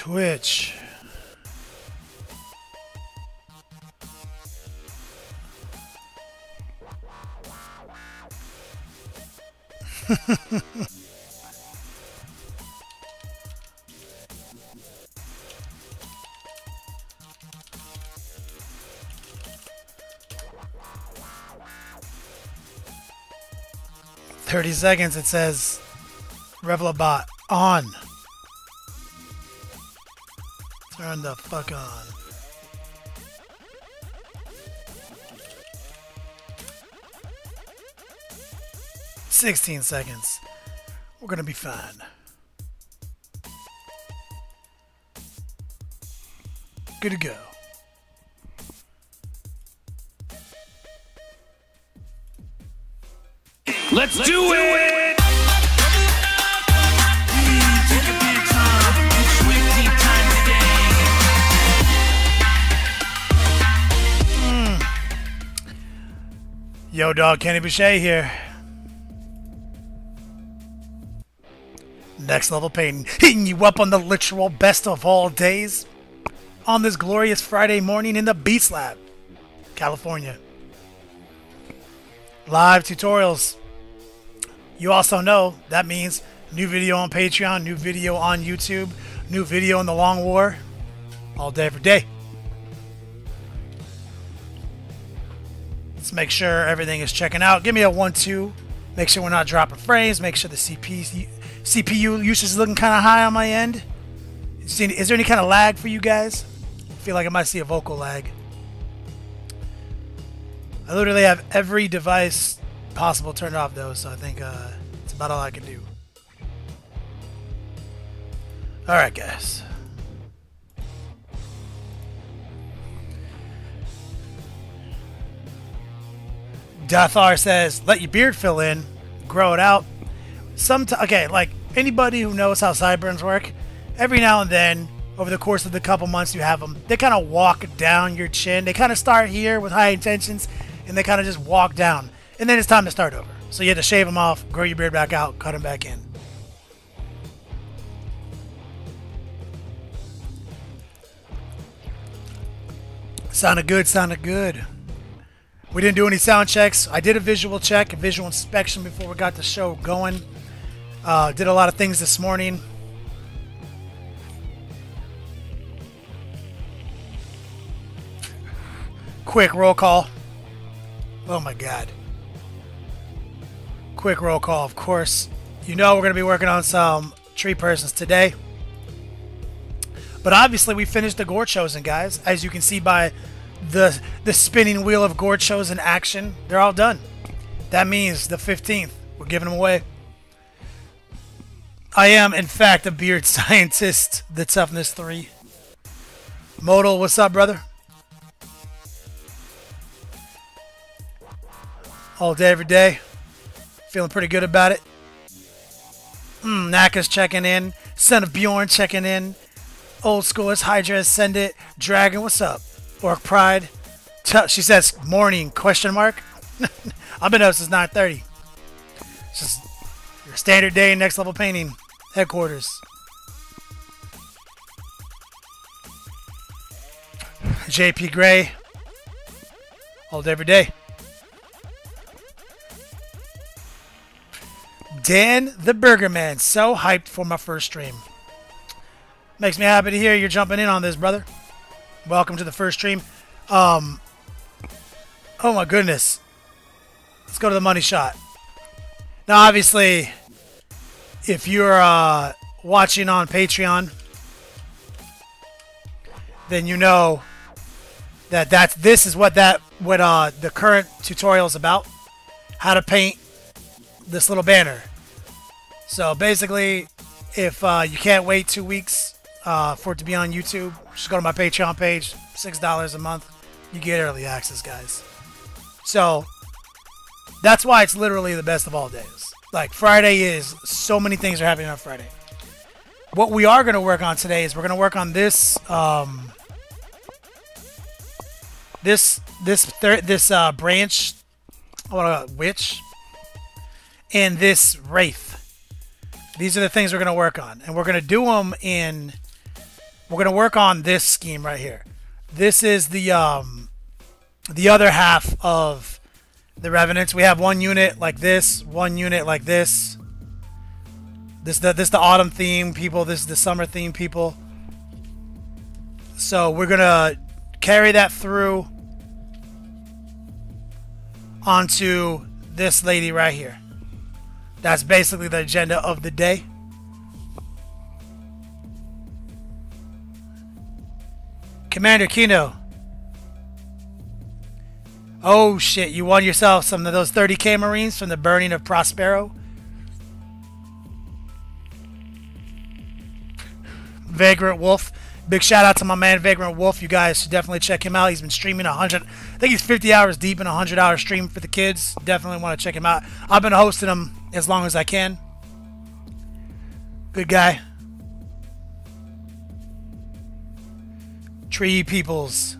Twitch. Seconds, it says Revlo bot on. Turn the fuck on. Sixteen seconds. We're gonna be fine. Good to go. Let's do it! Take a bit of time, it's weekly time today. Yo, dog, Kenny Boucher here. Next Level Painting, hitting you up on the literal best of all days on this glorious Friday morning in the Beats Lab, California. Live tutorials. You also know that means new video on Patreon, new video on YouTube, new video in The Long War, all day, every day. Let's make sure everything is checking out. Give me a 1-2. Make sure we're not dropping frames. Make sure the CPU usage is looking kind of high on my end. Is there any kind of lag for you guys? I feel like I might see a vocal lag. I literally have every device possible turned off though, so I think it's about all I can do. Alright guys. Dathar says, let your beard fill in, grow it out. Okay, like anybody who knows how sideburns work, every now and then, over the course of the couple months you have them, they kind of walk down your chin. They kind of start here with high intentions, and they kind of just walk down. And then it's time to start over. So you had to shave them off, grow your beard back out, cut them back in. Sounded good, sounded good. We didn't do any sound checks. I did a visual check, a visual inspection before we got the show going. Did a lot of things this morning. Quick roll call. Oh my God. Quick roll call, of course. You know we're going to be working on some tree persons today. But obviously we finished the Gorechosen, guys. As you can see by the spinning wheel of Gorechosen action, they're all done. That means the 15th, we're giving them away. I am, in fact, a beard scientist, the Toughness 3. Modal, what's up, brother? All day, every day. Feeling pretty good about it. Naka's checking in. Son of Bjorn checking in. Old School is Hydra Ascendant. Dragon, what's up? Orc Pride. She says, morning, question mark. I've been up since 9:30. It's just your standard day in Next Level Painting headquarters. JP Gray. All day, every day. Dan the Burger Man, so hyped for my first stream. Makes me happy to hear you're jumping in on this, brother. Welcome to the first stream. Oh my goodness. Let's go to the money shot. Now, obviously, if you're watching on Patreon, then you know that this is what the current tutorial is about. How to paint this little banner. So basically, if you can't wait 2 weeks for it to be on YouTube, just go to my Patreon page, $6 a month. You get early access, guys. So that's why it's literally the best of all days. Like Friday is, so many things are happening on Friday. What we are going to work on today is we're going to work on this this branch, witch, and this wraith. These are the things we're going to work on, and we're going to do them in We're going to work on this scheme right here. This is the other half of the Revenants. We have one unit like this, one unit like this. This the autumn theme people, this is the summer theme people. So we're going to carry that through onto this lady right here. That's basically the agenda of the day. Commander Kino. Oh shit, you won yourself some of those 30K Marines from the burning of Prospero. Vagrant Wolf. Big shout out to my man Vagrant Wolf. You guys should definitely check him out. He's been streaming 100. I think he's 50 hours deep in a 100-hour stream for the kids. Definitely want to check him out. I've been hosting him as long as I can. Good guy. Tree peoples.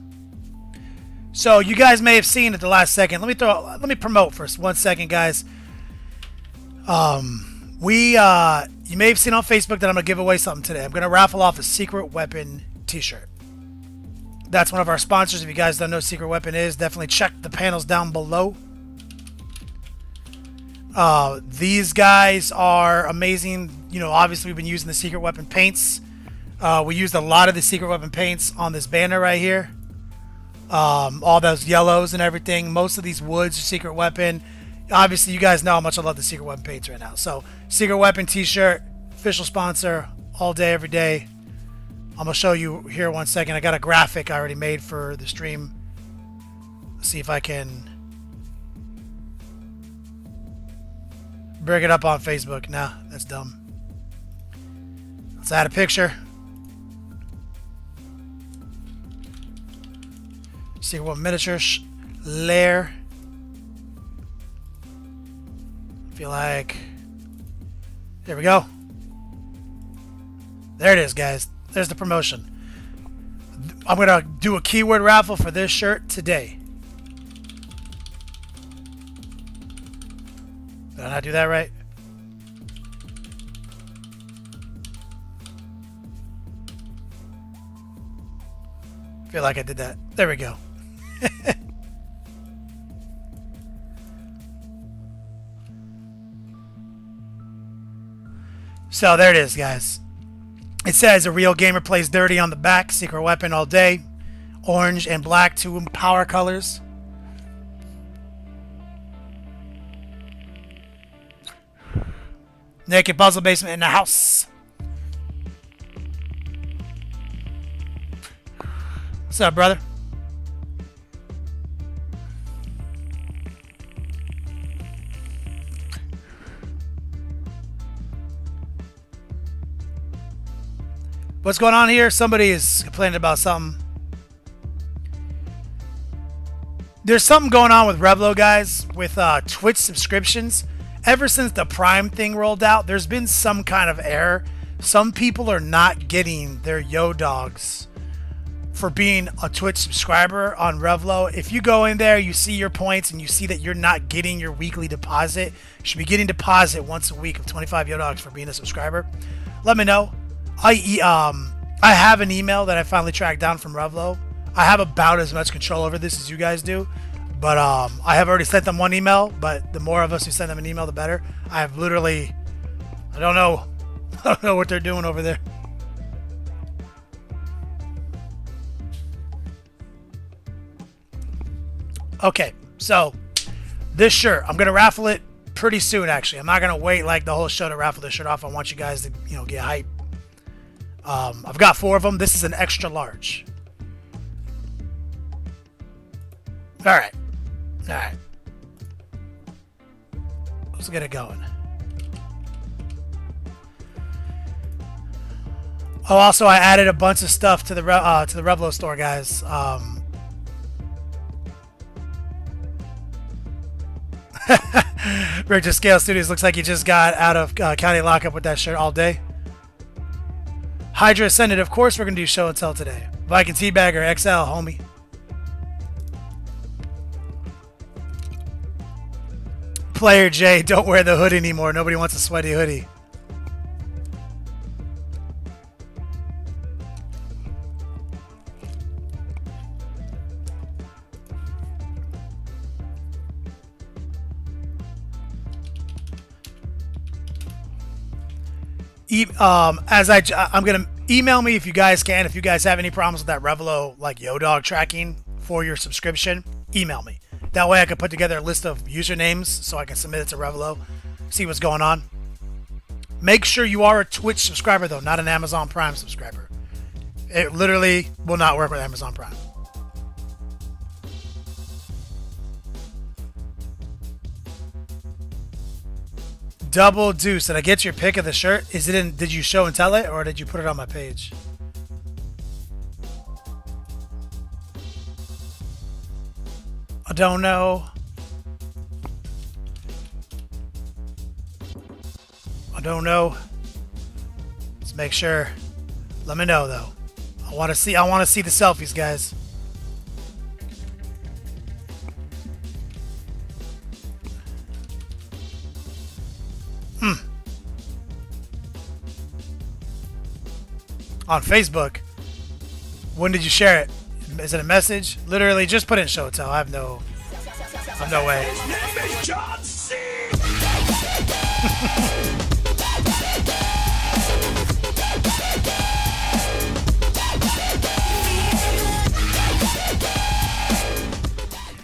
So you guys may have seen at the last second. Let me promote first. 1 second, guys. You may have seen on Facebook that I'm going to give away something today. I'm going to raffle off a Secret Weapon t-shirt. That's one of our sponsors. If you guys don't know what Secret Weapon is, definitely check the panels down below. These guys are amazing. You know, obviously we've been using the Secret Weapon paints. We used a lot of the Secret Weapon paints on this banner right here. All those yellows and everything. Most of these woods are Secret Weapon. Obviously, you guys know how much I love the Secret Weapon paints right now. So, Secret Weapon t-shirt, official sponsor, all day, every day. I'm going to show you here 1 second. I got a graphic I already made for the stream. Let's see if I can bring it up on Facebook. Nah, that's dumb. Let's add a picture. Secret Weapon Miniatures, Lair. Like, there we go. There it is, guys. There's the promotion. I'm gonna do a keyword raffle for this shirt today. Did I not do that right? I feel like I did that. There we go. So there it is, guys. It says a real gamer plays dirty on the back. Secret Weapon all day. Orange and black, two power colors. Naked Puzzle Basement in the house. What's up, brother? What's going on here? Somebody is complaining about something. There's something going on with Revlo, guys, with Twitch subscriptions. Ever since the Prime thing rolled out, there's been some kind of error. Some people are not getting their Yo Dogs for being a Twitch subscriber on Revlo. If you go in there, you see your points, and you see that you're not getting your weekly deposit. You should be getting deposit once a week of 25 Yo Dogs for being a subscriber. Let me know. I have an email that I finally tracked down from Revlo. I have about as much control over this as you guys do, but I have already sent them one email, but the more of us who send them an email, the better. I have literally, I don't know what they're doing over there. Okay, so this shirt, I'm going to raffle it pretty soon, actually. I'm not going to wait like the whole show to raffle this shirt off. I want you guys to, you know, get hyped. I've got 4 of them. This is an extra large. Alright. Alright. Let's get it going. Oh, also, I added a bunch of stuff to the Revlo store, guys. Richard Scale Studios looks like he just got out of county lockup with that shirt all day. Hydra Ascended, of course we're going to do show and tell today. Viking Teabagger, XL, homie. Player J, don't wear the hood anymore. Nobody wants a sweaty hoodie. I'm gonna email me if you guys can. If you guys have any problems with that Revlo like Yodog tracking for your subscription, email me. That way I can put together a list of usernames so I can submit it to Revlo, see what's going on. Make sure you are a Twitch subscriber though, not an Amazon Prime subscriber. It literally will not work with Amazon Prime. Double Deuce, did I get your pick of the shirt? Is it in, did you show and tell it, or did you put it on my page? I don't know. I don't know. Let's make sure. Let me know though. I want to see the selfies, guys. On Facebook, when did you share it? Is it a message? Literally, just put in show and tell. I have no way. His name is John C.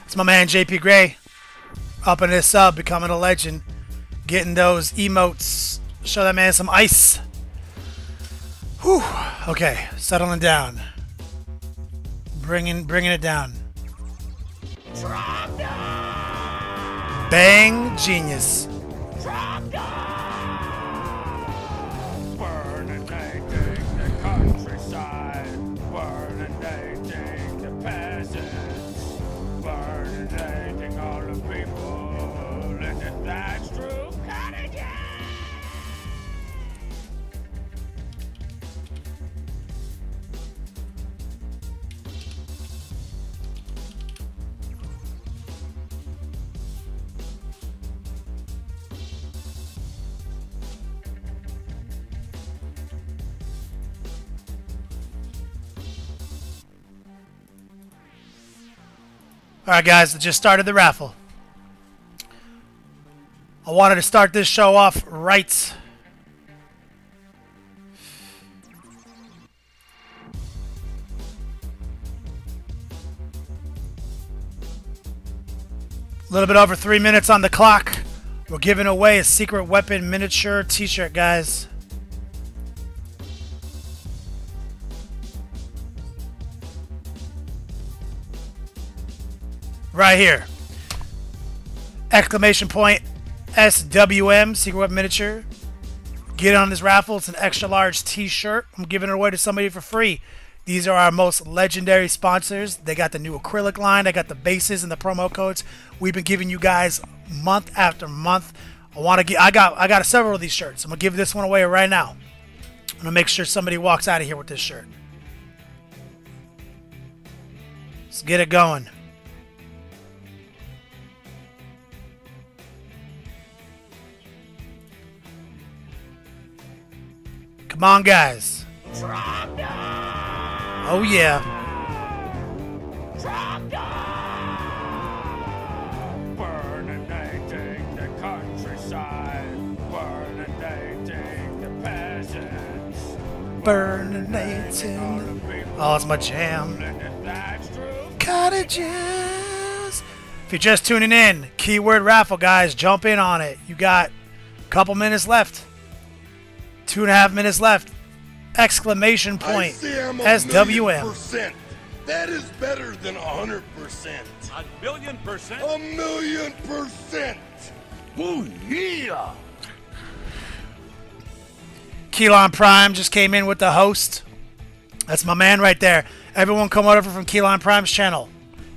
It's my man JP Gray, up in his sub, becoming a legend, getting those emotes. Show that man some ice. Whew. Okay, settling down. Bringing it down. Drop down. Bang, genius. Drop down. Burn and taking the countryside. Burn and taking the peasants. Burn and taking all the people. Isn't that true? Alright guys, I just started the raffle. I wanted to start this show off right. A little bit over 3 minutes on the clock. We're giving away a Secret Weapon Miniature t-shirt, guys. Right here, exclamation point SWM, Secret Weapon Miniature. Get on this raffle. It's an extra large t-shirt. I'm giving it away to somebody for free. These are our most legendary sponsors. They got the new acrylic line. I got the bases and the promo codes we've been giving you guys month after month. I got several of these shirts. I'm gonna give this one away right now. I'm gonna make sure somebody walks out of here with this shirt. Let's get it going. Come on, guys. Drop down. Oh, yeah. Drop down. Burninating the countryside. Burninating the peasants. Burninating. Oh, it's my jam. Cottages. If you're just tuning in, keyword raffle, guys. Jump in on it. You got a couple minutes left. 2.5 minutes left. Exclamation point. SWM. That is better than 100%. 1,000,000%. 1,000,000%. Woo, yeah. Keelan Prime just came in with the host. That's my man right there. Everyone come over from Keelan Prime's channel.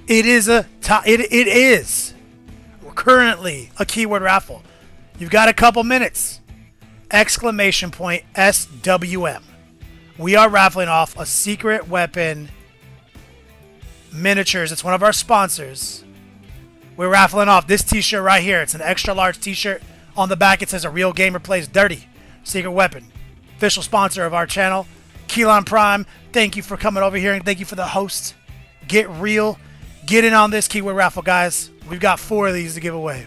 It is a it is currently a keyword raffle. You've got a couple minutes. Exclamation point SWM. We are raffling off a Secret Weapon Miniatures. It's one of our sponsors. We're raffling off this t-shirt right here. It's an extra large t-shirt. On the back it says "A real gamer plays dirty." Secret Weapon, official sponsor of our channel. Keelan Prime, thank you for coming over here and thank you for the host. Get real. Get in on this keyword raffle, guys. We've got 4 of these to give away.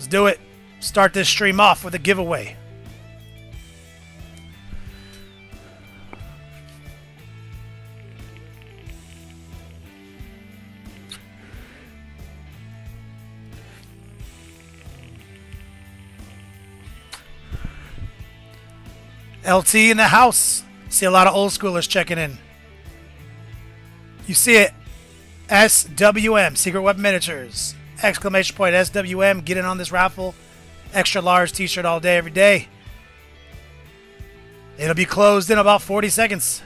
Let's do it. Start this stream off with a giveaway. LT in the house. See a lot of old schoolers checking in. You see it. SWM, Secret Weapon Miniatures. Exclamation point SWM. Get in on this raffle. Extra large t-shirt all day, every day. It'll be closed in about 40 seconds.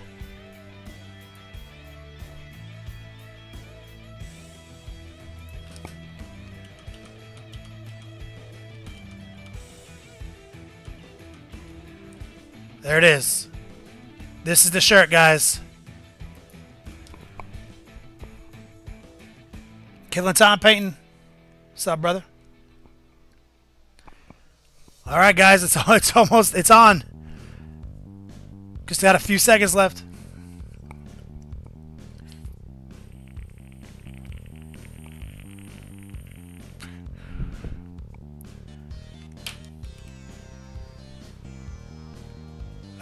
There it is. This is the shirt, guys. Killing time painting. What's up, brother? All right, guys. It's on. Just got a few seconds left.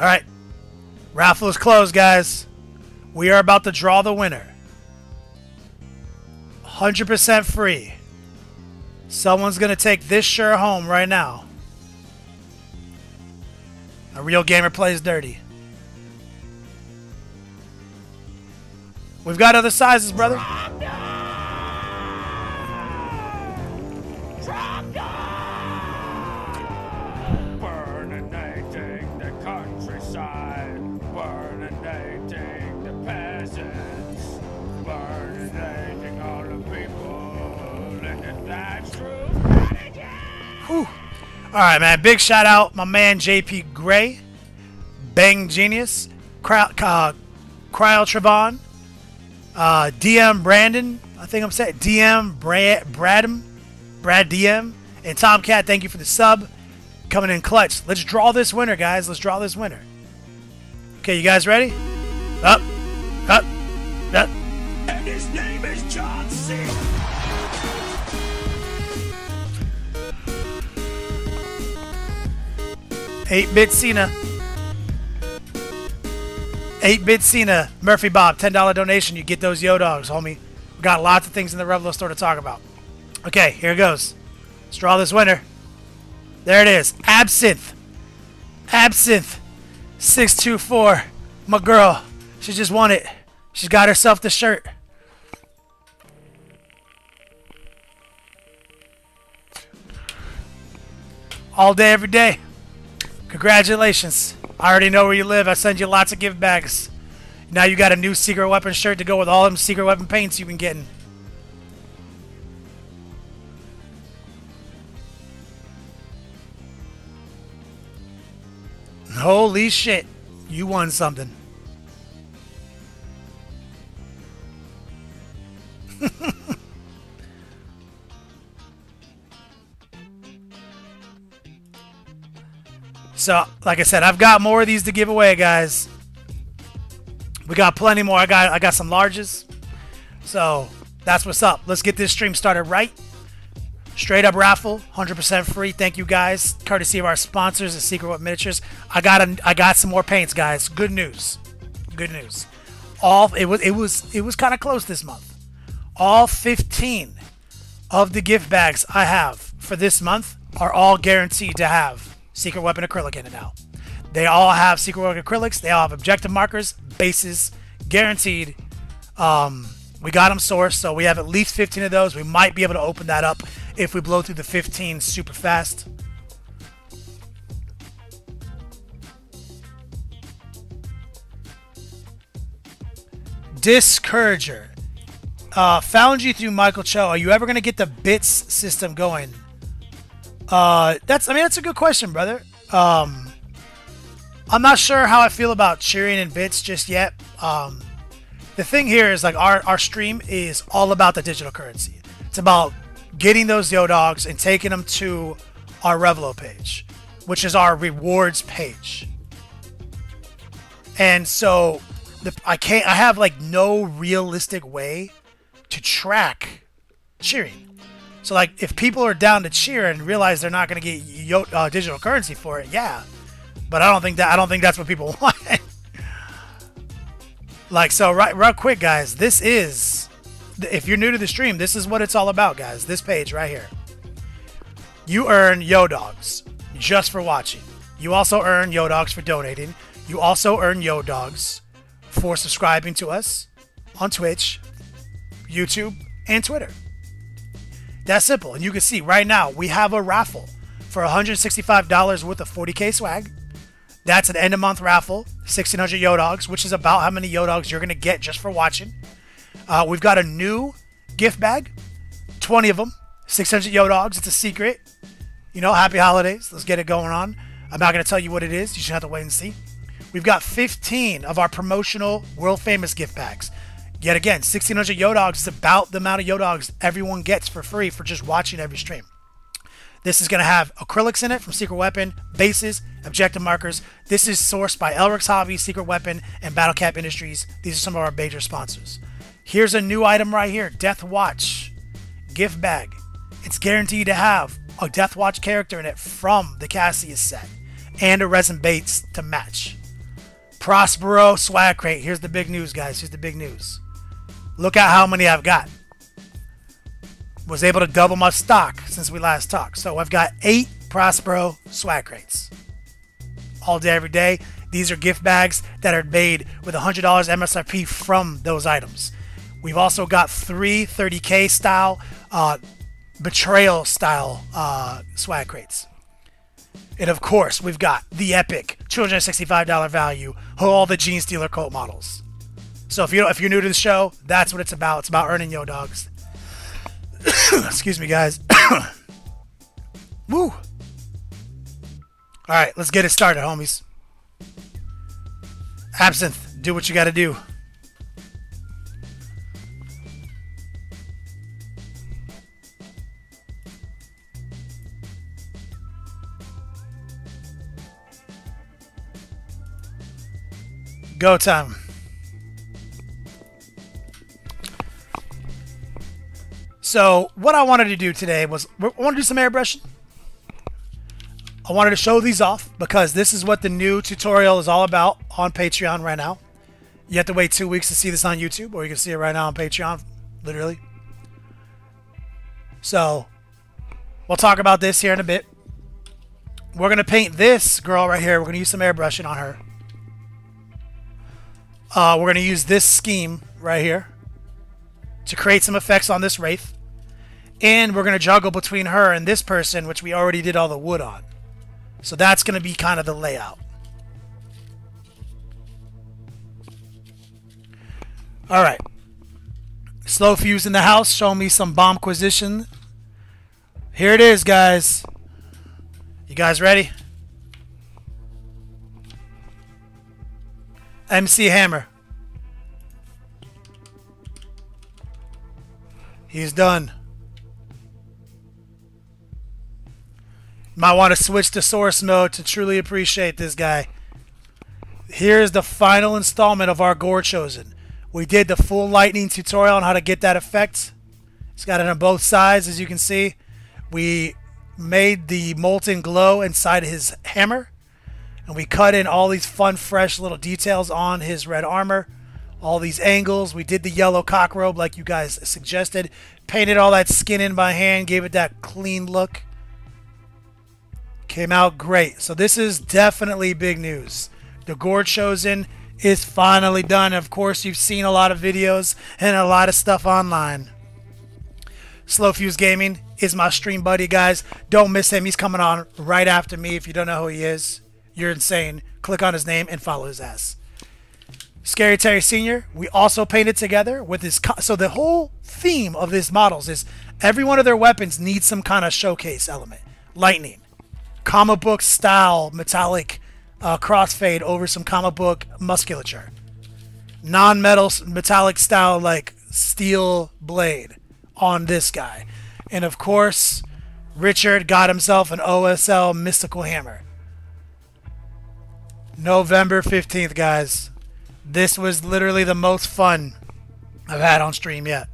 All right, raffle is closed, guys. We are about to draw the winner. 100% free. Someone's gonna take this shirt home right now. A real gamer plays dirty. We've got other sizes, brother. Alright, man. Big shout out my man JP Gray, Bang Genius, Cryo Trevon, DM Brandon, I think I'm saying, DM Brad DM, and Tomcat. Thank you for the sub. Coming in clutch. Let's draw this winner, guys. Let's draw this winner. Okay, you guys ready? Up. And his name is John C. Eight bit Cena. Murphy Bob, $10 donation. You get those yo dogs, homie. We got lots of things in the Revlo store to talk about. Okay, here it goes. Let's draw this winner. There it is. Absinthe. 624. My girl. She just won it. She's got herself the shirt. All day, every day. Congratulations. I already know where you live. I send you lots of gift bags. Now you got a new Secret Weapon shirt to go with all them Secret Weapon paints you've been getting. Holy shit. You won something. So, like I said, I've got more of these to give away, guys. We got plenty more. I got some larges. So, that's what's up. Let's get this stream started right. Straight up raffle, 100% free. Thank you, guys. Courtesy of our sponsors at Secret Weapon Miniatures. I got some more paints, guys. Good news. Good news. It was kind of close this month. All 15 of the gift bags I have for this month are all guaranteed to have Secret Weapon acrylic in it now. They all have Secret Weapon acrylics. They all have objective markers, bases, guaranteed. We got them sourced, so we have at least 15 of those. We might be able to open that up if we blow through the 15 super fast. Discourager. Found you through Michael Cho. Are you ever going to get the bits system going? That's a good question, brother. I'm not sure how I feel about cheering in bits just yet. The thing here is, like, our stream is all about the digital currency. It's about getting those yo dogs and taking them to our Revlo page, which is our rewards page. And so I have like no realistic way to track cheering. So, like, if people are down to cheer and realize they're not going to get digital currency for it, yeah. But I don't think that's what people want. Like, so right quick, guys. This is, if you're new to the stream, this is what it's all about, guys. This page right here. You earn Yodogs just for watching. You also earn Yodogs for donating. You also earn Yodogs for subscribing to us on Twitch, YouTube, and Twitter. That's simple. And you can see right now we have a raffle for $165 worth of 40K swag. That's an end of month raffle, 1,600 Yodogs, which is about how many Yodogs you're going to get just for watching. We've got a new gift bag, 20 of them, 600 Yodogs. It's a secret. You know, happy holidays. Let's get it going on. I'm not going to tell you what it is. You should have to wait and see. We've got 15 of our promotional world famous gift bags. Yet again, 1,600 Yodogs is about the amount of Yodogs everyone gets for free for just watching every stream. This is going to have acrylics in it from Secret Weapon, bases, objective markers. This is sourced by Elric's Hobby, Secret Weapon, and Battle Cap Industries. These are some of our major sponsors. Here's a new item right here, Death Watch gift bag. It's guaranteed to have a Death Watch character in it from the Cassius set and a resin baits to match. Prospero swag crate. Here's the big news, guys. Here's the big news. Look at how many I've got. Was able to double my stock since we last talked. So I've got 8 Prospero swag crates. All day, every day. These are gift bags that are made with $100 MSRP from those items. We've also got 3 30K style, betrayal style swag crates. And of course, we've got the epic $265 value, all the Gene Stealer cult models. So if you're new to the show, that's what it's about. It's about earning Yodogs. Excuse me, guys. Woo! All right, let's get it started, homies. Absinthe, do what you got to do. Go time. So what I wanted to do today was I wanted to do some airbrushing. I wanted to show these off because this is what the new tutorial is all about on Patreon right now. You have to wait 2 weeks to see this on YouTube, or you can see it right now on Patreon, literally. So we'll talk about this here in a bit. We're going to paint this girl right here. We're going to use some airbrushing on her. We're going to use this scheme right here to create some effects on this wraith. And we're going to juggle between her and this person, which we already did all the wood on. So that's going to be kind of the layout. All right. Slow Fuse in the house. Show me some bombquisition. Here it is, guys. You guys ready? MC Hammer. He's done. Might want to switch to source mode to truly appreciate this guy. Here's the final installment of our Gorechosen. We did the full lightning tutorial on how to get that effect. It's got it on both sides, as you can see. We made the molten glow inside his hammer. And we cut in all these fun, fresh little details on his red armor. All these angles. We did the yellow cockrobe like you guys suggested. Painted all that skin in by hand. Gave it that clean look. Came out great. So this is definitely big news. The Gorechosen is finally done. Of course, you've seen a lot of videos and a lot of stuff online. Slow Fuse Gaming is my stream buddy, guys. Don't miss him. He's coming on right after me. If you don't know who he is, you're insane. Click on his name and follow his ass. Scary Terry Sr., we also painted together with his... So the whole theme of these models is every one of their weapons needs some kind of showcase element. Lightning. Comic book style metallic crossfade over some comic book musculature. Non-metal metallic style like steel blade on this guy. And of course, Richard got himself an OSL mystical hammer. November 15th, guys. This was literally the most fun I've had on stream yet.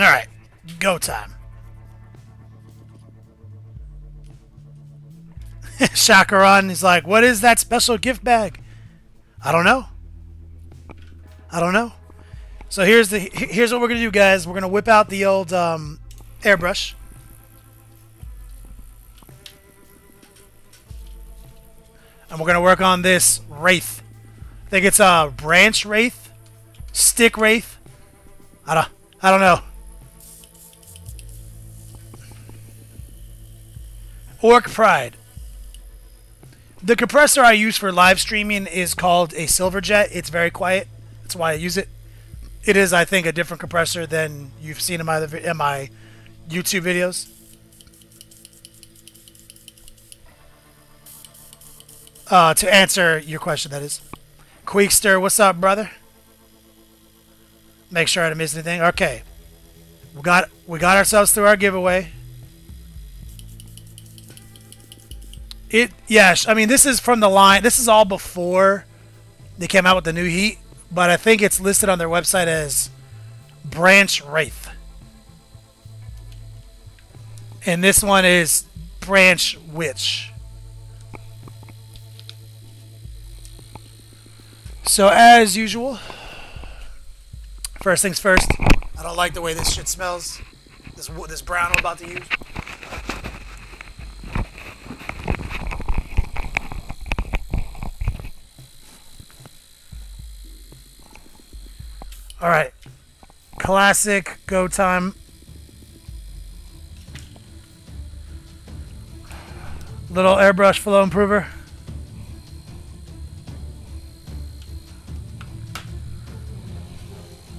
Alright, go time. Shakaran is like, what is that special gift bag? I don't know. I don't know. So here's what we're gonna do, guys. We're gonna whip out the old airbrush. And we're gonna work on this wraith. I think it's a branch wraith, stick wraith. I don't know. Orc pride. The compressor I use for live streaming is called a Silverjet. It's very quiet. That's why I use it. It is, I think, a different compressor than you've seen in my YouTube videos. To answer your question, that is. Queekster, what's up, brother? Make sure I didn't miss anything. Okay, we got ourselves through our giveaway. Yes, I mean, this is from the line. This is all before they came out with the new heat, but I think it's listed on their website as Branchwraith. And this one is Branch Witch. So as usual, first things first. I don't like the way this shit smells. This brown I'm about to use. All right, classic go time. Little airbrush flow improver.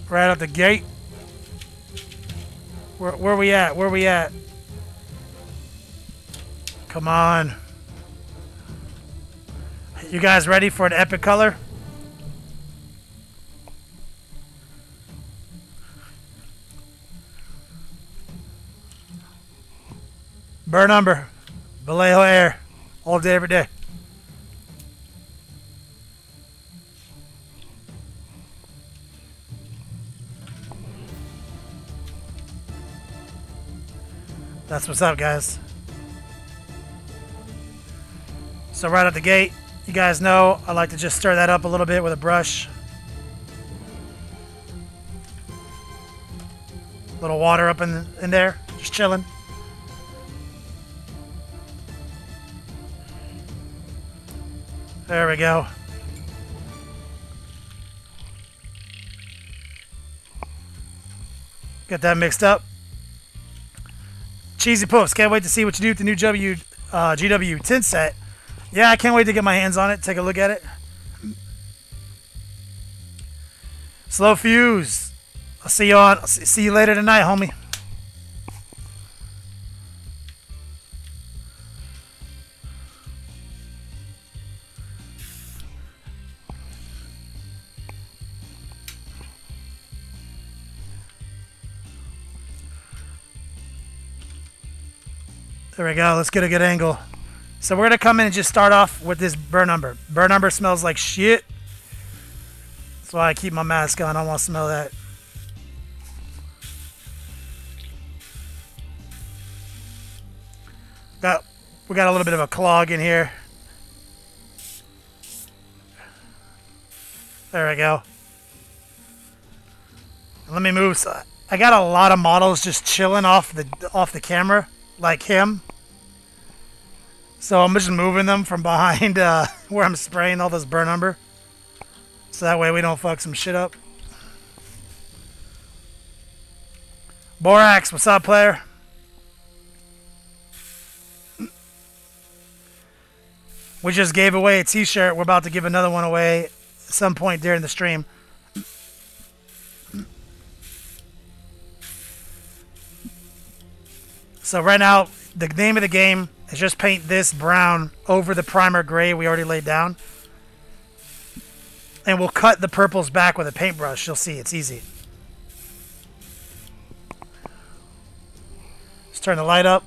Right out the gate. Where we at? Where we at? Come on. You guys ready for an epic color? Burnt Umber, Vallejo Air, all day, every day. That's what's up, guys. So right at the gate, you guys know I like to just stir that up a little bit with a brush. A little water up in there, just chilling. There we go. Get that mixed up. Cheesy Post. Can't wait to see what you do with the new GW tin set. Yeah, I can't wait to get my hands on it. Take a look at it. Slow Fuse. I'll see you later tonight, homie. There we go. Let's get a good angle. So we're going to come in and just start off with this Burnt Umber. Burnt Umber smells like shit. That's why I keep my mask on. I don't want to smell that. We got a little bit of a clog in here. There we go. Let me move. So I got a lot of models just chilling off the camera, like him. So I'm just moving them from behind where I'm spraying all this Burnt Umber. So that way we don't fuck some shit up. Borax, what's up, player? We just gave away a t-shirt. We're about to give another one away at some point during the stream. So right now, the name of the game is just paint this brown over the primer gray we already laid down. And we'll cut the purples back with a paintbrush. You'll see, it's easy. Let's turn the light up.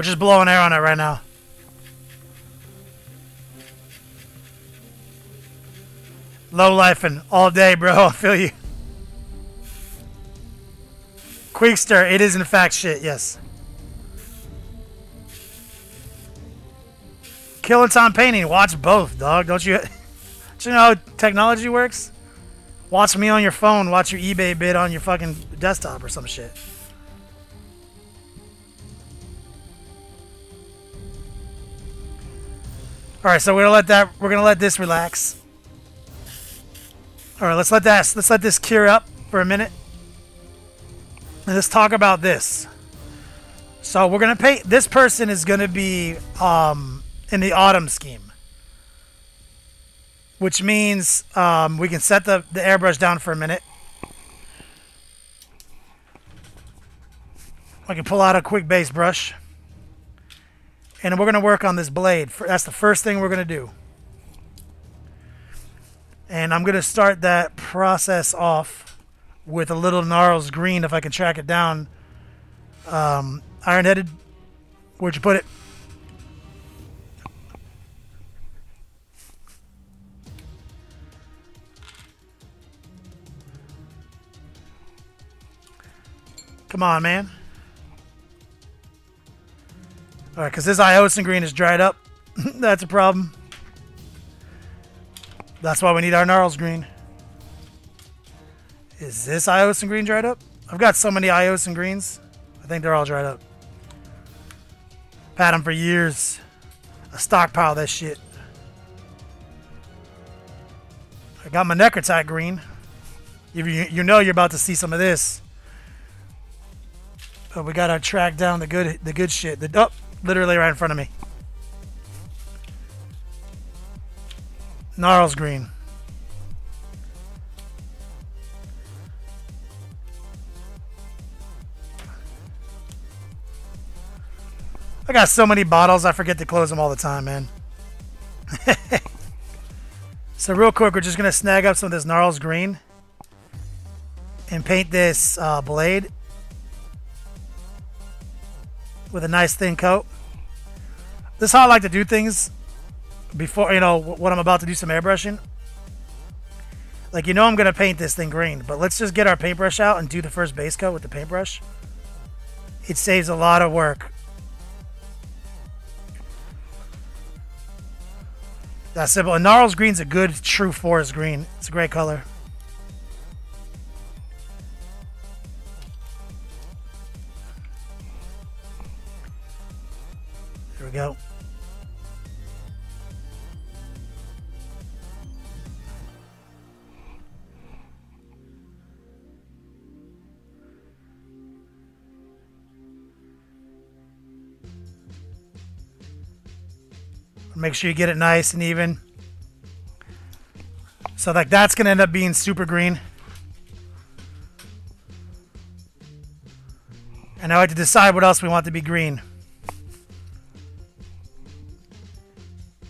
We're just blowing air on it right now. Low life and all day, bro. I feel you. Quickster, it is in fact shit, yes. Kill it's on painting. Watch both, dog. Don't you know how technology works? Watch me on your phone. Watch your eBay bid on your fucking desktop or some shit. All right, so we're gonna let this relax. All right, let's let this cure up for a minute. And let's talk about this. So we're gonna paint. This person is gonna be in the autumn scheme, which means we can set the airbrush down for a minute. I can pull out a quick base brush. And we're going to work on this blade. That's the first thing we're going to do. And I'm going to start that process off with a little Gnarls Green, if I can track it down. Iron-headed. Where'd you put it? Come on, man. Alright, because this Iyanden Green is dried up. That's a problem. That's why we need our Gnarls Green. Is this Iyanden Green dried up? I've got so many Iyanden Greens. I think they're all dried up. Had them for years. I stockpile that shit. I got my Necrotite Green. You know you're about to see some of this. But we gotta track down the good shit. Literally right in front of me. Gnarls Green. I got so many bottles, I forget to close them all the time, man. So real quick, we're just going to snag up some of this Gnarls Green and paint this blade with a nice thin coat. This is how I like to do things before, you know, what I'm about to do some airbrushing. Like, you know I'm going to paint this thing green, but let's just get our paintbrush out and do the first base coat with the paintbrush. It saves a lot of work. That's simple. And Gnarls Green's a good, true forest green. It's a great color. Go. Make sure you get it nice and even. So like that's gonna end up being super green. And now I have to decide what else we want to be green.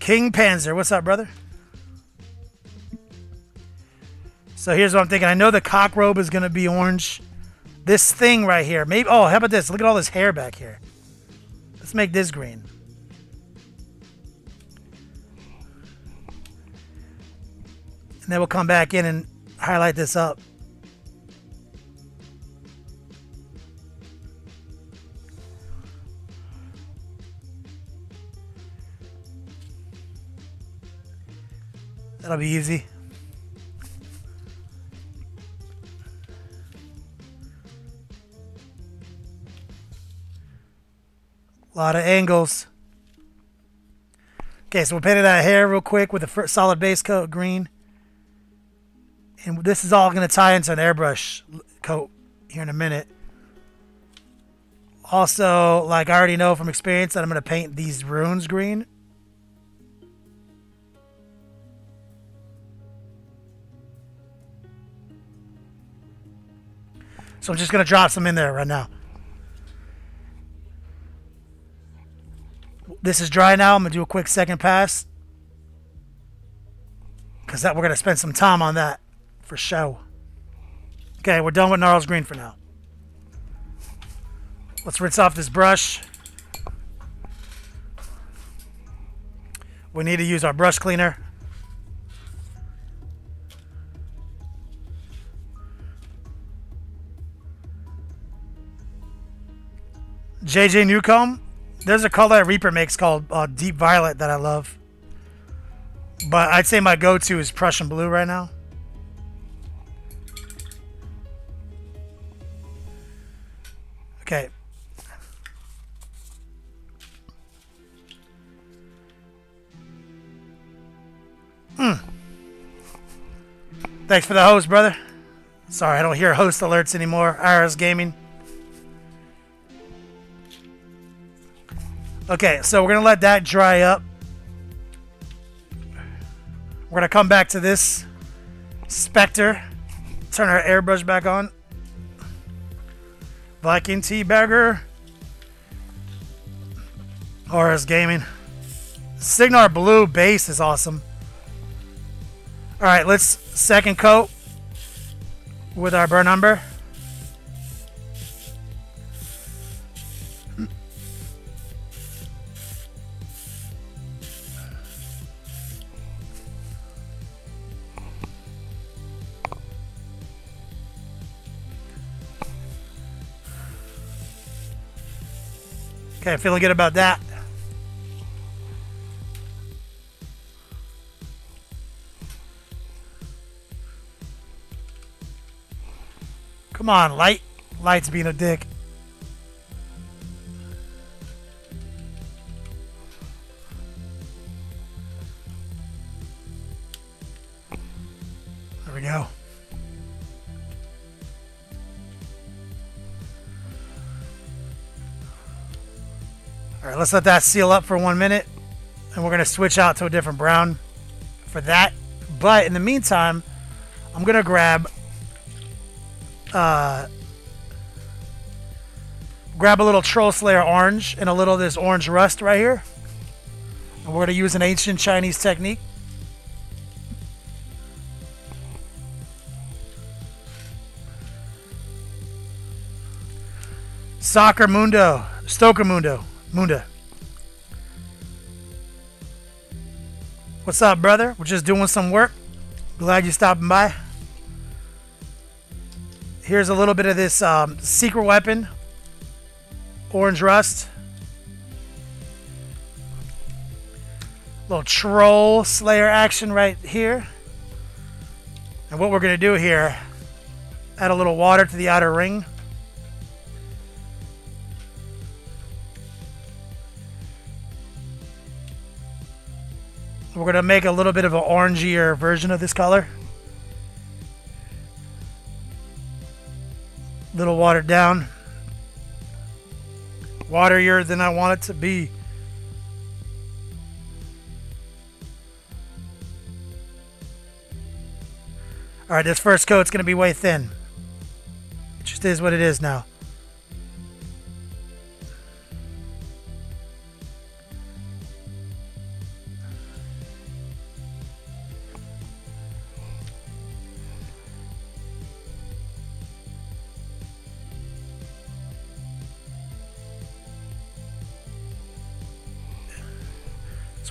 King Panzer, what's up, brother? So here's what I'm thinking. I know the cock robe is going to be orange. This thing right here. Maybe. Oh, how about this? Look at all this hair back here. Let's make this green. And then we'll come back in and highlight this up. That'll be easy. A lot of angles. Okay, so we painted that hair real quick with a solid base coat, green. And this is all going to tie into an airbrush coat here in a minute. Also, like I already know from experience that I'm going to paint these runes green. So I'm just going to drop some in there right now. This is dry now. I'm going to do a quick second pass. Because we're going to spend some time on that for show. Okay, we're done with Gnarls Green for now. Let's rinse off this brush. We need to use our brush cleaner. JJ Newcomb. There's a color that Reaper makes called Deep Violet that I love. But I'd say my go-to is Prussian Blue right now. Okay. Thanks for the host, brother. Sorry, I don't hear host alerts anymore. IRS Gaming. Okay, so we're going to let that dry up. We're going to come back to this Spectre. Turn our airbrush back on. Viking Teabagger. RS Gaming. Signar Blue base is awesome. Alright, let's second coat with our Burnt Umber. Okay, feeling good about that. Come on, light. Light's being a dick. There we go. Alright, let's let that seal up for 1 minute, and we're going to switch out to a different brown for that. But in the meantime, I'm going to grab a little Troll Slayer orange and a little of this orange rust right here. And we're going to use an ancient Chinese technique. Soccer Mundo. Stoker Mundo. Munda. What's up, brother? We're just doing some work. Glad you're stopping by. Here's a little bit of this Secret Weapon Orange Rust. Little Troll Slayer action right here. And what we're going to do here, add a little water to the outer ring. We're going to make a little bit of an orangier version of this color. A little watered down. Waterier than I want it to be. Alright, this first coat's going to be way thin. It just is what it is now.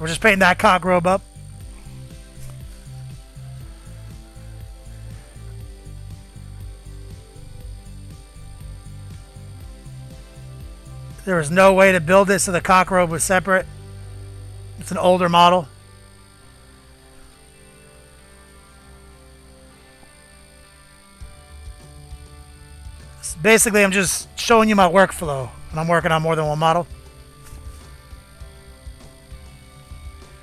We're just painting that cock robe up. There was no way to build it so the cock robe was separate. It's an older model. So basically, I'm just showing you my workflow, and I'm working on more than one model.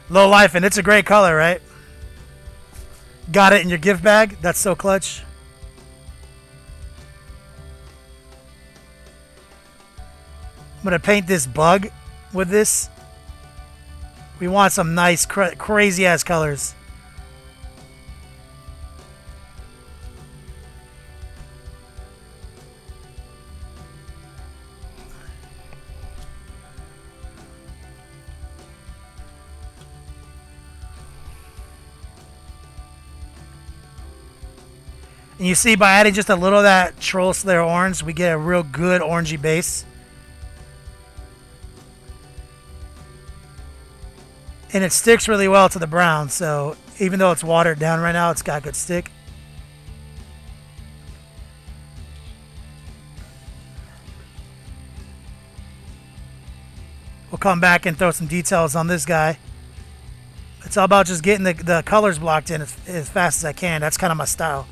Low life, and it's a great color, right? Got it in your gift bag. That's so clutch. I'm going to paint this bug with this. We want some nice, crazy-ass colors. And you see, by adding just a little of that Troll Slayer orange, we get a real good orangey base. and it sticks really well to the brown. So even though it's watered down right now, it's got good stick. We'll come back and throw some details on this guy. It's all about just getting the colors blocked in as fast as I can. That's kind of my style.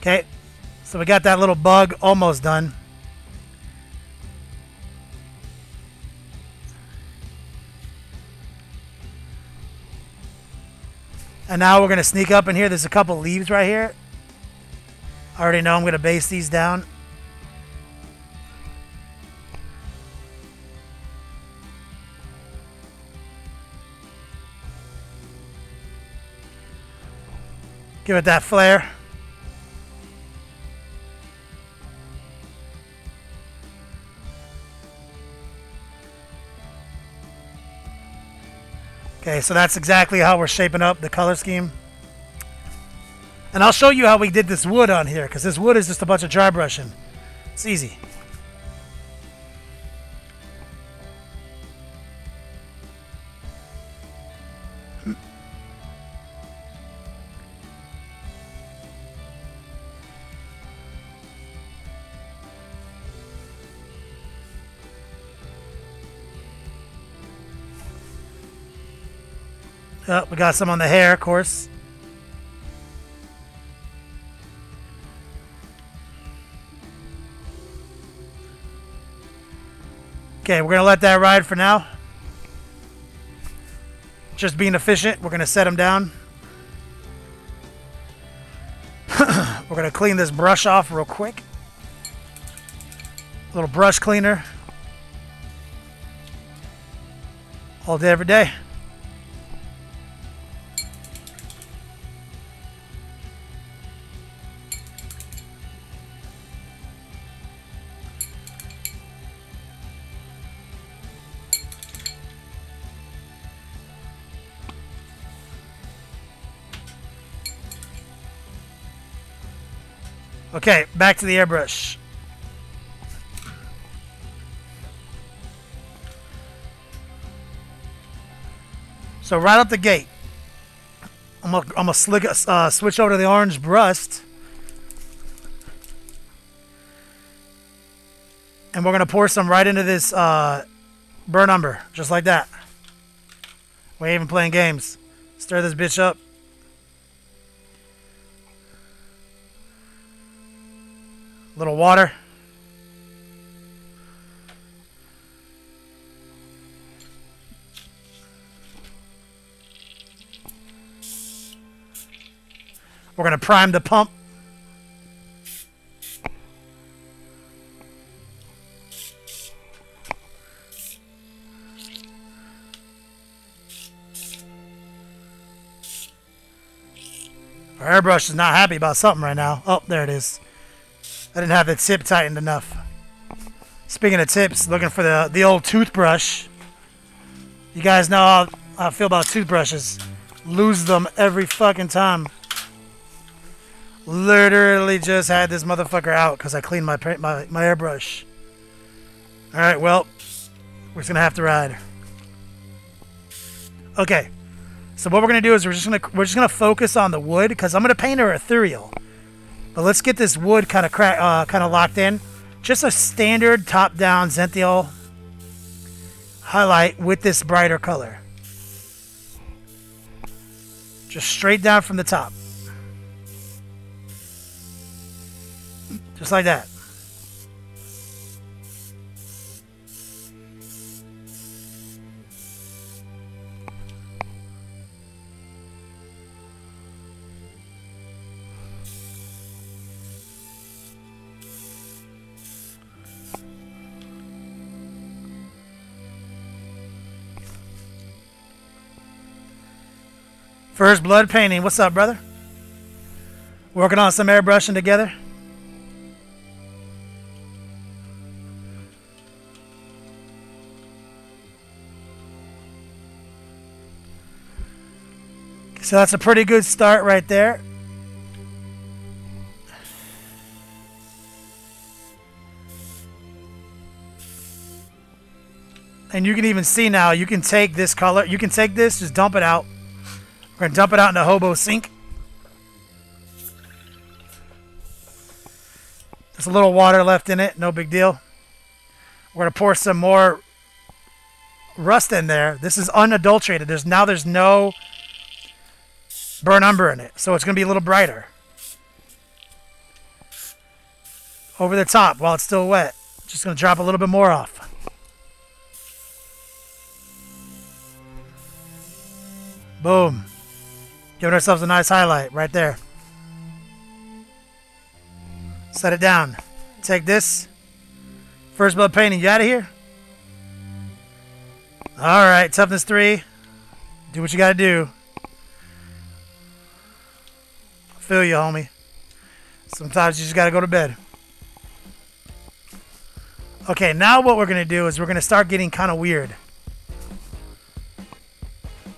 Okay, so we got that little bug almost done. And now we're going to sneak up in here. There's a couple leaves right here. I already know I'm going to base these down. Give it that flare. Okay, so that's exactly how we're shaping up the color scheme. And I'll show you how we did this wood on here, because this wood is just a bunch of dry brushing. It's easy. Oh, we got some on the hair, of course. Okay, we're going to let that ride for now. Just being efficient, we're going to set them down. We're going to clean this brush off real quick. A little brush cleaner. All day, every day. Okay, back to the airbrush. So right up the gate, I'm gonna switch over to the orange brush, and we're gonna pour some right into this burnt umber, just like that. We ain't even playing games. Stir this bitch up. Little water. We're going to prime the pump. Our airbrush is not happy about something right now. Oh, there it is. I didn't have the tip tightened enough. Speaking of tips, looking for the old toothbrush. You guys know how I feel about toothbrushes. Lose them every fucking time. Literally just had this motherfucker out because I cleaned my airbrush. All right, well, we're just gonna have to ride. Okay, so what we're gonna do is we're just gonna focus on the wood because I'm gonna paint her ethereal. But let's get this wood kind of locked in. Just a standard top-down Zenthiel highlight with this brighter color. Just straight down from the top. Just like that. First blood painting. What's up, brother? Working on some airbrushing together. So that's a pretty good start right there. And you can even see now, you can take this color, you can take this, just dump it out. We're gonna dump it out in the hobo sink. There's a little water left in it, no big deal. We're gonna pour some more rust in there. This is unadulterated. There's no burnt umber in it, so it's gonna be a little brighter. Over the top while it's still wet. Just gonna drop a little bit more off. Boom. Giving ourselves a nice highlight right there. Set it down. Take this. First blood painting. You out of here? Alright. Toughness 3. Do what you gotta do. I feel you, homie. Sometimes you just gotta go to bed. Okay, now what we're gonna do is we're gonna start getting kind of weird.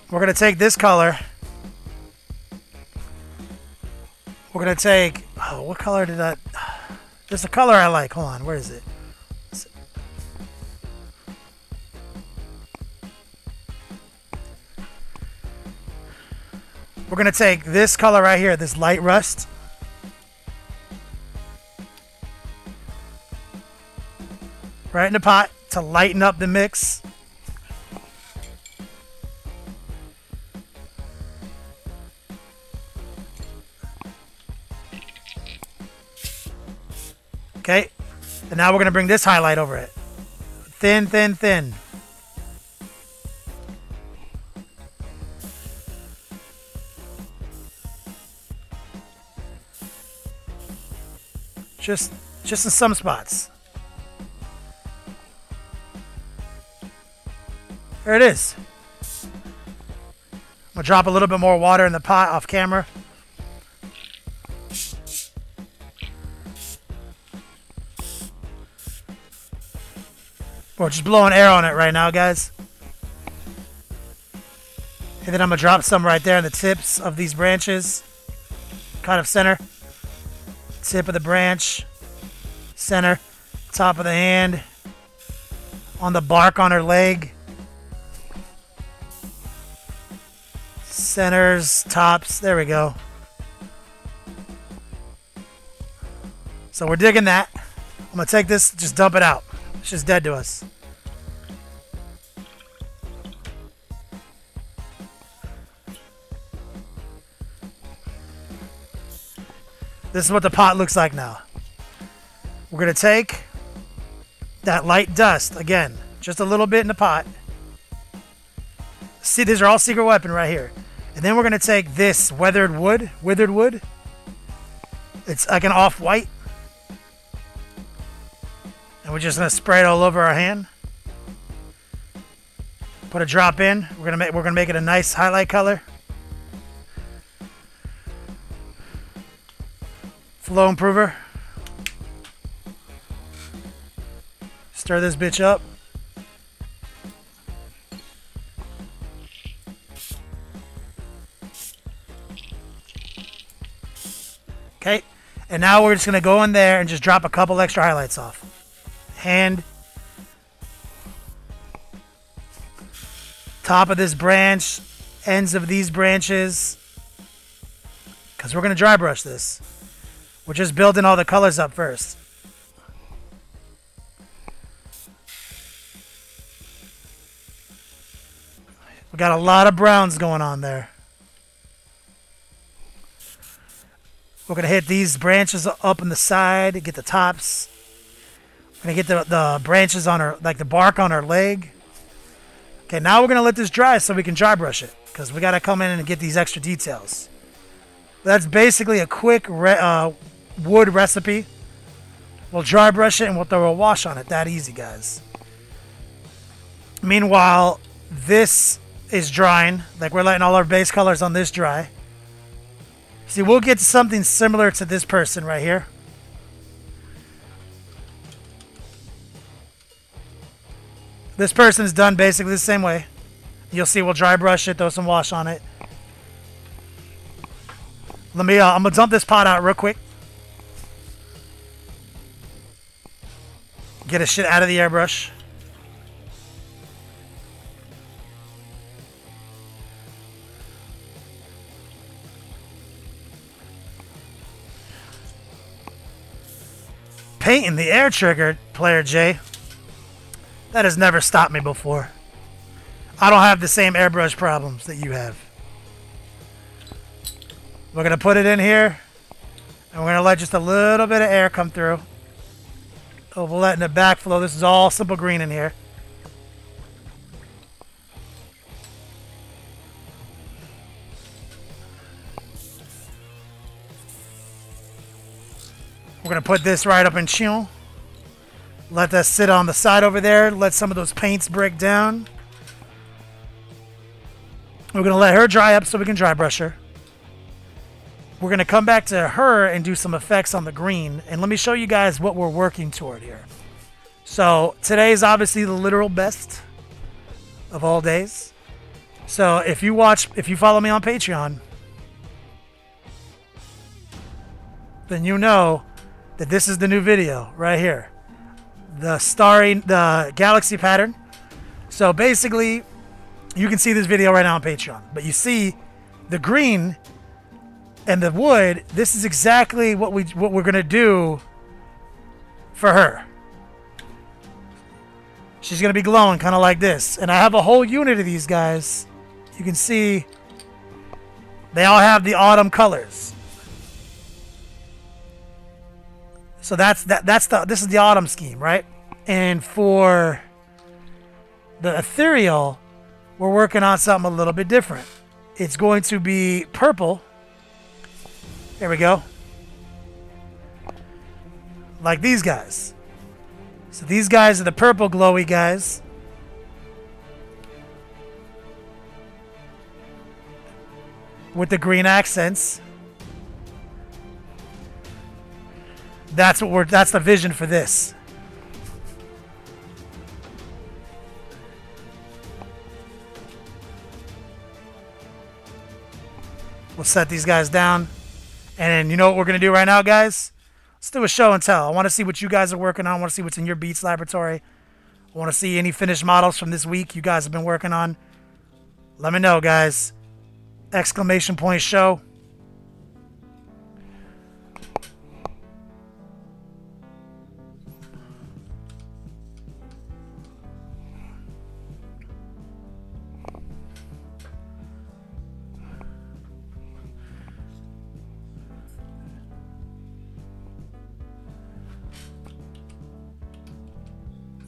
We're gonna take this color. We're gonna take, oh, what color did I, there's a color I like, hold on, where is it? We're gonna take this color right here, this light rust. Right in the pot to lighten up the mix. Okay, and now we're going to bring this highlight over it. Thin, thin, thin. Just in some spots. There it is. I'm going to drop a little bit more water in the pot off camera. We're just blowing air on it right now, guys. And then I'm going to drop some right there on the tips of these branches. Kind of center. Tip of the branch. Center. Top of the hand. On the bark on her leg. Centers. Tops. There we go. So we're digging that. I'm going to take this, just dump it out. It's just dead to us. This is what the pot looks like now. We're going to take that light dust again, just a little bit in the pot. See, these are all secret weapon right here. And then we're going to take this withered wood. It's like an off-white. And we're just gonna spray it all over our hand. Put a drop in. We're gonna make it a nice highlight color. Flow improver. Stir this bitch up. Okay, and now we're just gonna go in there and just drop a couple extra highlights off. Hand, top of this branch, ends of these branches, because we're going to dry brush this. We're just building all the colors up first. We got a lot of browns going on there. We're going to hit these branches up on the side, get the tops. Gonna get the branches on her, like the bark on her leg. Okay, now we're gonna let this dry so we can dry brush it, because we gotta come in and get these extra details. That's basically a quick wood recipe. We'll dry brush it and we'll throw a wash on it. That easy, guys. Meanwhile, this is drying. Like, we're letting all our base colors on this dry. See, we'll get something similar to this person right here. This person's done basically the same way. You'll see we'll dry brush it, throw some wash on it. Let me, I'm gonna dump this pot out real quick. Get his shit out of the airbrush. painting the air trigger, Player J. That has never stopped me before. I don't have the same airbrush problems that you have. We're going to put it in here, and we're going to let just a little bit of air come through. Oh, we're letting it backflow. This is all simple green in here. We're going to put this right up in tune. Let that sit on the side over there. Let some of those paints break down. We're going to let her dry up so we can dry brush her. We're going to come back to her and do some effects on the green. And let me show you guys what we're working toward here. So today is obviously the literal best of all days. So if you follow me on Patreon, then you know that this is the new video right here. The galaxy pattern. So basically, you can see this video right now on Patreon. But you see the green and the wood. This is exactly what we're gonna do for her. She's gonna be glowing kind of like this. And I have a whole unit of these guys. You can see they all have the autumn colors. So this is the autumn scheme, right? And for the ethereal, we're working on something a little bit different. It's going to be purple. There we go. Like these guys. So these guys are the purple glowy guys. With the green accents. That's the vision for this. We'll set these guys down. And you know what we're going to do right now, guys? Let's do a show and tell. I want to see what you guys are working on. I want to see what's in your Beats laboratory. I want to see any finished models from this week you guys have been working on. Let me know, guys. Exclamation point show.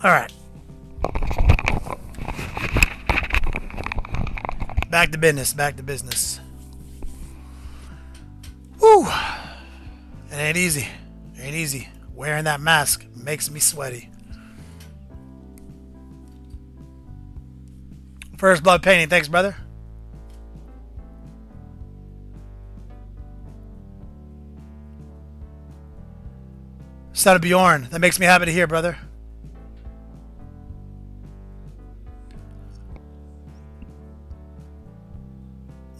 All right, back to business. Woo, it ain't easy. Wearing that mask makes me sweaty. First Blood Painting, thanks, brother. Son of Bjorn, that makes me happy to hear, brother.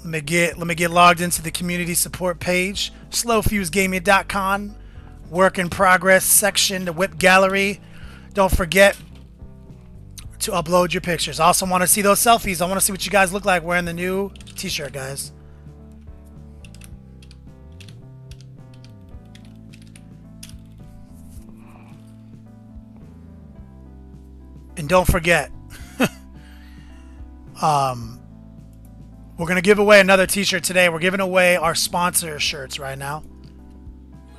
Let me get logged into the community support page, slowfusegaming.com, work in progress section, the whip gallery. Don't forget to upload your pictures. I also want to see those selfies. I want to see what you guys look like wearing the new t-shirt, guys. And don't forget, we're going to give away another t-shirt today. We're giving away our sponsor shirts right now.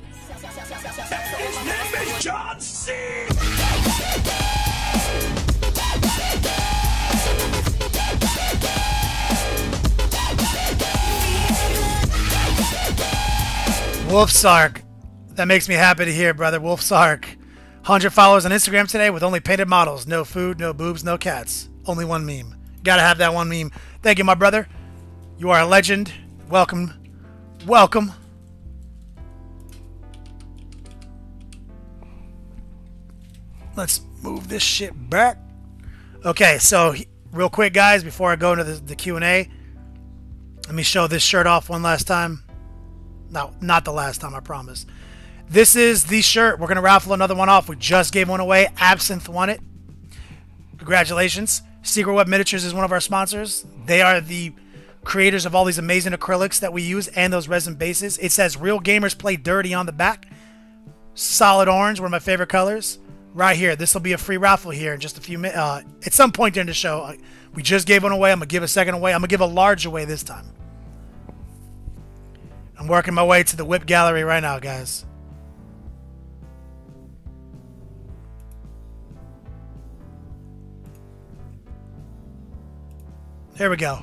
His name is John C. Wolf Sark. That makes me happy to hear, brother. Wolf Sark. 100 followers on Instagram today with only painted models. No food, no boobs, no cats. Only one meme. Got to have that one meme. Thank you, my brother. You are a legend. Welcome. Welcome. Let's move this shit back. Okay, so real quick, guys, before I go into the Q&A, let me show this shirt off one last time. No, not the last time, I promise. This is the shirt. We're going to raffle another one off. We just gave one away. Absinthe won it. Congratulations. Secret Weapon Miniatures is one of our sponsors. They are the creators of all these amazing acrylics that we use and those resin bases. It says real gamers play dirty on the back. solid orange, one of my favorite colors, right here. This will be a free raffle here in just a few minutes. At some point during the show, we just gave one away. I'm going to give a second away. I'm going to give a large away this time. I'm working my way to the whip gallery right now, guys. Here we go.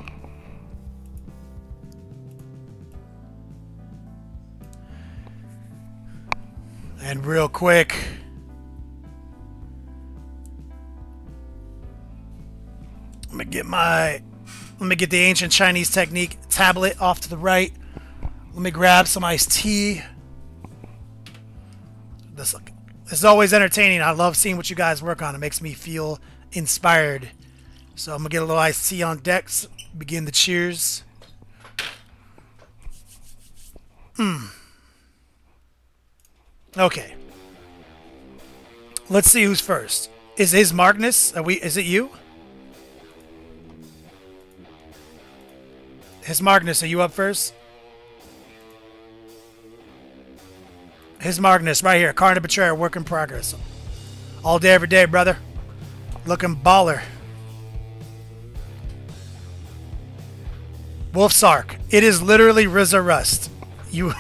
And real quick, let me get the ancient Chinese technique tablet off to the right. Let me grab some iced tea. This is always entertaining. I love seeing what you guys work on. It makes me feel inspired. So I'm gonna get a little iced tea on deck. Begin the cheers. Okay. Let's see who's first. Is Magnus? Is it you? His Magnus, are you up first? His Magnus, right here. Kharn and Betrayer, work in progress. All day, every day, brother. Looking baller. Wolf Sark. It is literally Rizza Rust. You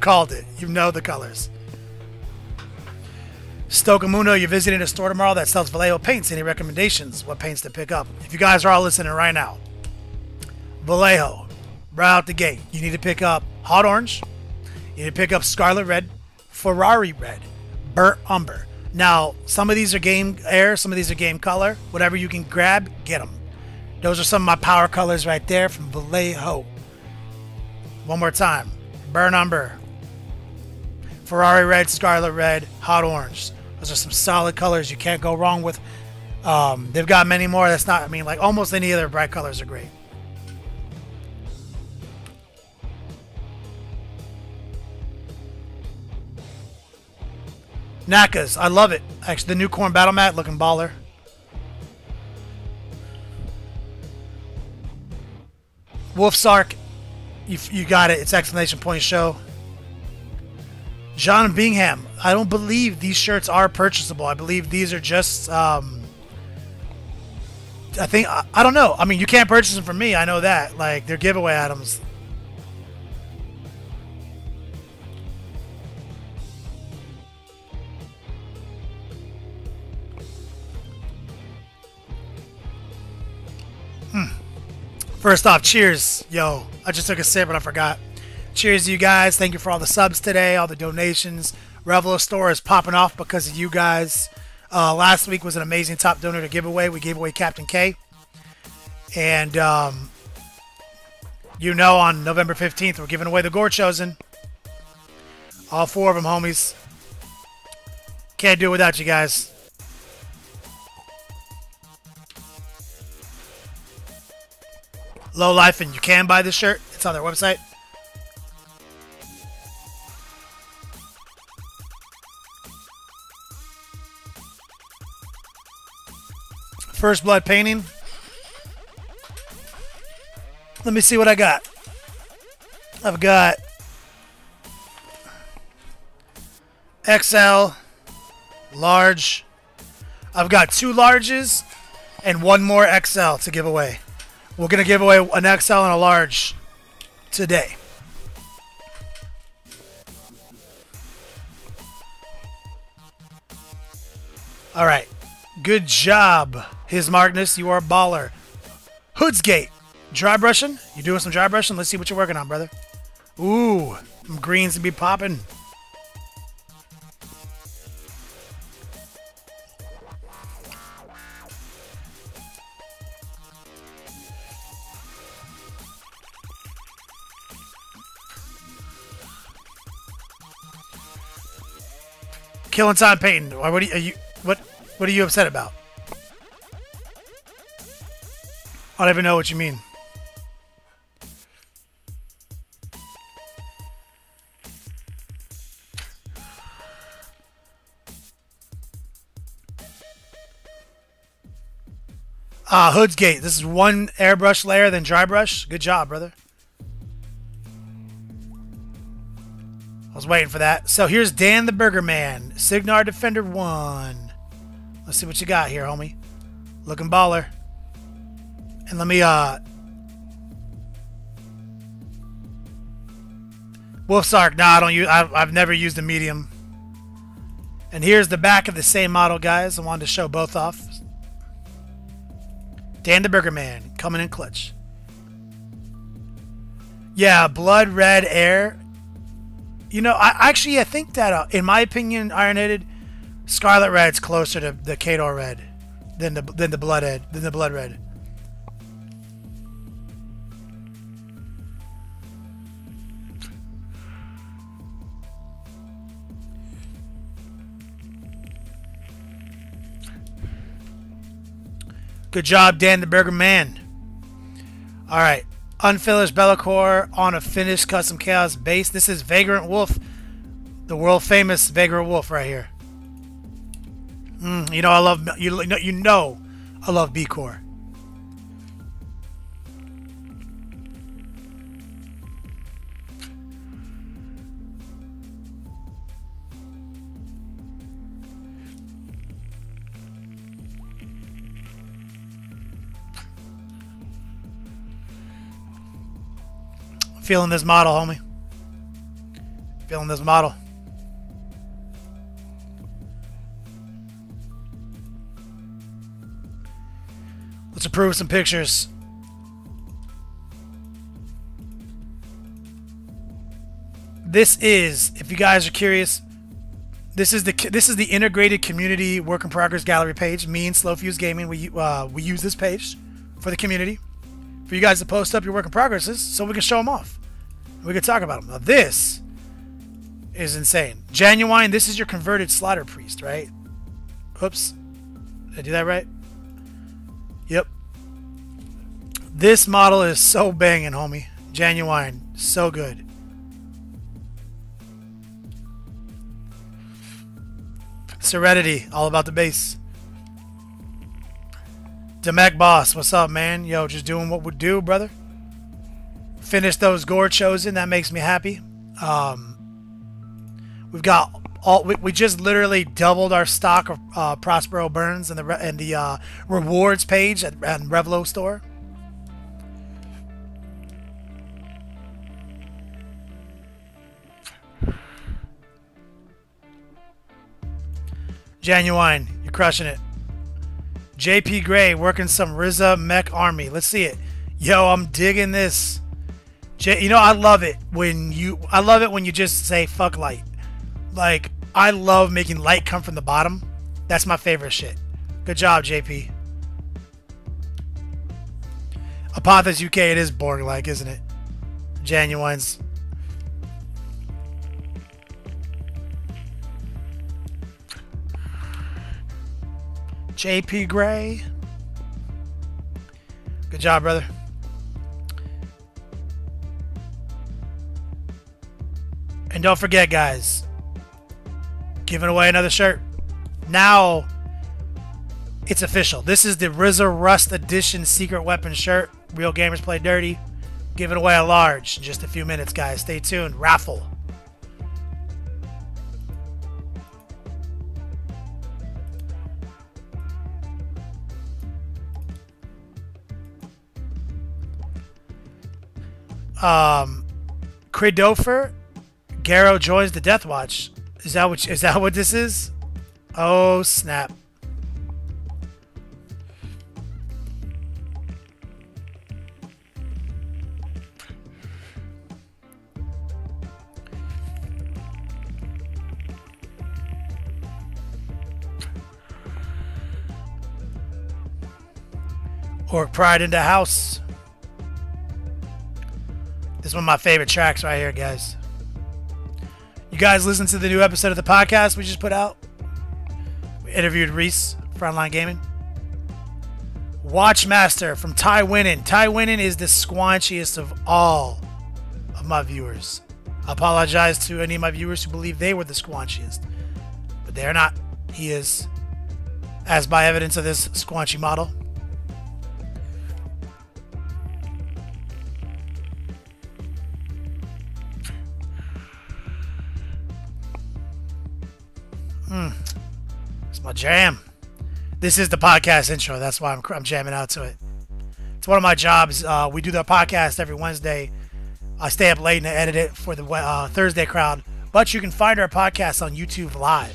called it. You know the colors. Stokamundo, you're visiting a store tomorrow that sells Vallejo paints. Any recommendations? What paints to pick up? If you guys are all listening right now, Vallejo, right out the gate, you need to pick up Hot Orange. You need to pick up Scarlet Red, Ferrari Red, Burnt Umber. Now, some of these are game air, some of these are game color. Whatever you can grab, get them. Those are some of my power colors right there from Vallejo. One more time. Burnt Umber, Ferrari Red, Scarlet Red, Hot Orange. Those are some solid colors you can't go wrong with. They've got many more. That's not, I mean, like almost any other bright colors are great. Nakas, I love it. Actually, the new corn battle mat looking baller. Wolf Sark, you got it. It's exclamation point show. John Bingham, I don't believe these shirts are purchasable. I believe these are just, I don't know. I mean, you can't purchase them from me. I know that. Like, they're giveaway items. First off, cheers. Yo, I just took a sip and I forgot. Cheers to you guys. Thank you for all the subs today, all the donations. Revlo store is popping off because of you guys. Last week was an amazing top donor to giveaway. We gave away Captain K. And, you know, on November 15th, we're giving away the Gorechosen. All four of them, homies. Can't do it without you guys. Low Life, and you can buy this shirt. It's on their website. First Blood Painting. Let me see what I got. I've got XL, large. I've got two larges and one more XL to give away. We're going to give away an XL and a large today. All right. Good job, His Magnus. You are a baller. Hoodsgate. Dry brushing? You doing some dry brushing? Let's see what you're working on, brother. Ooh. Some greens to be popping. Killing Time Painting. What are you upset about? I don't even know what you mean. Hoodsgate. This is one airbrush layer, then dry brush. Good job, brother. I was waiting for that. So here's Dan the Burger Man, Signar Defender 1. Let's see what you got here, homie. Looking baller. And let me, Wolfsark, nah, I don't use, I've never used a medium. And here's the back of the same model, guys. I wanted to show both off. Dan the Burger Man, coming in clutch. Yeah, blood red air. You know, I think that, in my opinion, Ironated, Scarlet Red's closer to the Kador Red than the blood red. Good job, Dan the Burger Man. All right. Unfinished Bellicor on a finished Custom Chaos base. This is Vagrant Wolf. The world-famous Vagrant Wolf right here. You know I love... You know I love B-Core. Feeling this model, homie. Feeling this model. Let's approve some pictures. This is, if you guys are curious, this is the integrated community work in progress gallery page. Me and Slow Fuse Gaming, we use this page for the community, for you guys to post up your work in progresses, so we can show them off. We could talk about them. Now this is insane. Genuine, this is your converted Slaughter Priest, right? Oops. Did I do that right? Yep. This model is so banging, homie. Genuine. So good. Serenity, all about the base. Demek Boss, what's up, man? Yo, just doing what we do, brother. Finish those Gorechosen. That makes me happy. We've got all. We just literally doubled our stock of Prospero burns and the rewards page at Revlo store. Genuine, you're crushing it. JP Gray working some Rizza Mech Army. Let's see it. Yo, I'm digging this. You know, I love it when you. I love it when you just say fuck light. Like, I love making light come from the bottom. That's my favorite shit. Good job, JP. Apothas UK, it is boring like, isn't it? Genuines. JP Gray. Good job, brother. And don't forget, guys, giving away another shirt. Now it's official. This is the RZA Rust Edition Secret Weapon shirt. Real gamers play dirty. Giving away a large in just a few minutes, guys. Stay tuned. Raffle. Credofer Garrow joins the Death Watch. Is that what this is? Oh snap. Orc Pride in the house. This is one of my favorite tracks right here, guys. You guys listen to the new episode of the podcast we just put out. We interviewed Reese, Frontline Gaming. Watchmaster from Ty Winnan. Ty Winnan is the squanchiest of all of my viewers. I apologize to any of my viewers who believe they were the squanchiest, but they are not. He is, as by evidence of this squanchy model. It's my jam. This is the podcast intro. That's why I'm jamming out to it. It's one of my jobs. We do the podcast every Wednesday. I stay up late and I edit it for the Thursday crowd. But you can find our podcast on YouTube live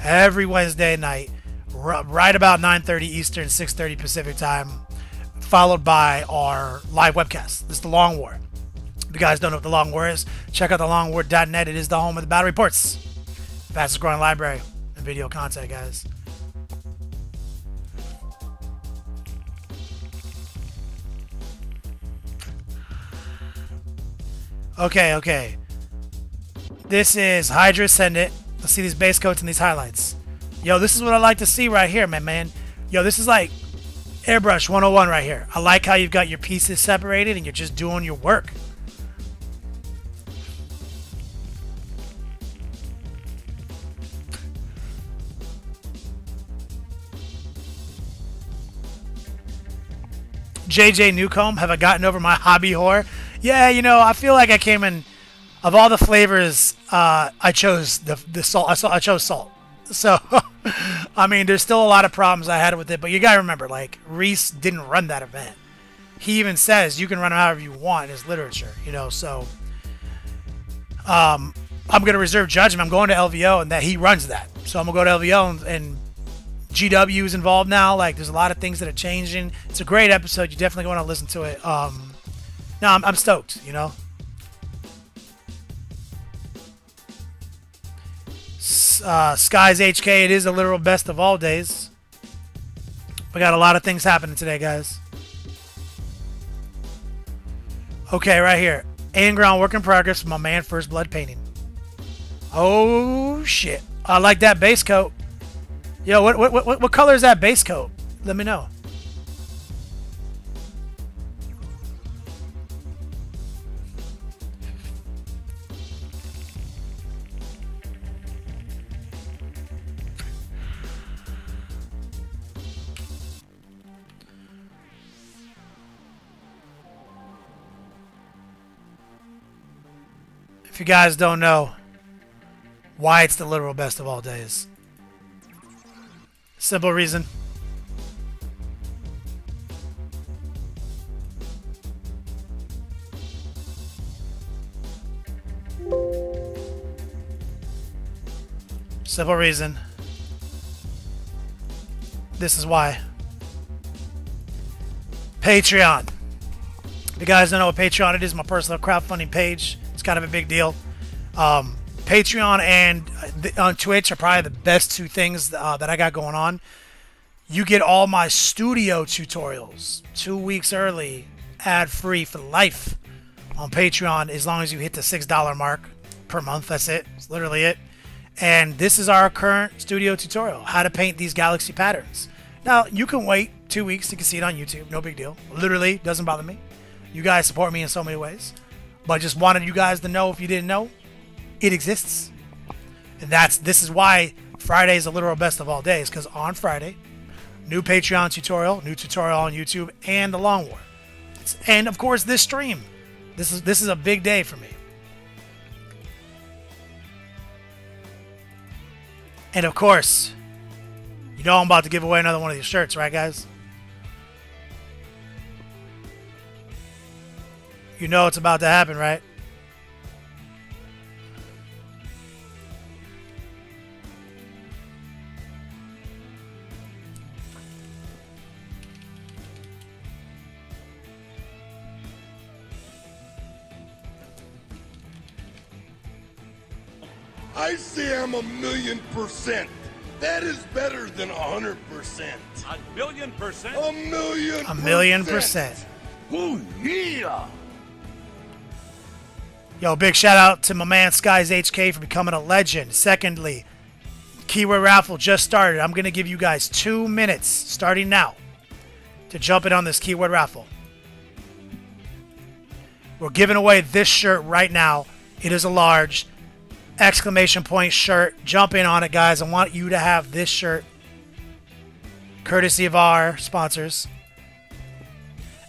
every Wednesday night, right about 9:30 Eastern, 6:30 Pacific time, followed by our live webcast. This is The Long War. If you guys don't know what The Long War is, check out thelongwar.net. It is the home of the battle reports. Fastest growing library and video content, guys. Okay, okay. This is Hydra Ascendant. Let's see these base coats and these highlights. Yo, this is what I like to see right here, man. Yo, this is like airbrush 101 right here. I like how you've got your pieces separated and you're just doing your work. JJ Newcomb, have I gotten over my hobby whore? Yeah, you know, I feel like I came in. Of all the flavors, I chose the salt. I chose salt. So, I mean, there's still a lot of problems I had with it. But you gotta remember, like, Reese didn't run that event. He even says you can run them however you want in his literature. You know, so I'm gonna reserve judgment. I'm going to LVO, and that he runs that. So I'm gonna go to LVO, and GW is involved now. Like, there's a lot of things that are changing. It's a great episode. You definitely want to listen to it. No, I'm stoked. You know. Sky's HK, it is the literal best of all days. We got a lot of things happening today, guys. Okay, right here. And ground work in progress, my man First Blood painting. Oh, shit. I like that base coat. Yo, what color is that base coat? Let me know. If you guys don't know why it's the literal best of all days. Simple reason. Simple reason. This is why. Patreon. If you guys don't know what Patreon is, my personal crowdfunding page. Kind of a big deal. Patreon and on Twitch are probably the best two things that I got going on. You get all my studio tutorials 2 weeks early, ad free for life on Patreon as long as you hit the $6 mark per month. That's it. That's literally it. And this is our current studio tutorial, how to paint these galaxy patterns. Now you can wait 2 weeks. You can see it on YouTube. No big deal. Literally doesn't bother me. You guys support me in so many ways. But just wanted you guys to know, if you didn't know, it exists. And this is why Friday is the literal best of all days. Because on Friday, new Patreon tutorial, new tutorial on YouTube, and The Long War. And, of course, this stream. This is a big day for me. And, of course, you know I'm about to give away another one of these shirts, right, guys? You know it's about to happen, right? I say I'm 1,000,000%. That is better than 100%. 1,000,000%? 1,000,000%. 1,000,000%. Woo, yeah! Yo, big shout out to my man Skies HK for becoming a legend. Secondly, keyword raffle just started. I'm going to give you guys 2 minutes starting now to jump in on this keyword raffle. We're giving away this shirt right now. It is a large ! Shirt. Jump in on it, guys. I want you to have this shirt courtesy of our sponsors.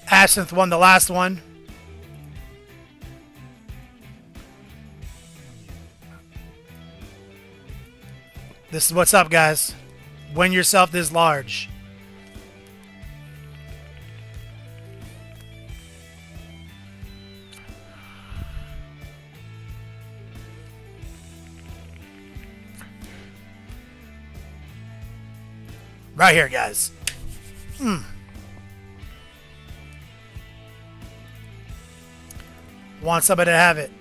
Absinthe won the last one. This is what's up, guys. Win yourself this large. Right here, guys. Want somebody to have it.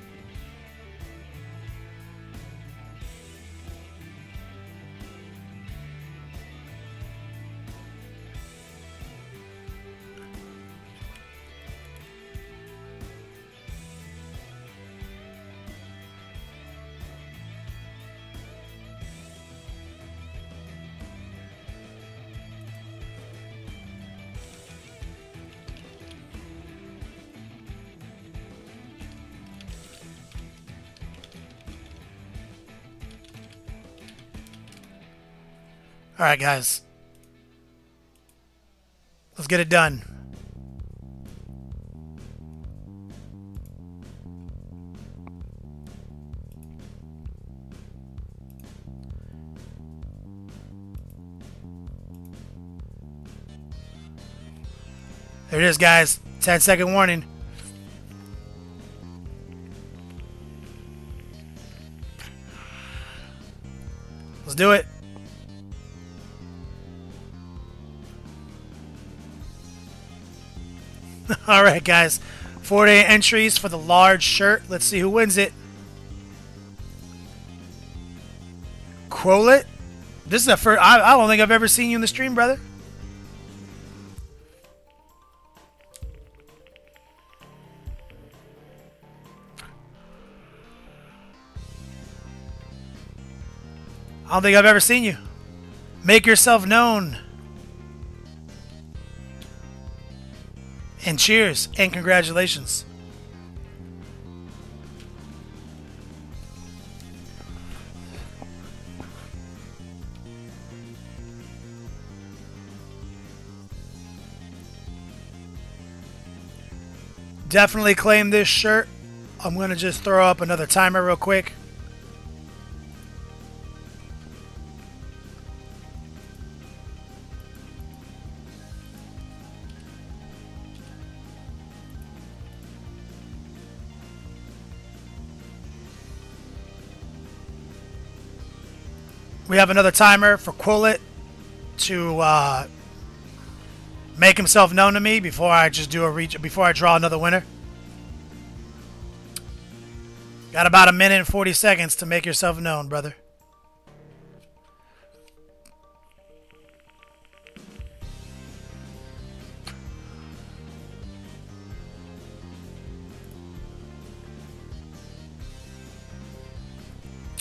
All right, guys. Let's get it done. There it is, guys. 10-second warning. Let's do it. All right, guys. 4-day entries for the large shirt. Let's see who wins it. Crowlet? This is the first... I don't think I've ever seen you in the stream, brother. I don't think I've ever seen you. Make yourself known. And cheers and congratulations. Definitely claim this shirt. I'm going to just throw up another timer real quick. We have another timer for Quillet to make himself known to me before I just do a reach. Before I draw another winner, got about 1 minute and 40 seconds to make yourself known, brother.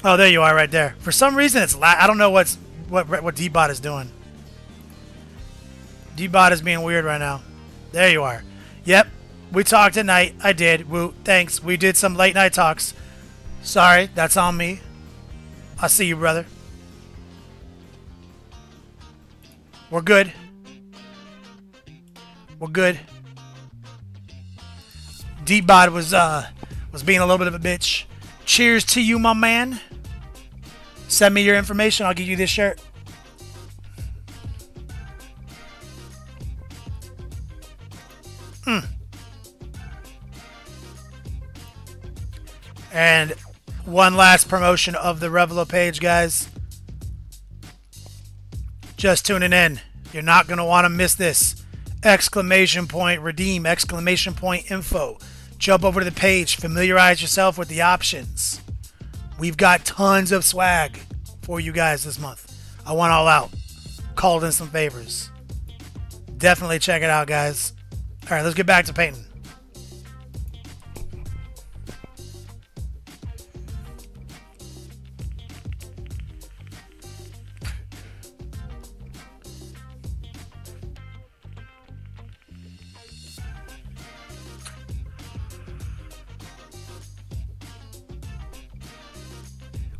Oh, there you are right there. For some reason, it's I don't know what D-Bot is doing. D-Bot is being weird right now. There you are. Yep, we talked at night. I did. Woo, thanks. We did some late night talks. Sorry, that's on me. I'll see you, brother. We're good. We're good. D-Bot was being a little bit of a bitch. Cheers to you, my man. Send me your information. I'll give you this shirt. And one last promotion of the Revlo page, guys. Just tuning in. You're not going to want to miss this. Exclamation point redeem. Exclamation point info. Jump over to the page. Familiarize yourself with the options. We've got tons of swag for you guys this month. I went all out. Called in some favors. Definitely check it out, guys. All right, let's get back to painting.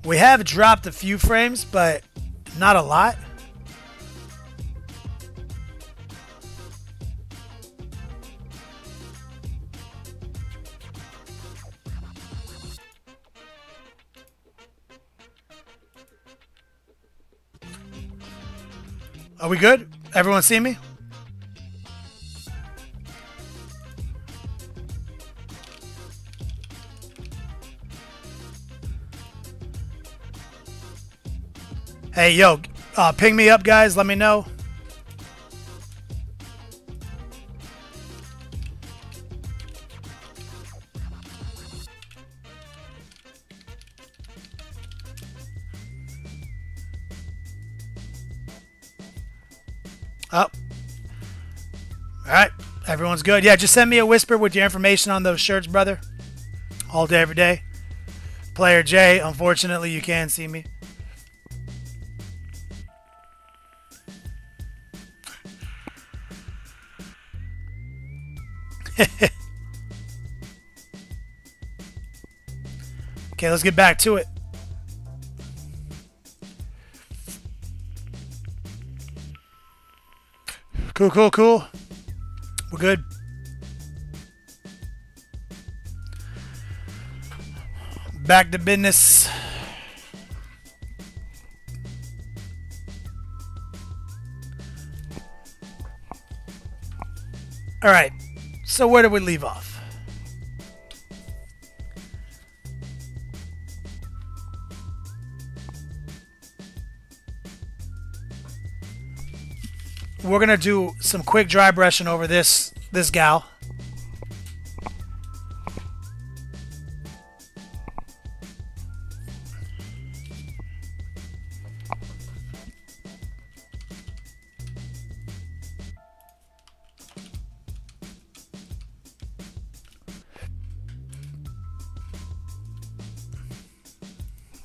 We have dropped a few frames, but not a lot. Are we good? Everyone see me? Hey, yo, ping me up, guys. Let me know. Oh. All right. Everyone's good. Yeah, just send me a whisper with your information on those shirts, brother. All day, every day. Player J, unfortunately, you can't see me. Okay, let's get back to it. Cool, cool, cool. We're good. Back to business. All right. So where did we leave off? We're gonna do some quick dry brushing over this gal.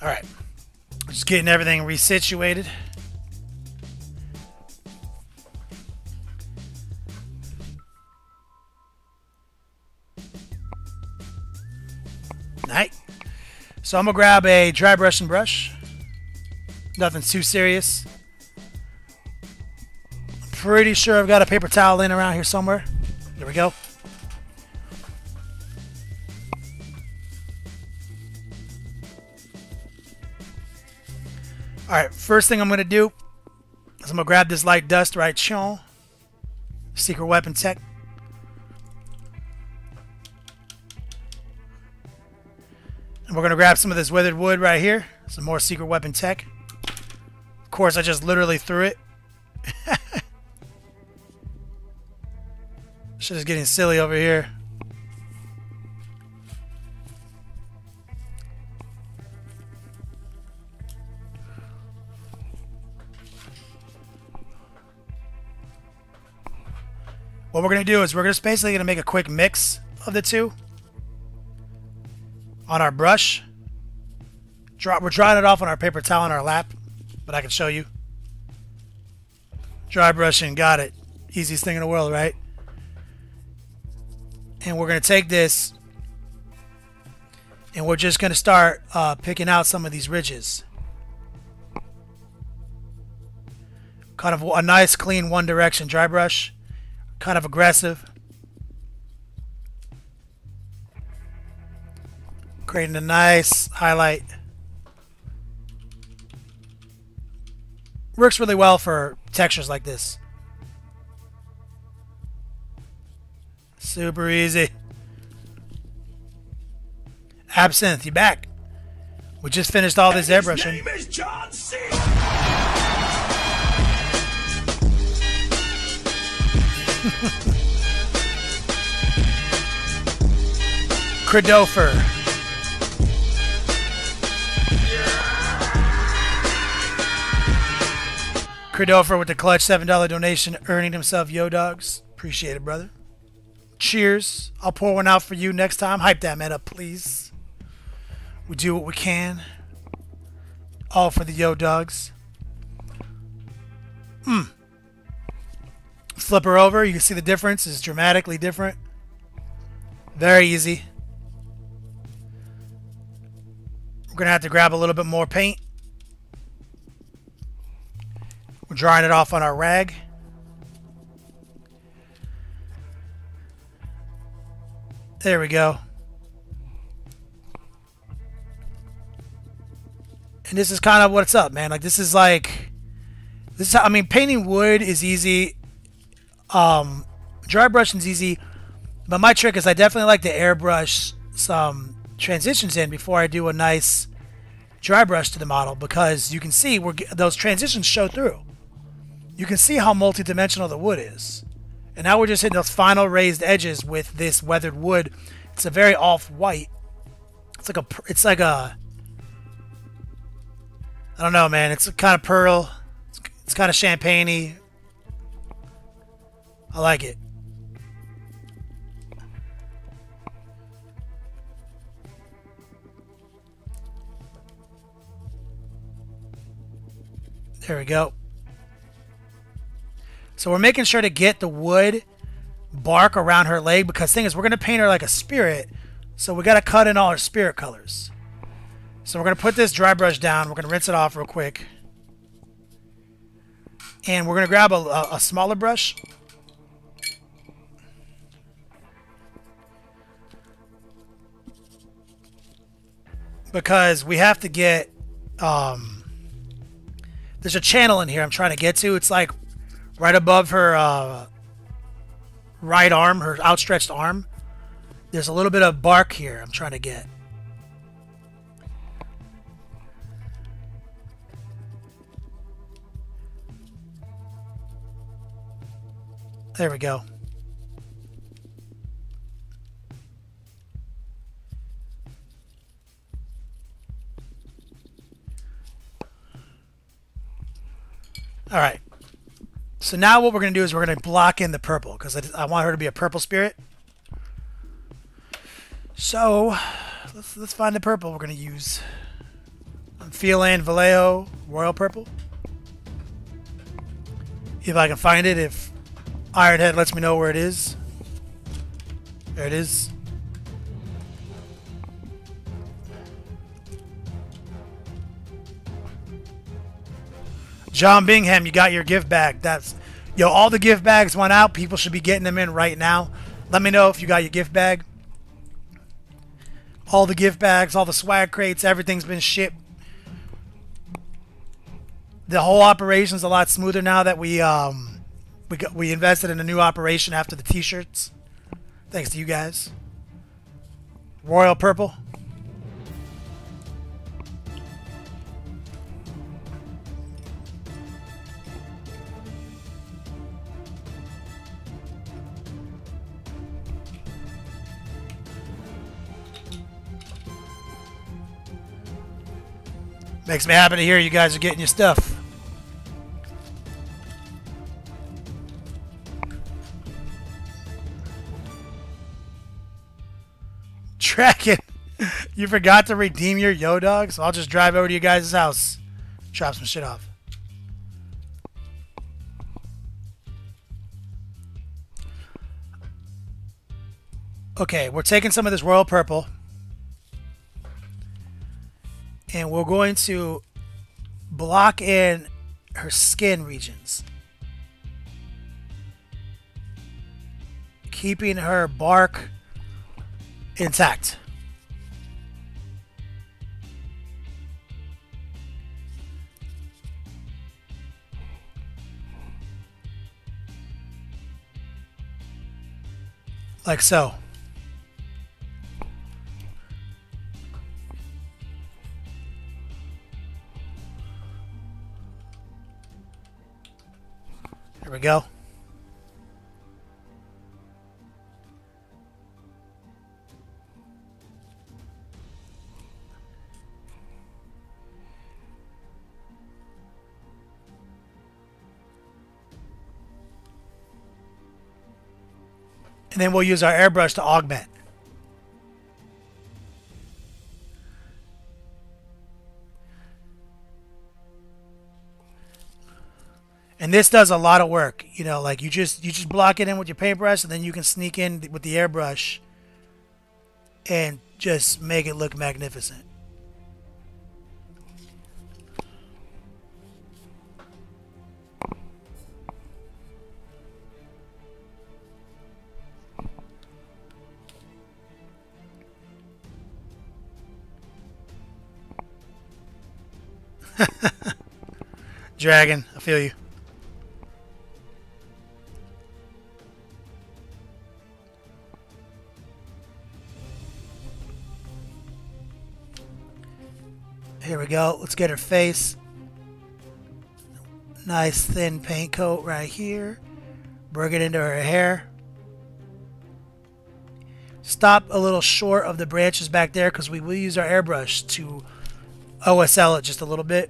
All right, just getting everything resituated. So I'm going to grab a dry brushing brush. Nothing too serious. I'm pretty sure I've got a paper towel laying around here somewhere. There we go. Alright, first thing I'm going to do is I'm going to grab this light dust right here. Secret Weapon Tech. We're going to grab some of this withered wood right here. Some more Secret Weapon Tech. Of course, I just literally threw it. Shit is getting silly over here. What we're going to do is we're just basically going to make a quick mix of the two. On our brush. We're drying it off on our paper towel on our lap, but I can show you. Dry brushing, got it. Easiest thing in the world, right? And we're going to take this and we're just going to start picking out some of these ridges. Kind of a nice, clean, one direction dry brush. Kind of aggressive. Creating a nice highlight. Works really well for textures like this. Super easy. Absinthe, you back? We just finished all this airbrushing. His name is John C. Credofer. Credofer with the clutch $7 donation, earning himself yo dogs. Appreciate it, brother. Cheers. I'll pour one out for you next time. Hype that man up, please. We do what we can. All for the yo dogs. Flip her over. You can see the difference is dramatically different. Very easy. We're going to have to grab a little bit more paint. We're drying it off on our rag. There we go. And this is kind of what's up, man. Like, this is like This is how, I mean, painting wood is easy. Dry brushing is easy. But my trick is I definitely like to airbrush some transitions in before I do a nice dry brush to the model, because you can see where those transitions show through. You can see how multi-dimensional the wood is. And now we're just hitting those final raised edges with this weathered wood. It's a very off-white. It's like a... I don't know, man. It's kind of pearl. It's kind of champagne-y. I like it. There we go. So we're making sure to get the wood bark around her leg, because the thing is, we're going to paint her like a spirit, so we got to cut in all her spirit colors. So we're going to put this dry brush down. We're going to rinse it off real quick. And we're going to grab a smaller brush. Because we have to get... there's a channel in here I'm trying to get to. It's like... right above her right arm, her outstretched arm. There's a little bit of bark here I'm trying to get. There we go. All right. So now what we're going to do is we're going to block in the purple, because I want her to be a purple spirit. So let's find the purple we're going to use. I'm feeling Vallejo Royal Purple. If I can find it, if Ironhead lets me know where it is. There it is. John Bingham, you got your gift bag. That's, yo, all the gift bags went out. People should be getting them in right now. Let me know if you got your gift bag. All the gift bags, all the swag crates, everything's been shipped. The whole operation's a lot smoother now that we invested in a new operation after the t-shirts. Thanks to you guys. Royal Purple. Makes me happy to hear you guys are getting your stuff. Tracking. You forgot to redeem your Yo Dog, so I'll just drive over to you guys' house. Chop some shit off. Okay, we're taking some of this Royal Purple. And we're going to block in her skin regions, keeping her bark intact. Like so. There we go. And then we'll use our airbrush to augment. And this does a lot of work, you know, like you just block it in with your paintbrush, and then you can sneak in with the airbrush and just make it look magnificent. Dragon, I feel you. we go. Let's get her face. Nice thin paint coat right here. Bring it into her hair. Stop a little short of the branches back there because we will use our airbrush to OSL it just a little bit.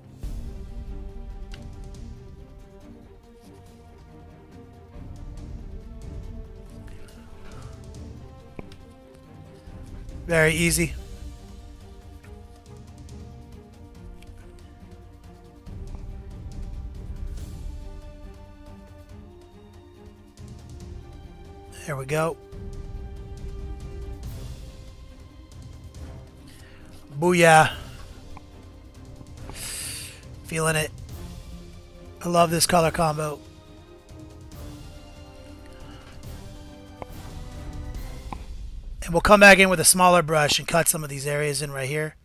Very easy. There we go. Booyah. Feeling it. I love this color combo. And we'll come back in with a smaller brush and cut some of these areas in right here.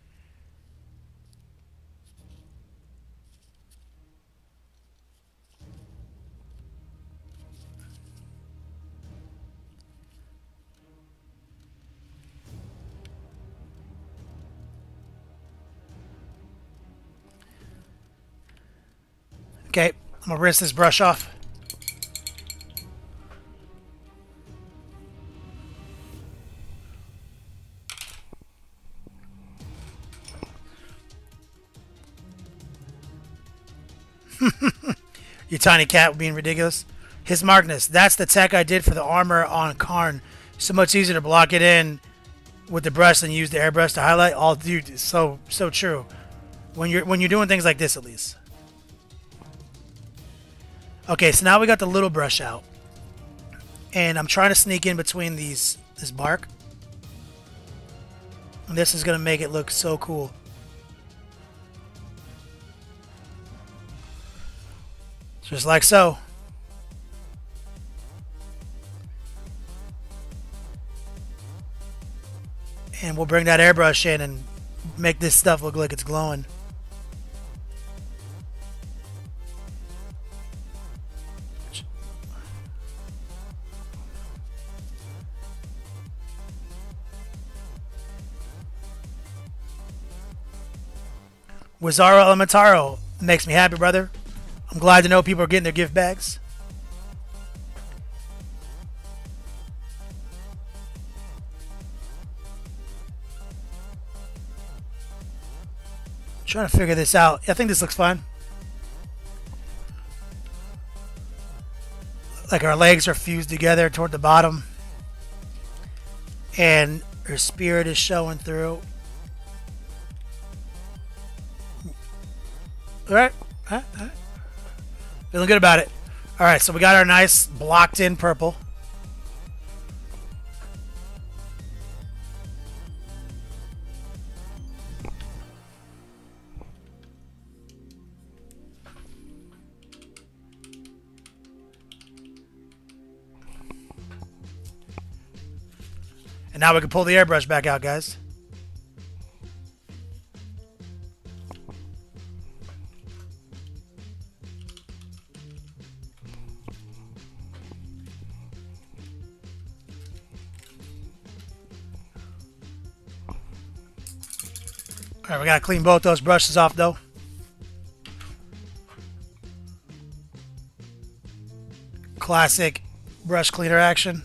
Okay, I'm gonna rinse this brush off. Your tiny cat being ridiculous. His Magnus, that's the tech I did for the armor on Kharn. So much easier to block it in with the brush than use the airbrush to highlight. Oh, dude, it's so true. When you're doing things like this, at least. Okay, so now we got the little brush out. And I'm trying to sneak in between these, this bark. And this is going to make it look so cool. Just like so. And we'll bring that airbrush in and make this stuff look like it's glowing. Wizaro Elementaro makes me happy, brother. I'm glad to know people are getting their gift bags. I'm trying to figure this out. I think this looks fine. Like our legs are fused together toward the bottom. And her spirit is showing through. Alright, alright. Feeling good about it. Alright, so we got our nice blocked in purple. And now we can pull the airbrush back out, guys. All right, we gotta clean both those brushes off though. Classic brush cleaner action.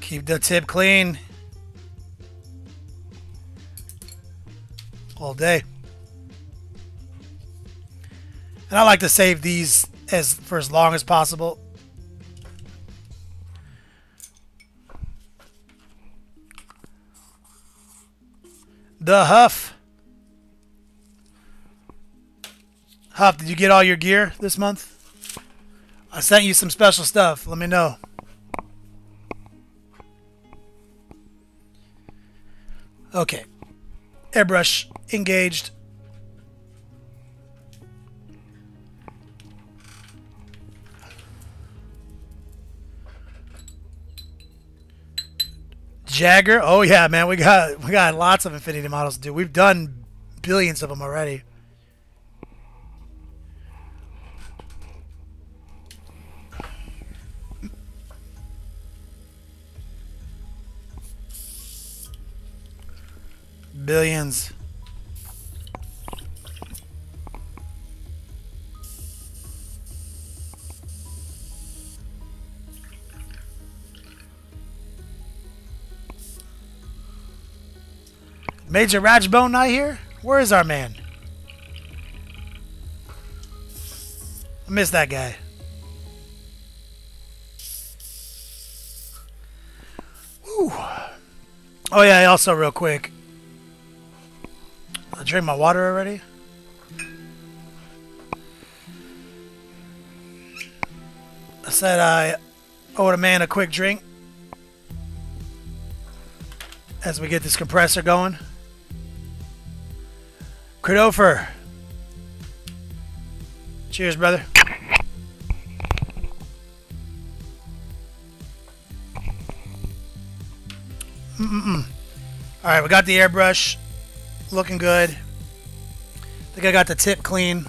Keep the tip clean all day. And I like to save these for as long as possible. The Huff. Huff, did you get all your gear this month? I sent you some special stuff. Let me know. Okay. Airbrush engaged. Jagger, oh yeah, man, we got lots of Infinity models to do. We've done billions of them already. Billions. Major Rajbone not here? Where is our man? I miss that guy. Whew. Oh yeah, also real quick. I drank my water already. I said I owed a man a quick drink as we get this compressor going. Credofer. Cheers, brother. Alright, we got the airbrush looking good. I think I got the tip clean.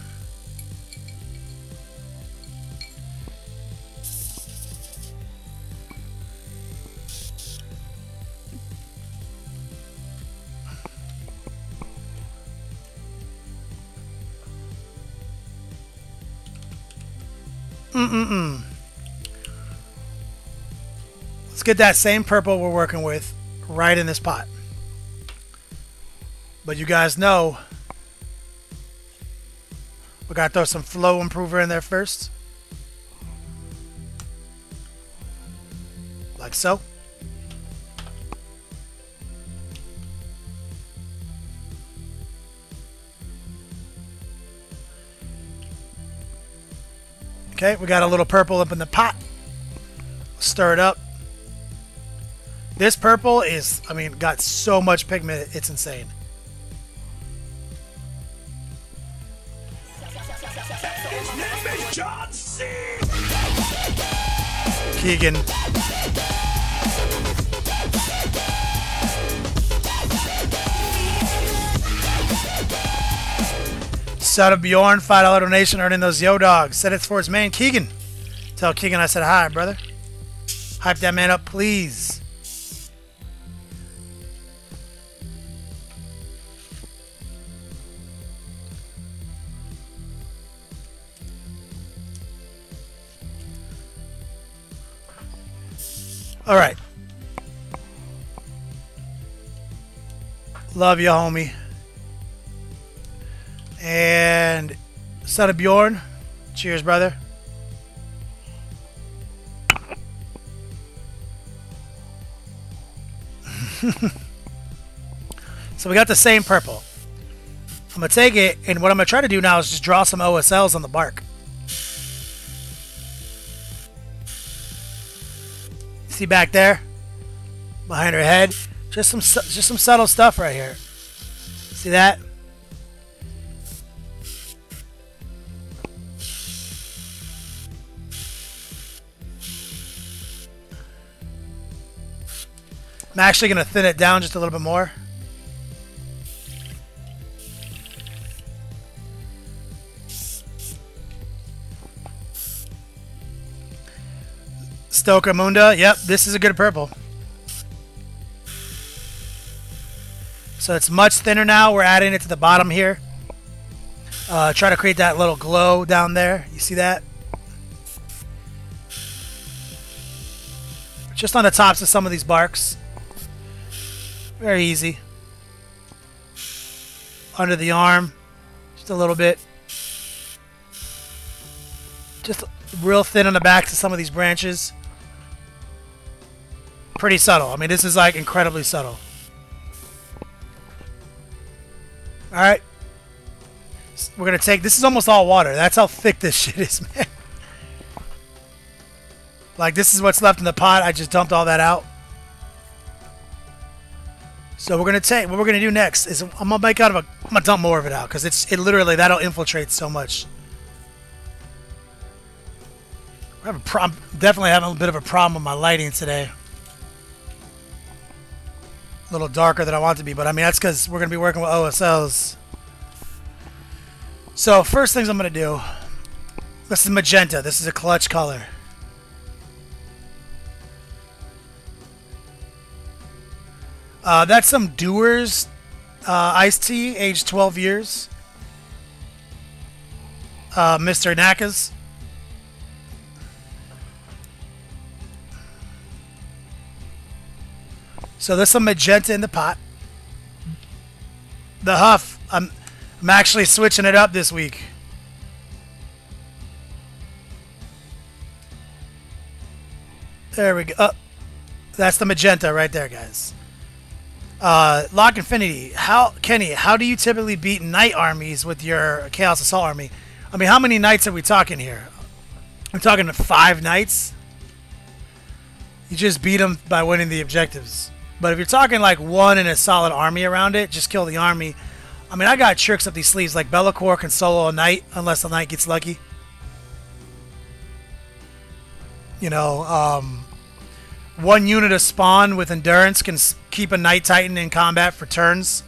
Let's get that same purple we're working with right in this pot. But you guys know we gotta throw some flow improver in there first. Like so. Okay, we got a little purple up in the pot. Stir it up. This purple is, I mean, got so much pigment, it's insane. His name is John C. Keegan. Shout out to Bjorn, $5 donation, earning those yo dogs. Said it's for his man Keegan. Tell Keegan I said hi, brother. Hype that man up, please. All right. Love you, homie. And Sada Bjorn, cheers, brother. So we got the same purple. I'm going to take it, and what I'm going to try to do now is just draw some OSLs on the bark. See back there? Behind her head? Just some subtle stuff right here. See that? I'm actually going to thin it down just a little bit more. Stoker Munda. Yep, this is a good purple. So it's much thinner now. We're adding it to the bottom here. Try to create that little glow down there. You see that? Just on the tops of some of these barks. Very easy. Under the arm. Just a little bit. Just real thin on the backs of some of these branches. Pretty subtle. I mean, this is like incredibly subtle. Alright. We're going to take... This is almost all water. That's how thick this shit is, man. Like, this is what's left in the pot. I just dumped all that out. So we're gonna take what we're gonna do next is I'm gonna dump more of it out because it literally that'll infiltrate so much. I have a problem. Definitely having a bit of a problem with my lighting today. A little darker than I want it to be, but I mean that's because we're gonna be working with OSLs. So first things I'm gonna do. This is magenta. This is a clutch color. That's some Doers Ice-T, aged 12 years. Mr. Nakas. So there's some magenta in the pot. The Huff. I'm actually switching it up this week. There we go. Oh, that's the magenta right there, guys. Lock Infinity. Kenny, how do you typically beat knight armies with your Chaos Assault Army? I mean, how many knights are we talking here? I'm talking 5 knights. You just beat them by winning the objectives. But if you're talking like one and a solid army around it, just kill the army. I mean, I got tricks up these sleeves. Like Bellicor can solo a knight unless the knight gets lucky. You know, one unit of spawn with endurance can keep a Night Titan in combat for turns.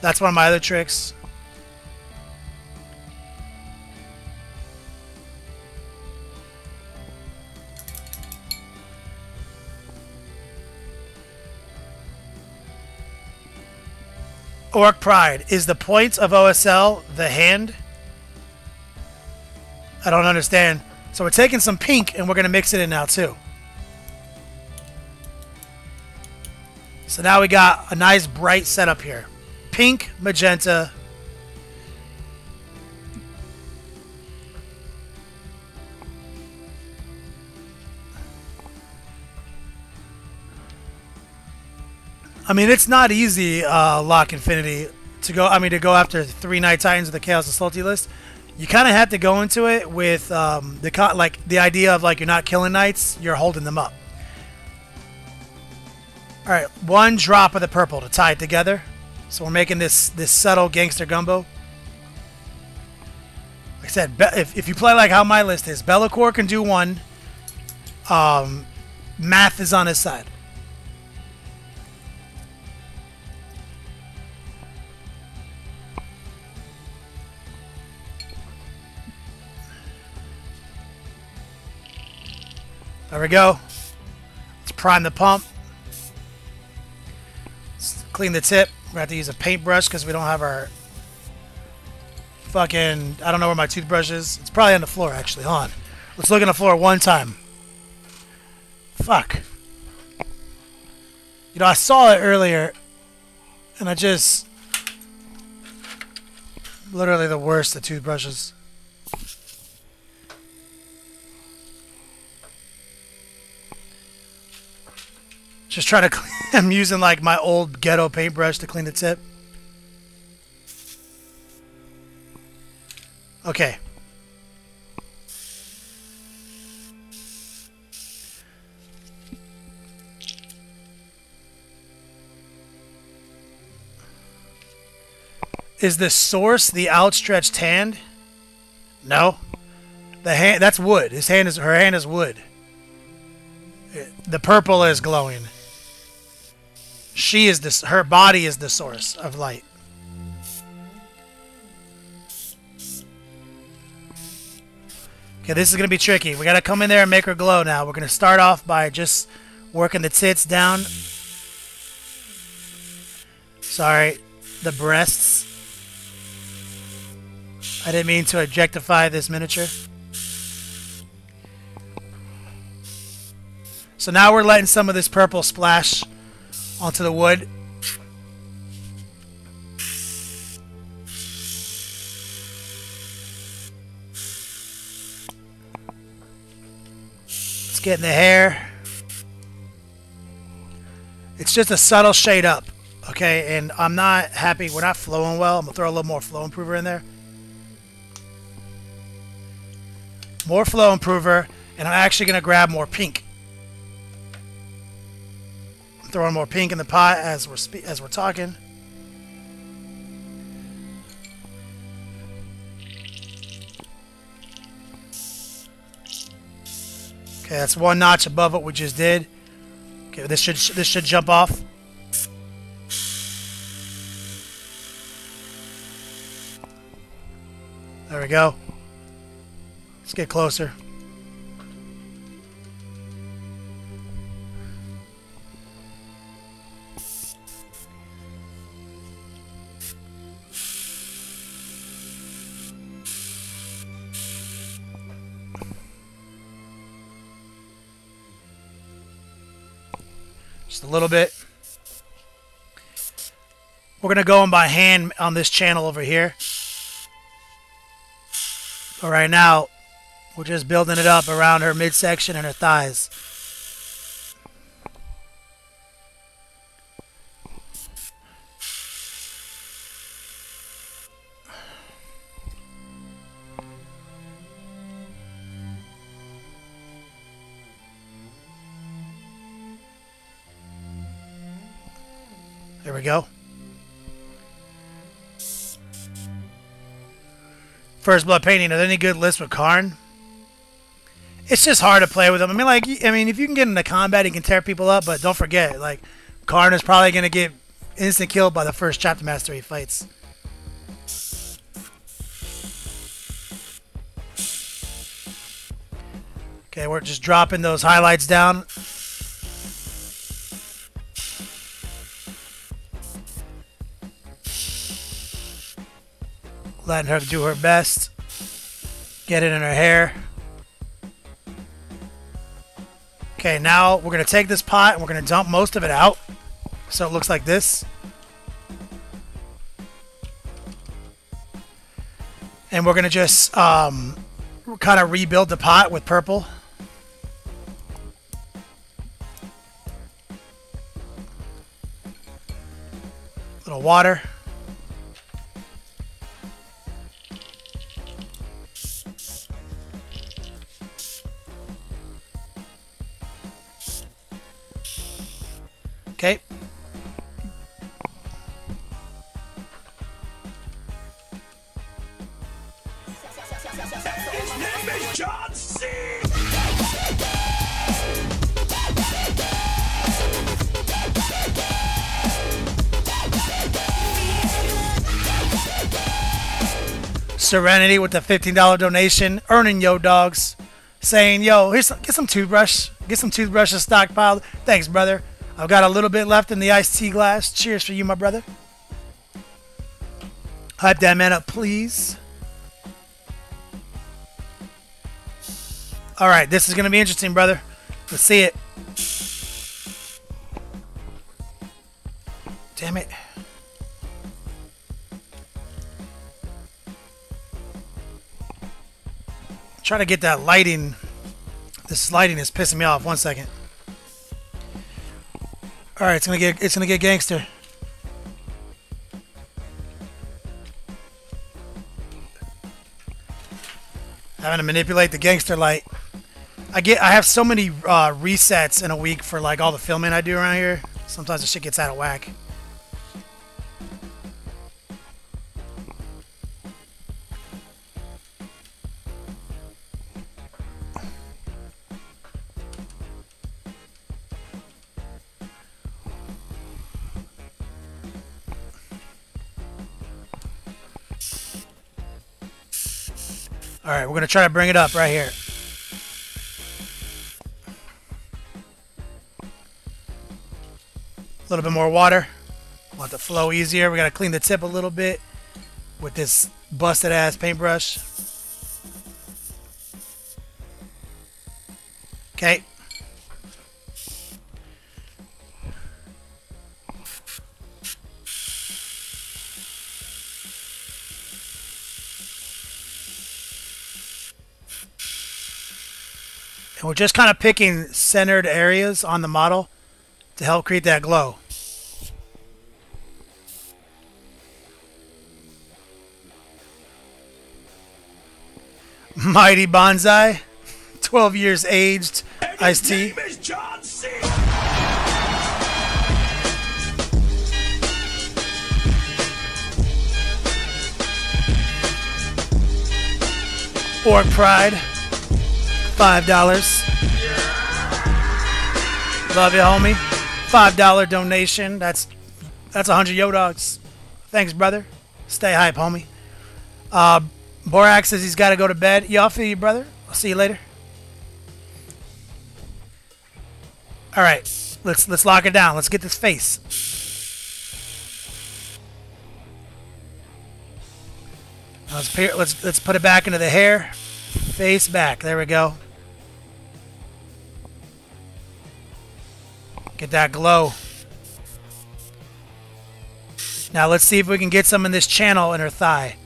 That's one of my other tricks. Orc Pride. Is the point of OSL the hand? I don't understand. So we're taking some pink and we're going to mix it in now too. So now we got a nice bright setup here. Pink, magenta. I mean, it's not easy, Lock Infinity, to go after 3 Night Titans with the Chaos Assaulty list. You kind of have to go into it with the idea of like you're not killing knights, you're holding them up. All right, one drop of the purple to tie it together. So we're making this subtle gangster gumbo. Like I said, if you play like how my list is, Bellicor can do one. Math is on his side. There we go. Let's prime the pump. Clean the tip. We're going to have to use a paintbrush because we don't have our fucking... I don't know where my toothbrush is. It's probably on the floor, actually. Hold on. Let's look on the floor one time. Fuck. You know, I saw it earlier, and I just... Literally the worst of toothbrushes. Just trying to clean... I'm using like my old ghetto paintbrush to clean the tip. Okay. Is the source the outstretched hand? No. The hand, that's wood. His hand is, her hand is wood. The purple is glowing. She is this. Her body is the source of light. Okay, this is gonna be tricky. We gotta come in there and make her glow. Now we're gonna start off by just working the tits down. Sorry, the breasts. I didn't mean to objectify this miniature. So now we're letting some of this purple splash onto the wood. Let's get in the hair. It's just a subtle shade up, okay? And I'm not happy. We're not flowing well. I'm going to throw a little more flow improver in there. More flow improver, and I'm actually going to grab more pink. Throwing more pink in the pot as we're talking. Okay, that's one notch above what we just did. Okay, this should jump off. There we go. Let's get closer. just a little bit. We're going to go in by hand on this channel over here. But right now, we're just building it up around her midsection and her thighs. There we go. First Blood Painting. Are there any good lists with Kharn? It's just hard to play with them. I mean, if you can get into combat, you can tear people up. But don't forget, like, Kharn is probably going to get instant killed by the first chapter master he fights. Okay, we're just dropping those highlights down. Letting her do her best. Get it in her hair. Okay, now we're going to take this pot and we're going to dump most of it out. So it looks like this. And we're going to just kind of rebuild the pot with purple. A little water. Okay. His name is John C. Serenity with the $15 donation, earning yo dogs, saying yo, get some toothbrush, get some toothbrushes stockpiled. Thanks, brother. I've got a little bit left in the iced tea glass. Cheers for you, my brother. Hype that man up, please. All right, this is going to be interesting, brother. Let's see it. Damn it. Try to get that lighting. This lighting is pissing me off. One second. All right, it's gonna get gangster. Having to manipulate the gangster light. I have so many resets in a week for like all the filming I do around here. Sometimes the shit gets out of whack. Alright, we're going to try to bring it up right here. A little bit more water. Want the flow easier. We got to clean the tip a little bit with this busted ass paintbrush. Okay. And we're just kind of picking centered areas on the model to help create that glow. Mighty Bonsai, 12 years aged, iced tea. Orc Pride. $5. Love you, homie. $5 donation. That's 100 yo dogs. Thanks, brother. Stay hype, homie. Borax says he's got to go to bed. Y'all feel you, brother. I'll see you later. All right, let's lock it down. Let's get this face. Let's put it back into the hair. Face back. There we go. Get that glow. Now let's see if we can get some in this channel in her thigh.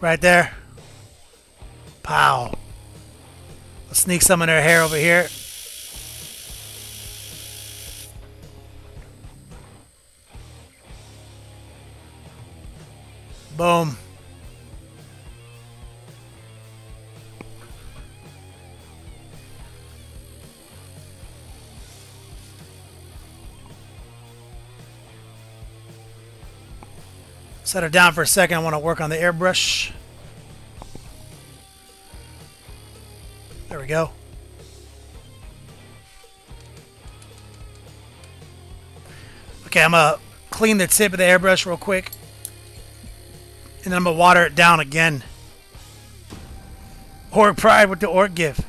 Right there. Pow. Let's sneak some in her hair over here. Boom. Set her down for a second. I want to work on the airbrush. There we go. Okay, I'm going to clean the tip of the airbrush real quick. And then I'm going to water it down again. Orc pride with the orc gift.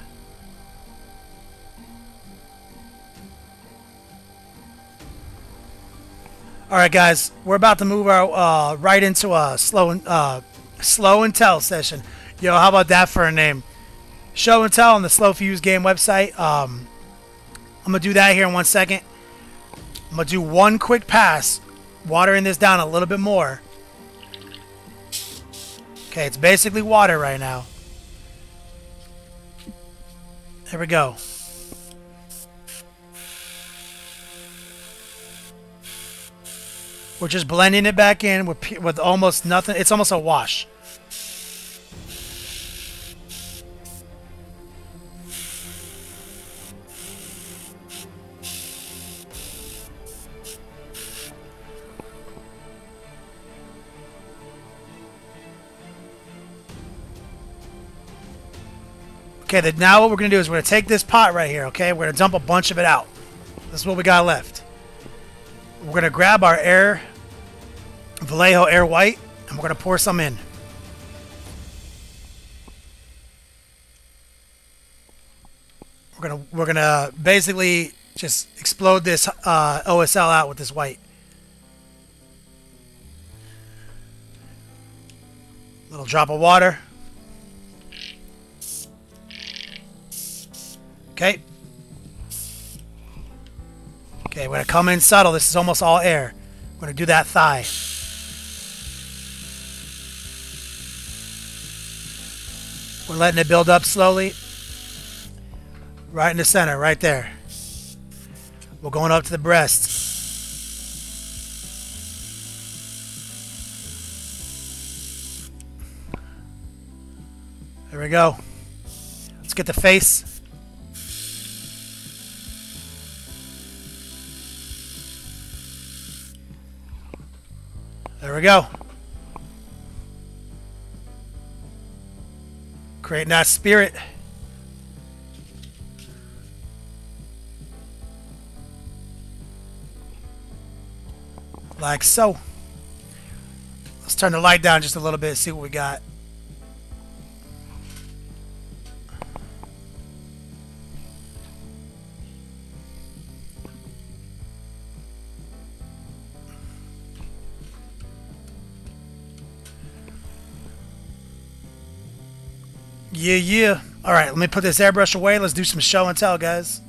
Alright guys, we're about to move our, right into a slow and tell session. Yo, how about that for a name? Show and tell on the Slow Fuse Game website. I'm going to do that here in 1 second. I'm going to do one quick pass, watering this down a little bit more. Okay, it's basically water right now. There we go. We're just blending it back in with almost nothing. It's almost a wash. Okay, now what we're going to do is we're going to take this pot right here, okay? We're going to dump a bunch of it out. This is what we got left. We're going to grab our air... Vallejo Air White, and we're going to pour some in. We're gonna basically just explode this OSL out with this white. Little drop of water. Okay. Okay, we're going to come in subtle. This is almost all air. We're going to do that thigh. We're letting it build up slowly. Right in the center, right there. We're going up to the breast. There we go. Let's get the face. There we go. Creating that spirit. Like so. Let's turn the light down just a little bit and see what we got. Yeah, yeah. All right, let me put this airbrush away. Let's do some show and tell, guys.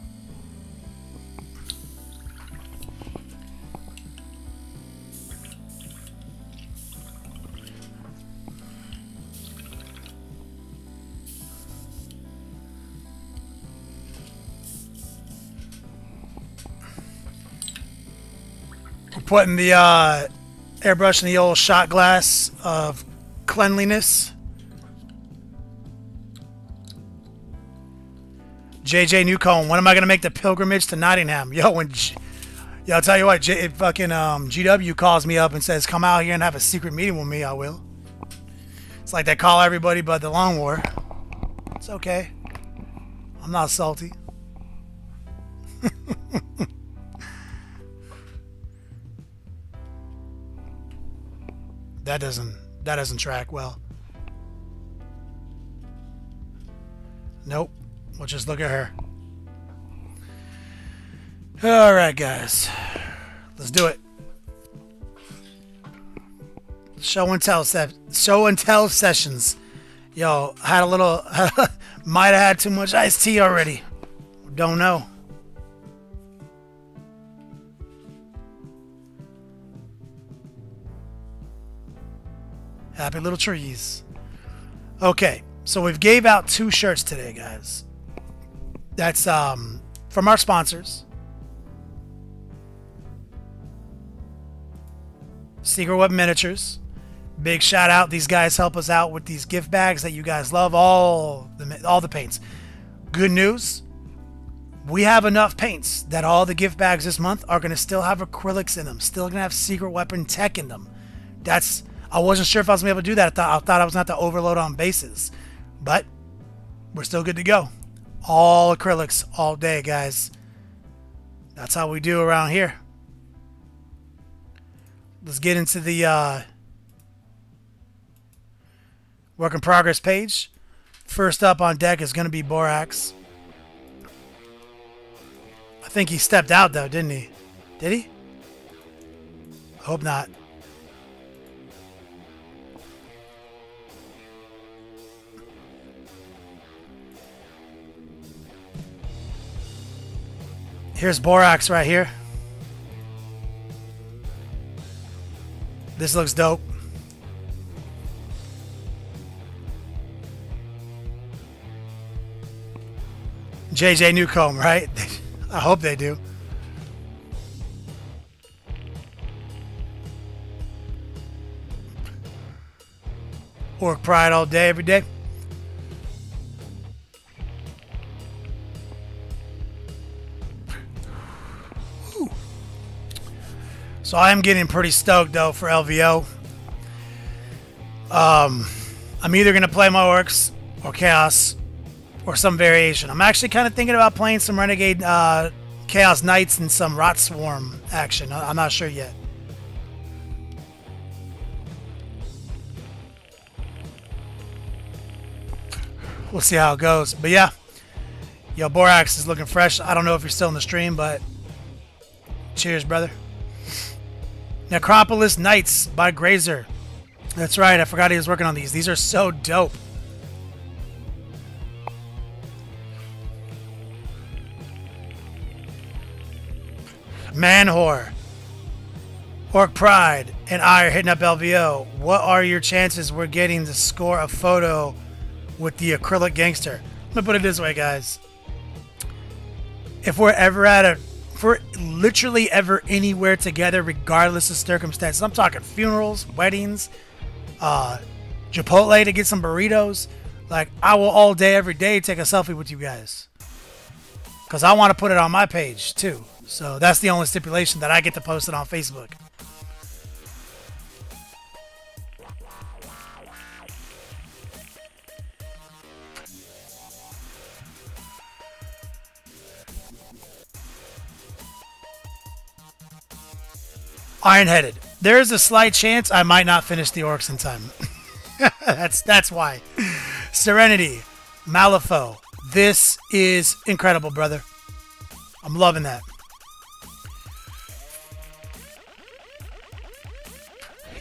We're putting the airbrush in the old shot glass of cleanliness. JJ Newcomb, when am I going to make the pilgrimage to Nottingham? Yo, I'll tell you what, if fucking GW calls me up and says, come out here and have a secret meeting with me, I will. It's like they call everybody but the Long War. It's okay. I'm not salty. That doesn't track well. Nope. We'll just look at her. Alright, guys. Let's do it. Show and tell sessions. Yo, had a little... might have had too much iced tea already. Don't know. Happy little trees. Okay, so we've gave out 2 shirts today, guys. That's from our sponsors. Secret Weapon Miniatures. Big shout out. These guys help us out with these gift bags that you guys love. All the paints. Good news. We have enough paints that all the gift bags this month are going to still have acrylics in them. Still going to have Secret Weapon tech in them. That's... I wasn't sure if I was going to be able to do that. I thought I was going to have to overload on bases. But we're still good to go. All acrylics all day, guys. That's how we do around here. Let's get into the work in progress page. First up on deck is going to be Borax. I think he stepped out, though, didn't he? Did he? I hope not. Here's Borax right here. This looks dope. JJ Newcomb, right? I hope they do. Orc pride all day, every day. So I am getting pretty stoked, though, for LVO. I'm either going to play my Orcs or Chaos or some variation. I'm actually kind of thinking about playing some Renegade Chaos Knights and some Rot Swarm action. I'm not sure yet. We'll see how it goes. But yeah, yo, Borax is looking fresh. I don't know if you're still in the stream, but cheers, brother. Necropolis Knights by Grazer. That's right, I forgot he was working on these. These are so dope. Manhor, Orc Pride, and I are hitting up LVO. What are your chances we're getting to score a photo with the acrylic gangster? I'm gonna put it this way, guys. If we're ever at a... We're literally ever anywhere together, regardless of circumstances. I'm talking funerals, weddings, Chipotle to get some burritos. Like, I will all day, every day take a selfie with you guys. Because I want to put it on my page, too. So that's the only stipulation, that I get to post it on Facebook. Iron-headed. There is a slight chance I might not finish the Orcs in time. that's why. Serenity, Malifaux. This is incredible, brother. I'm loving that.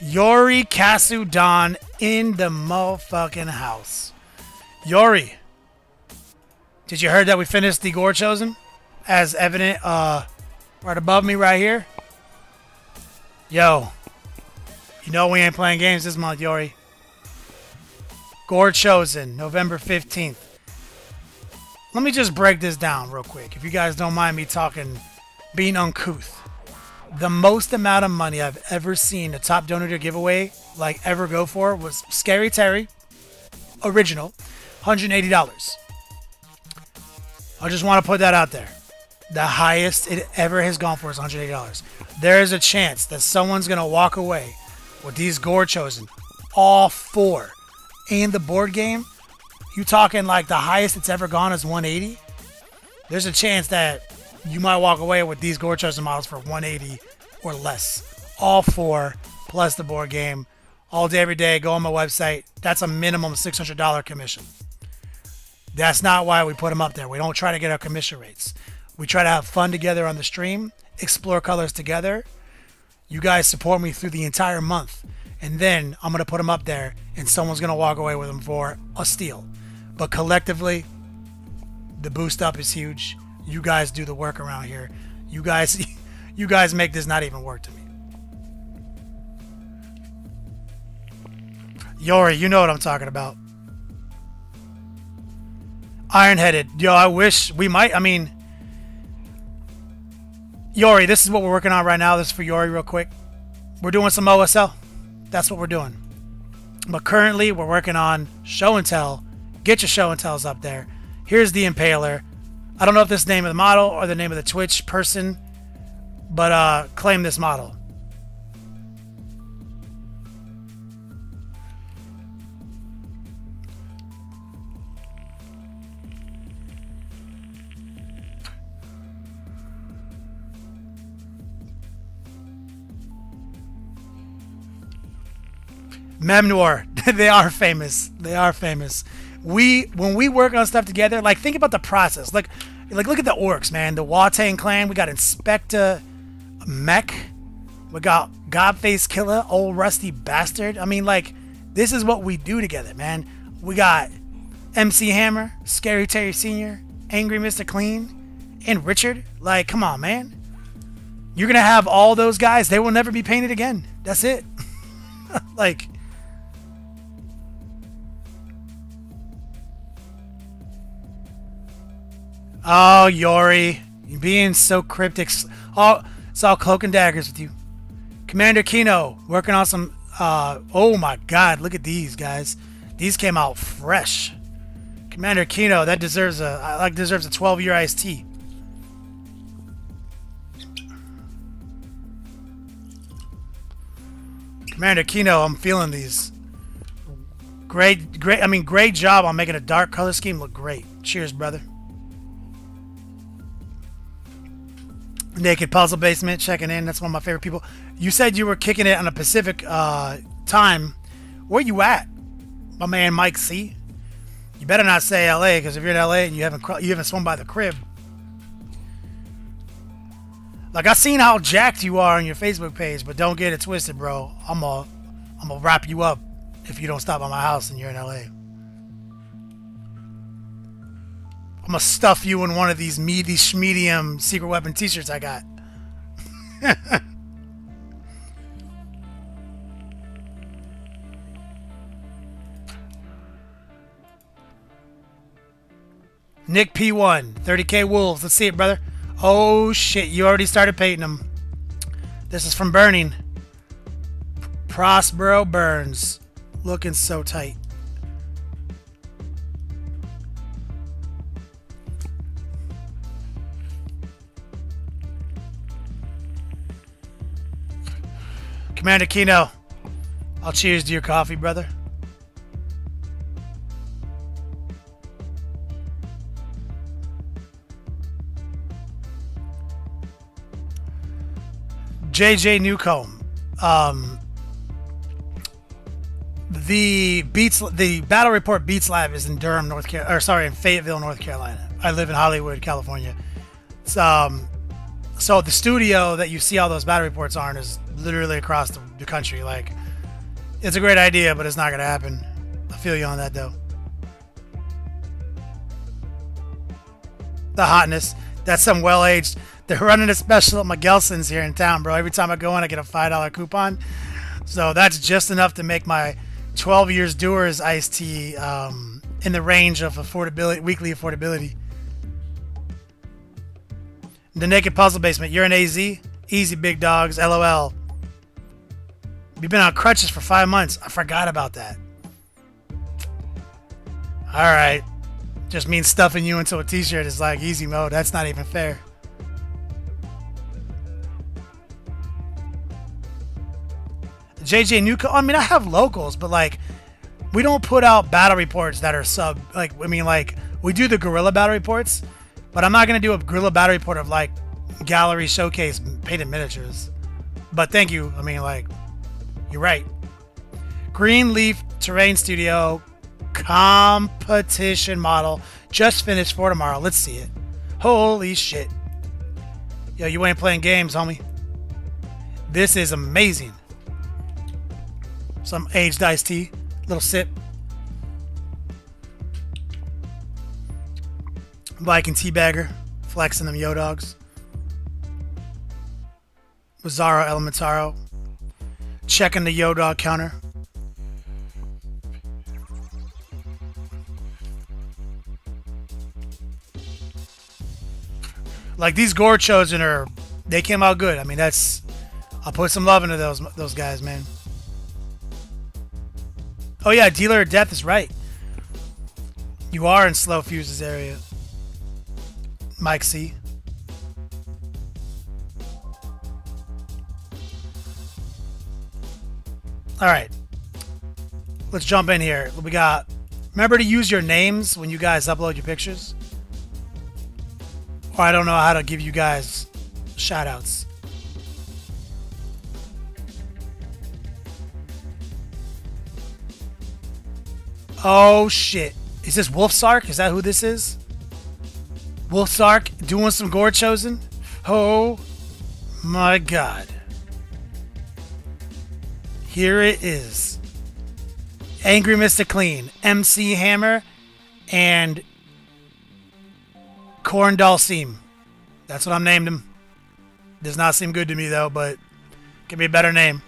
Yori Kasudan in the motherfucking house. Yori, did you hear that we finished the Gorechosen? As evident right above me right here. Yo, you know we ain't playing games this month, Yori. Gorechosen, November 15th. Let me just break this down real quick, if you guys don't mind me talking, being uncouth. The most amount of money I've ever seen a top donator giveaway, like, ever go for was Scary Terry, original, $180. I just want to put that out there. The highest it ever has gone for is $180. There is a chance that someone's going to walk away with these Gorechosen, all 4, and the board game. You talking like the highest it's ever gone is $180? There's a chance that you might walk away with these Gorechosen models for $180 or less. All 4, plus the board game, all day, every day. Go on my website. That's a minimum $600 commission. That's not why we put them up there. We don't try to get our commission rates. We try to have fun together on the stream, explore colors together. You guys support me through the entire month. and then I'm going to put them up there, and someone's going to walk away with them for a steal. But collectively, the boost up is huge. You guys do the work around here. You guys make this not even work to me. Yori, you know what I'm talking about. Iron-headed. Yo, I wish we might. I mean, Yori, this is what we're working on right now. This is for Yori real quick. We're doing some OSL. That's what we're doing. But currently, we're working on show and tell. Get your show and tells up there. Here's the Impaler. I don't know if this is the name of the model or the name of the Twitch person, but claim this model. Memnoir. They are famous. They are famous. When we work on stuff together, like, think about the process. Like look at the Orcs, man. The Watane clan. We got Inspector Mech. We got Godface Killer, Old Rusty Bastard. I mean, like, this is what we do together, man. We got MC Hammer, Scary Terry Sr., Angry Mr. Clean, and Richard. Like, come on, man. You're going to have all those guys. They will never be painted again. That's it. Like... Oh, Yori, you're being so cryptic. Oh, it's all cloak and daggers with you. Commander Kino, working on some... oh my god, look at these, guys. These came out fresh. Commander Kino, that deserves a 12-year iced tea. Commander Kino, I'm feeling these. Great, I mean, great job on making a dark color scheme look great. Cheers, brother. Naked Puzzle Basement checking in. That's one of my favorite people. You said you were kicking it on a Pacific time. Where you at, my man Mike C? You better not say L.A. because if you're in L.A. and you haven't swung by the crib, like, I seen how jacked you are on your Facebook page, but don't get it twisted, bro. I'm gonna wrap you up if you don't stop by my house and you're in L.A. I'm going to stuff you in one of these meaty schmedium secret weapon t-shirts I got. Nick P1, 30K wolves. Let's see it, brother. Oh, shit. You already started painting them. This is from Burning. Prospero Burns. Looking so tight. Commander Kino, I'll cheers to your coffee, brother. JJ Newcomb, the Battle Report Beats Live is in Durham, North Carolina. Or sorry, in Fayetteville, North Carolina. I live in Hollywood, California. It's so the studio that you see all those battle reports on is literally across the country. Like, it's a great idea, but it's not going to happen. I feel you on that, though. The hotness. That's some well-aged. They're running a special at Miguelson's here in town, bro. Every time I go in, I get a $5 coupon. So that's just enough to make my 12 years doers iced tea in the range of affordability, weekly affordability. The Naked Puzzle Basement. You're an AZ. Easy, big dogs. LOL. You've been on crutches for 5 months. I forgot about that. Alright. Just means stuffing you into a t-shirt is like easy mode. That's not even fair. JJ Nuka. I mean, I have locals, but like, we don't put out battle reports that are sub. Like, I mean, like, we do the guerrilla battle reports. But I'm not going to do a guerrilla battle report of, like, gallery showcase painted miniatures. But thank you. I mean, like, you're right. Greenleaf Terrain Studio competition model. Just finished for tomorrow. Let's see it. Holy shit. Yo, you ain't playing games, homie. This is amazing. some aged iced tea, little sip. Viking teabagger, flexing them yo dogs. Bizarro Elementaro, checking the yo dog counter. Like, these Gorechosen are, they came out good. I mean, that's, I'll put some love into those guys, man. Oh yeah, Dealer of Death is right. You are in Slow Fuse's area, Mike C. All right, let's jump in here. We got, remember to use your names when you guys upload your pictures. Or I don't know how to give you guys shout outs. Oh shit. Is this Wolfsark? Is that who this is? Wolfsark doing some Gorechosen? Oh my god. Here it is. Angry Mr. Clean, MC Hammer, and Corn Dalsim. That's what I'm named him. Does not seem good to me though, but give me a better name.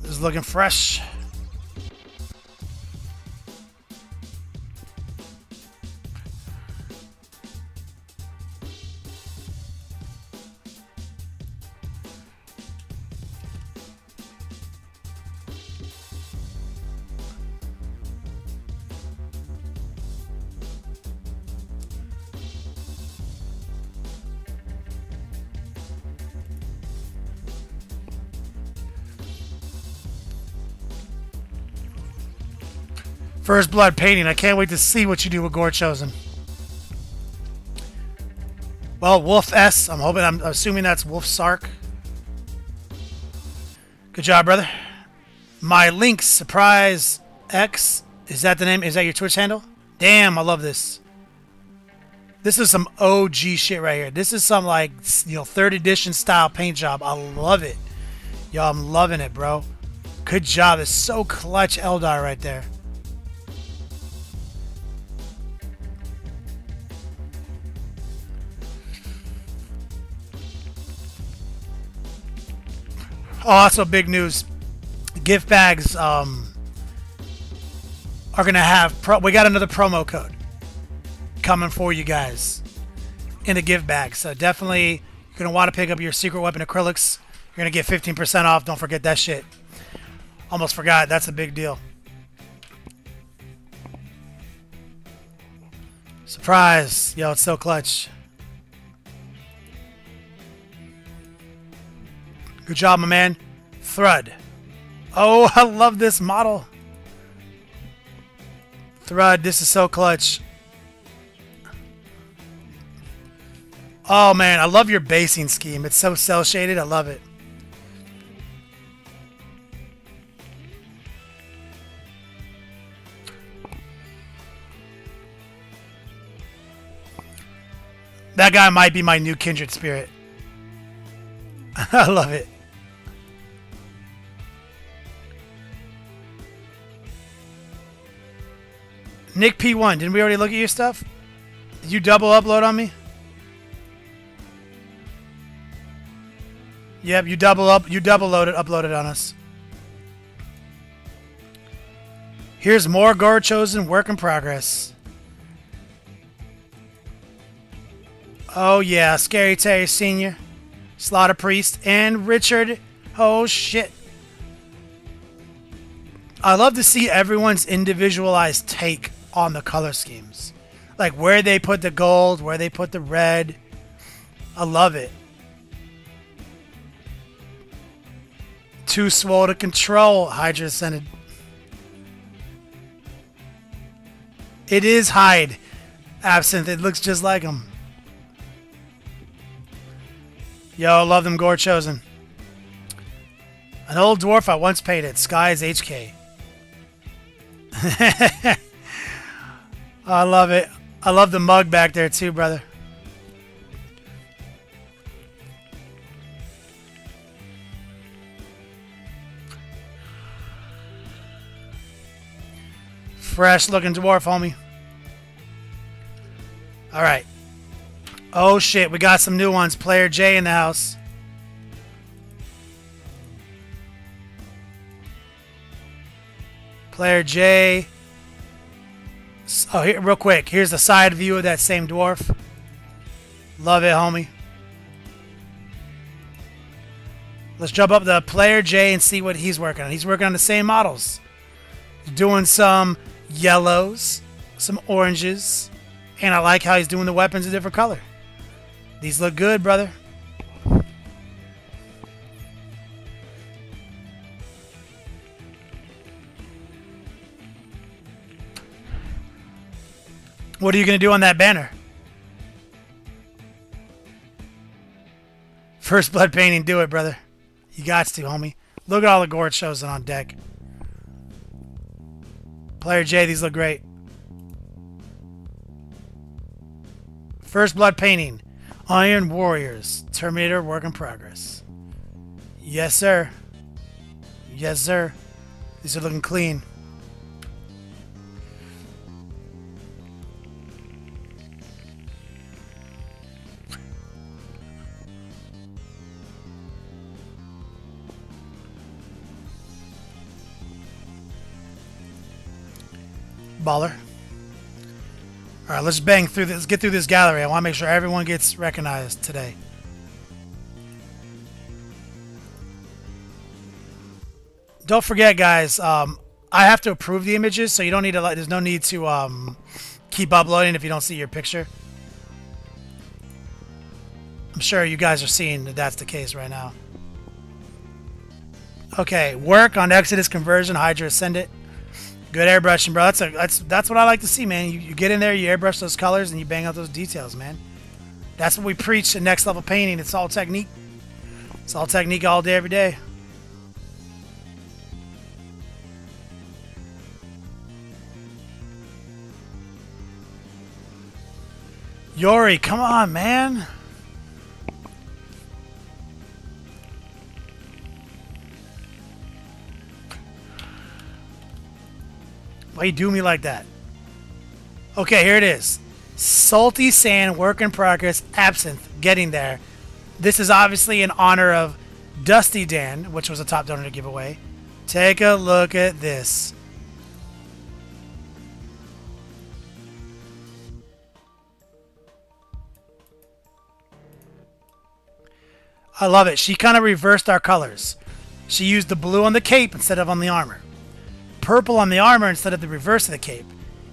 This is looking fresh. First Blood Painting. I can't wait to see what you do with Gorechosen. Well, Wolf S. I'm assuming that's Wolf Sark. Good job, brother. My Lynx Surprise X. Is that the name? Is that your Twitch handle? Damn, I love this. This is some OG shit right here. This is some, like, you know, 3rd edition style paint job. I love it. Yo, I'm loving it, bro. Good job. It's so clutch Eldar right there. Also, big news, gift bags are going to have, we got another promo code coming for you guys in the gift bag. So definitely, you're going to want to pick up your Secret Weapon acrylics. You're going to get 15% off. Don't forget that shit. Almost forgot. That's a big deal. Surprise. Yo, it's so clutch. Good job, my man. Thrud. Oh, I love this model. Thrud, this is so clutch. Oh, man, I love your basing scheme. It's so cel-shaded. I love it. That guy might be my new kindred spirit. I love it. Nick P1, didn't we already look at your stuff? Did you double upload on me? Yep, you double uploaded on us. Here's more Gorechosen work in progress. Oh yeah, Scary Terry Sr., Slaughter Priest, and Richard. Oh shit. I love to see everyone's individualized take on the color schemes. Like where they put the gold, where they put the red. I love it. Too swole to control, Hydra Ascended. It is Hyde Absinthe. It looks just like him. Yo, I love them Gorechosen. An old dwarf I once painted. Sky's HK. I love it. I love the mug back there too, brother. Fresh looking dwarf, homie. All right. Oh shit, we got some new ones. Player J in the house. Player J. Oh, here, real quick. Here's the side view of that same dwarf. Love it, homie. Let's jump up to Player J and see what he's working on. He's working on the same models. Doing some yellows, some oranges, and I like how he's doing the weapons a different color. These look good, brother. What are you going to do on that banner? First blood painting, do it, brother. You got to, homie. Look at all the Gorechosen on deck. Player J, these look great. First blood painting. Iron Warriors. Terminator work in progress. Yes, sir. Yes, sir. These are looking clean. Baller. All right, let's bang through this. Let's get through this gallery. I want to make sure everyone gets recognized today. Don't forget, guys. I have to approve the images, so you don't need to. There's no need to keep uploading if you don't see your picture. I'm sure you guys are seeing that that's the case right now. Okay, work on Exodus conversion, Hydra Ascendant. Good airbrushing, bro. That's what I like to see, man. You get in there, you airbrush those colors, and you bang out those details, man. That's what we preach in Next Level Painting. It's all technique. It's all technique all day, every day. Yori, come on, man. Why you do me like that? Okay, here it is. Salty Sand, work in progress, Absinthe, getting there. This is obviously in honor of Dusty Dan, which was a top donor to giveaway. Take a look at this. I love it. She kind of reversed our colors. She used the blue on the cape instead of on the armor. Purple on the armor instead of the reverse of the cape.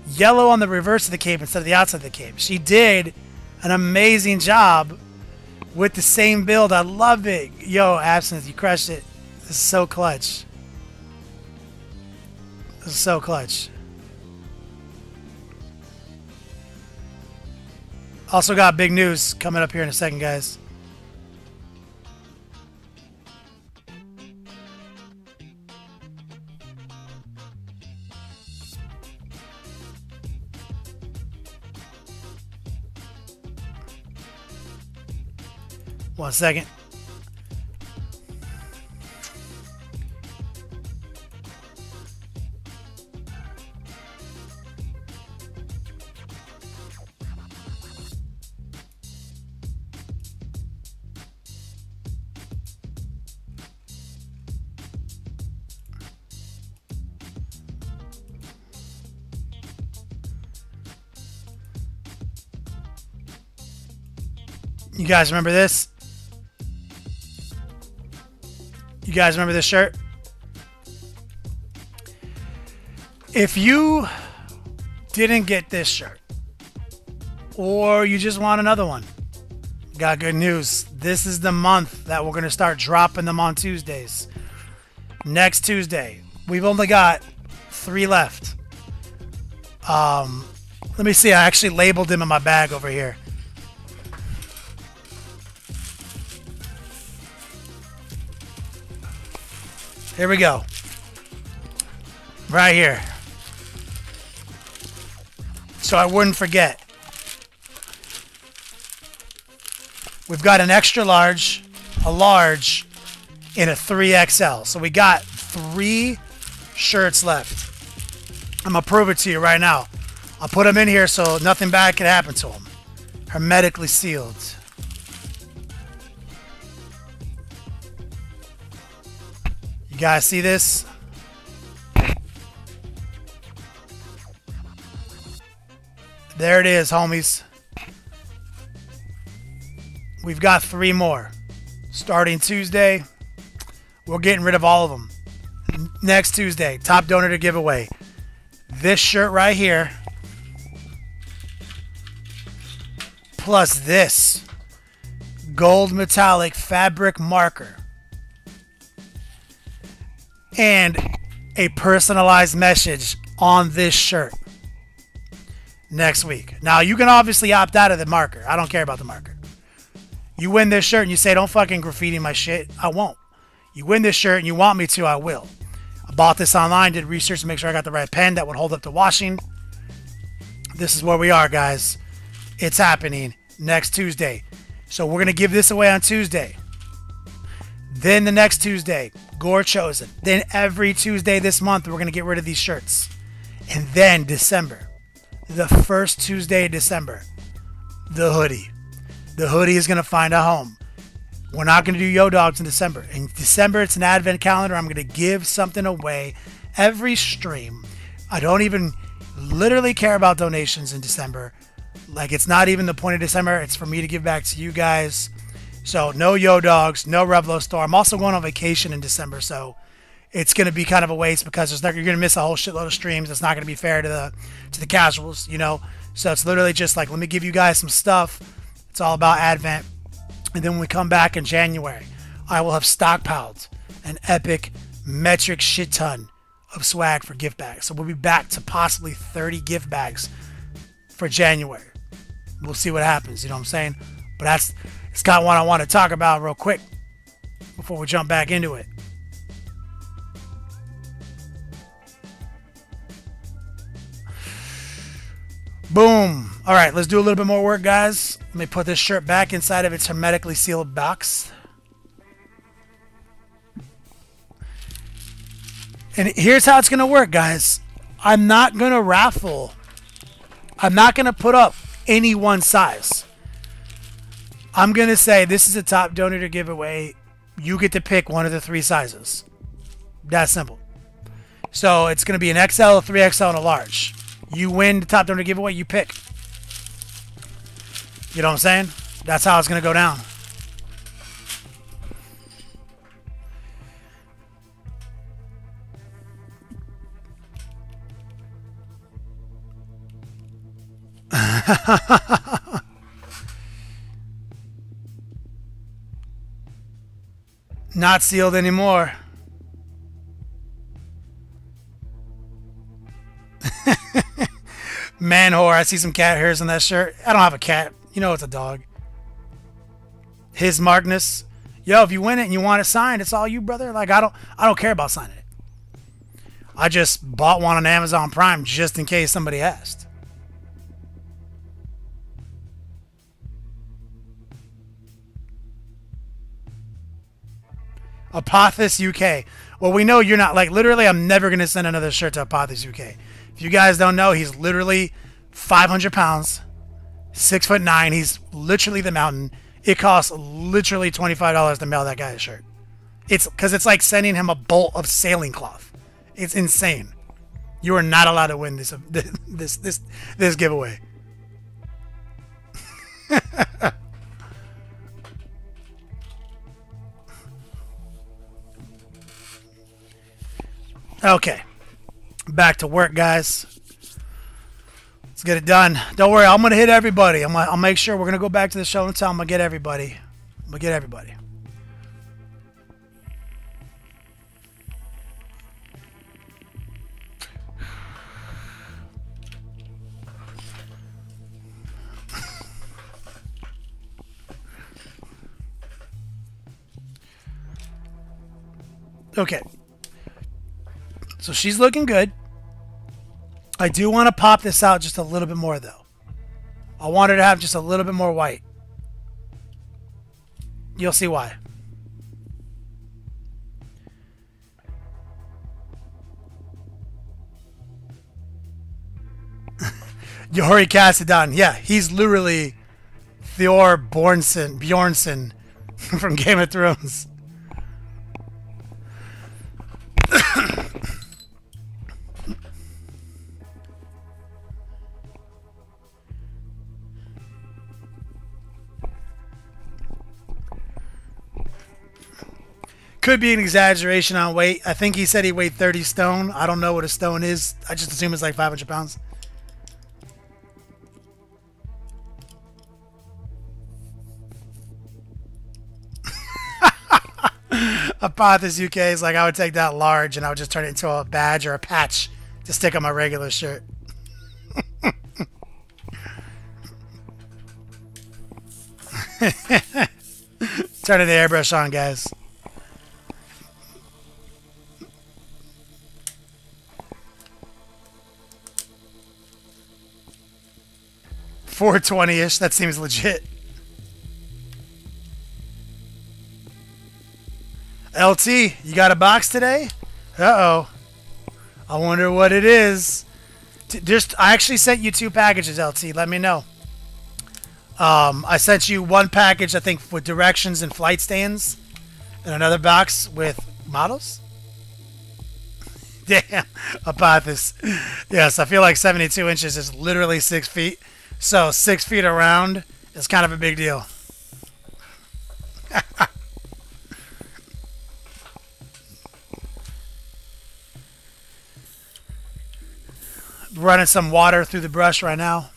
Yellow on the reverse of the cape instead of the outside of the cape. She did an amazing job with the same build. I love it. Yo, Absinthe, you crushed it. This is so clutch. This is so clutch. Also got big news coming up here in a second, guys. One second. You guys remember this? You guys remember this shirt? If you didn't get this shirt or you just want another one, got good news. This is the month that we're going to start dropping them on Tuesdays. Next Tuesday. We've only got 3 left. Let me see. I actually labeled them in my bag over here. Here we go. Right here. so I wouldn't forget. We've got an extra large, a large, and a 3XL. So we got 3 shirts left. I'm going to prove it to you right now. I'll put them in here so nothing bad can happen to them. Hermetically sealed. You guys see this? There it is, homies. We've got 3 more. Starting Tuesday, we're getting rid of all of them. Next Tuesday, top donor giveaway. This shirt right here, plus this gold metallic fabric marker and a personalized message on this shirt next week. Now, you can obviously opt out of the marker. I don't care about the marker. You win this shirt and you say, don't fucking graffiti my shit, I won't. You win this shirt and you want me to, I will. I bought this online, did research to make sure I got the right pen that would hold up to washing. This is where we are, guys. It's happening next Tuesday. So we're going to give this away on Tuesday. Then the next Tuesday, Gorechosen. Then every Tuesday this month, we're going to get rid of these shirts. And then December, the first Tuesday of December, the hoodie. The hoodie is going to find a home. We're not going to do Yo Dogs in December. In December, it's an advent calendar. I'm going to give something away every stream. I don't even literally care about donations in December. Like, it's not even the point of December. It's for me to give back to you guys. So no Yo Dogs, no Revlo store. I'm also going on vacation in December, so it's going to be kind of a waste because there's not, you're going to miss a whole shitload of streams. It's not going to be fair to the casuals, you know. So it's literally just like, let me give you guys some stuff. It's all about advent. And then when we come back in January, I will have stockpiled an epic metric shit ton of swag for gift bags. So we'll be back to possibly 30 gift bags for January. We'll see what happens, you know what I'm saying? But it's kind of what I want to talk about real quick before we jump back into it. Boom. All right, let's do a little bit more work, guys. Let me put this shirt back inside of its hermetically sealed box. And here's how it's going to work, guys. I'm not going to raffle. I'm not going to put up any one size. I'm going to say this is a top donor giveaway. You get to pick one of the 3 sizes. That simple. So it's going to be an XL, a 3XL, and a large. You win the top donor giveaway, you pick. You know what I'm saying? That's how it's going to go down. Not sealed anymore. Man whore, I see some cat hairs on that shirt. I don't have a cat. You know it's a dog. His Markness. Yo, if you win it and you want it signed, it's all you, brother. Like, I don't care about signing it. I just bought one on Amazon Prime just in case somebody asked. Apothis UK. Well, we know you're not, like, literally I'm never going to send another shirt to Apothis UK. If you guys don't know, he's literally 500 pounds. 6'9", he's literally the mountain. It costs literally $25 to mail that guy a shirt. It's because it's like sending him a bolt of sailing cloth. It's insane. You are not allowed to win this giveaway. Okay, back to work, guys. Get it done. Don't worry, I'm gonna hit everybody. I'll make sure we're gonna go back to the show and tell. I'm gonna get everybody. I'm gonna get everybody. Okay. So she's looking good. I do want to pop this out just a little bit more, though. I wanted to have just a little bit more white. You'll see why. Yori Kassadon. Yeah, he's literally Thor Bjornsson from Game of Thrones. Could be an exaggeration on weight. I think he said he weighed 30 stone. I don't know what a stone is. I just assume it's like 500 pounds. Apothis UK is like, I would take that large and I would just turn it into a badge or a patch to stick on my regular shirt. Turning the airbrush on, guys. $420-ish, that seems legit. LT, you got a box today? Uh-oh. I wonder what it is. I actually sent you two packages, LT. Let me know. I sent you one package, I think, with directions and flight stands. And another box with models? Damn. Apothis. Yes, I feel like 72 inches is literally 6 feet. So 6 feet around is kind of a big deal. Running some water through the brush right now.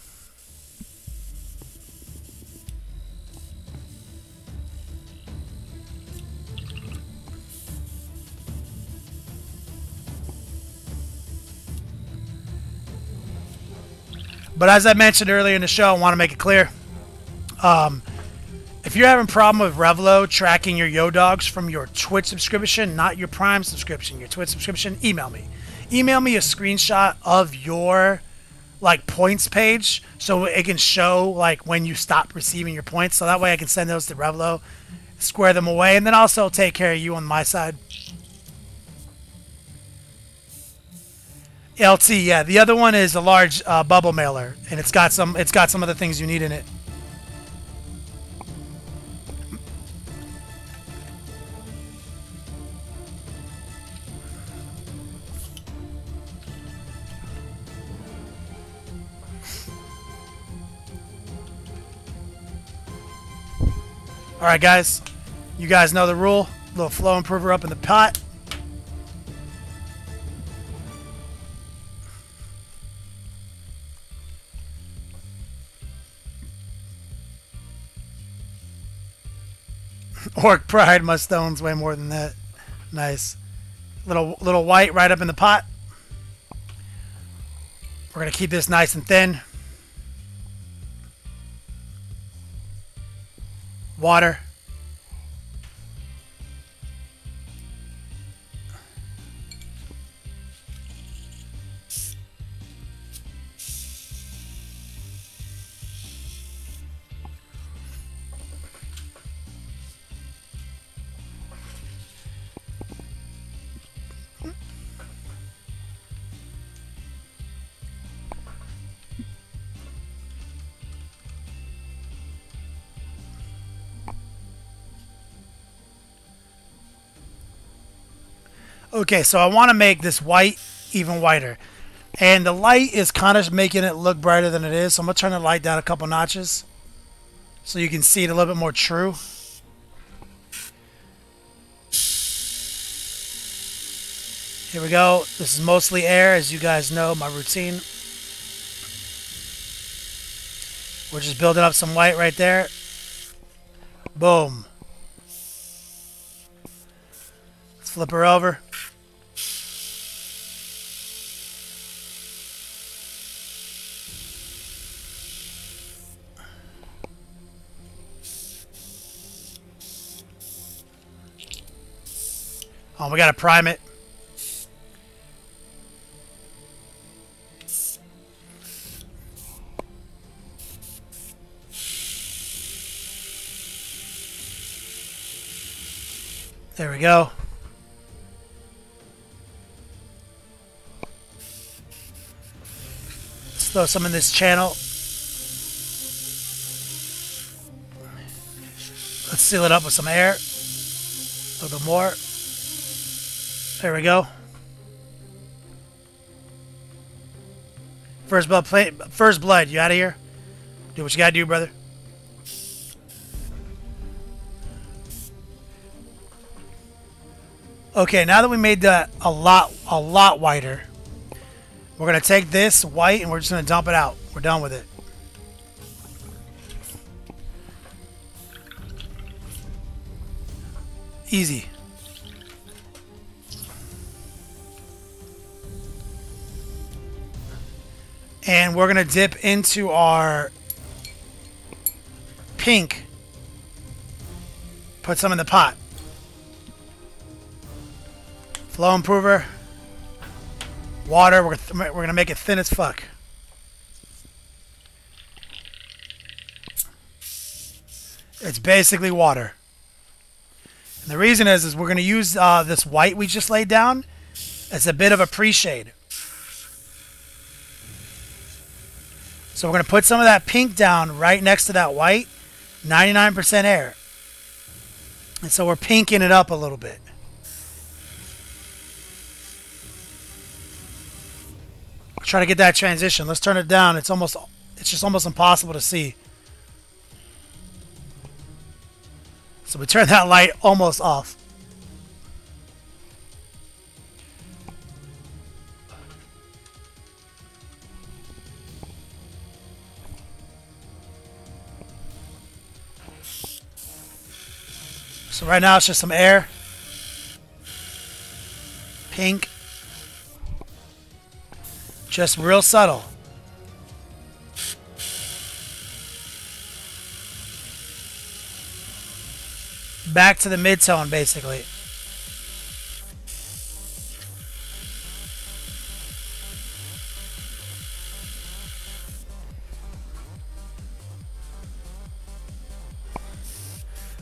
But as I mentioned earlier in the show, I want to make it clear. If you're having a problem with Revlo tracking your Yodogs from your Twitch subscription, not your Prime subscription, your Twitch subscription, email me. Email me a screenshot of your like points page so it can show like when you stop receiving your points. So that way I can send those to Revlo, square them away, and then also take care of you on my side. LT, yeah. The other one is a large bubble mailer, and it's got some other things you need in it. All right, guys. You guys know the rule. A little flow improver up in the pot. Orc pride, my stones way more than that. Nice. Little white right up in the pot. We're going to keep this nice and thin. Water. Okay, so I want to make this white even whiter. And the light is kind of making it look brighter than it is. So I'm going to turn the light down a couple notches so you can see it a little bit more true. Here we go. This is mostly air, as you guys know, my routine. We're just building up some white right there. Boom. Let's flip her over. Oh, we gotta prime it. There we go. Let's throw some in this channel. Let's seal it up with some air. A little bit more. There we go. First blood, first blood. You out of here? Do what you gotta do, brother. Okay, now that we made that a lot wider, we're going to take this white and we're just going to dump it out. We're done with it. Easy. And we're going to dip into our pink. Put some in the pot. Flow improver, water, we're going to make it thin as fuck. It's basically water. And the reason is we're going to use this white we just laid down as a bit of a pre-shade. So we're going to put some of that pink down right next to that white, 99% air. And so we're pinking it up a little bit. Try to get that transition. Let's turn it down. It's just almost impossible to see. So we turn that light almost off. So right now it's just some air. Pink. Just real subtle. Back to the mid-tone, basically.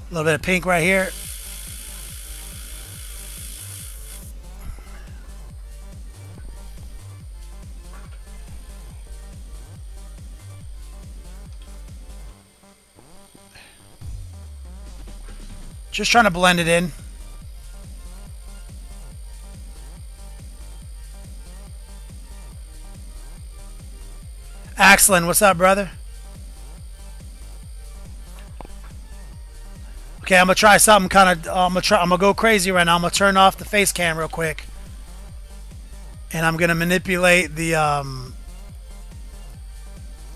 A little bit of pink right here. Just trying to blend it in. Axelin, what's up, brother? Okay, I'm gonna try something kind of. I'm gonna go crazy right now. I'm gonna turn off the face cam real quick, and I'm gonna manipulate the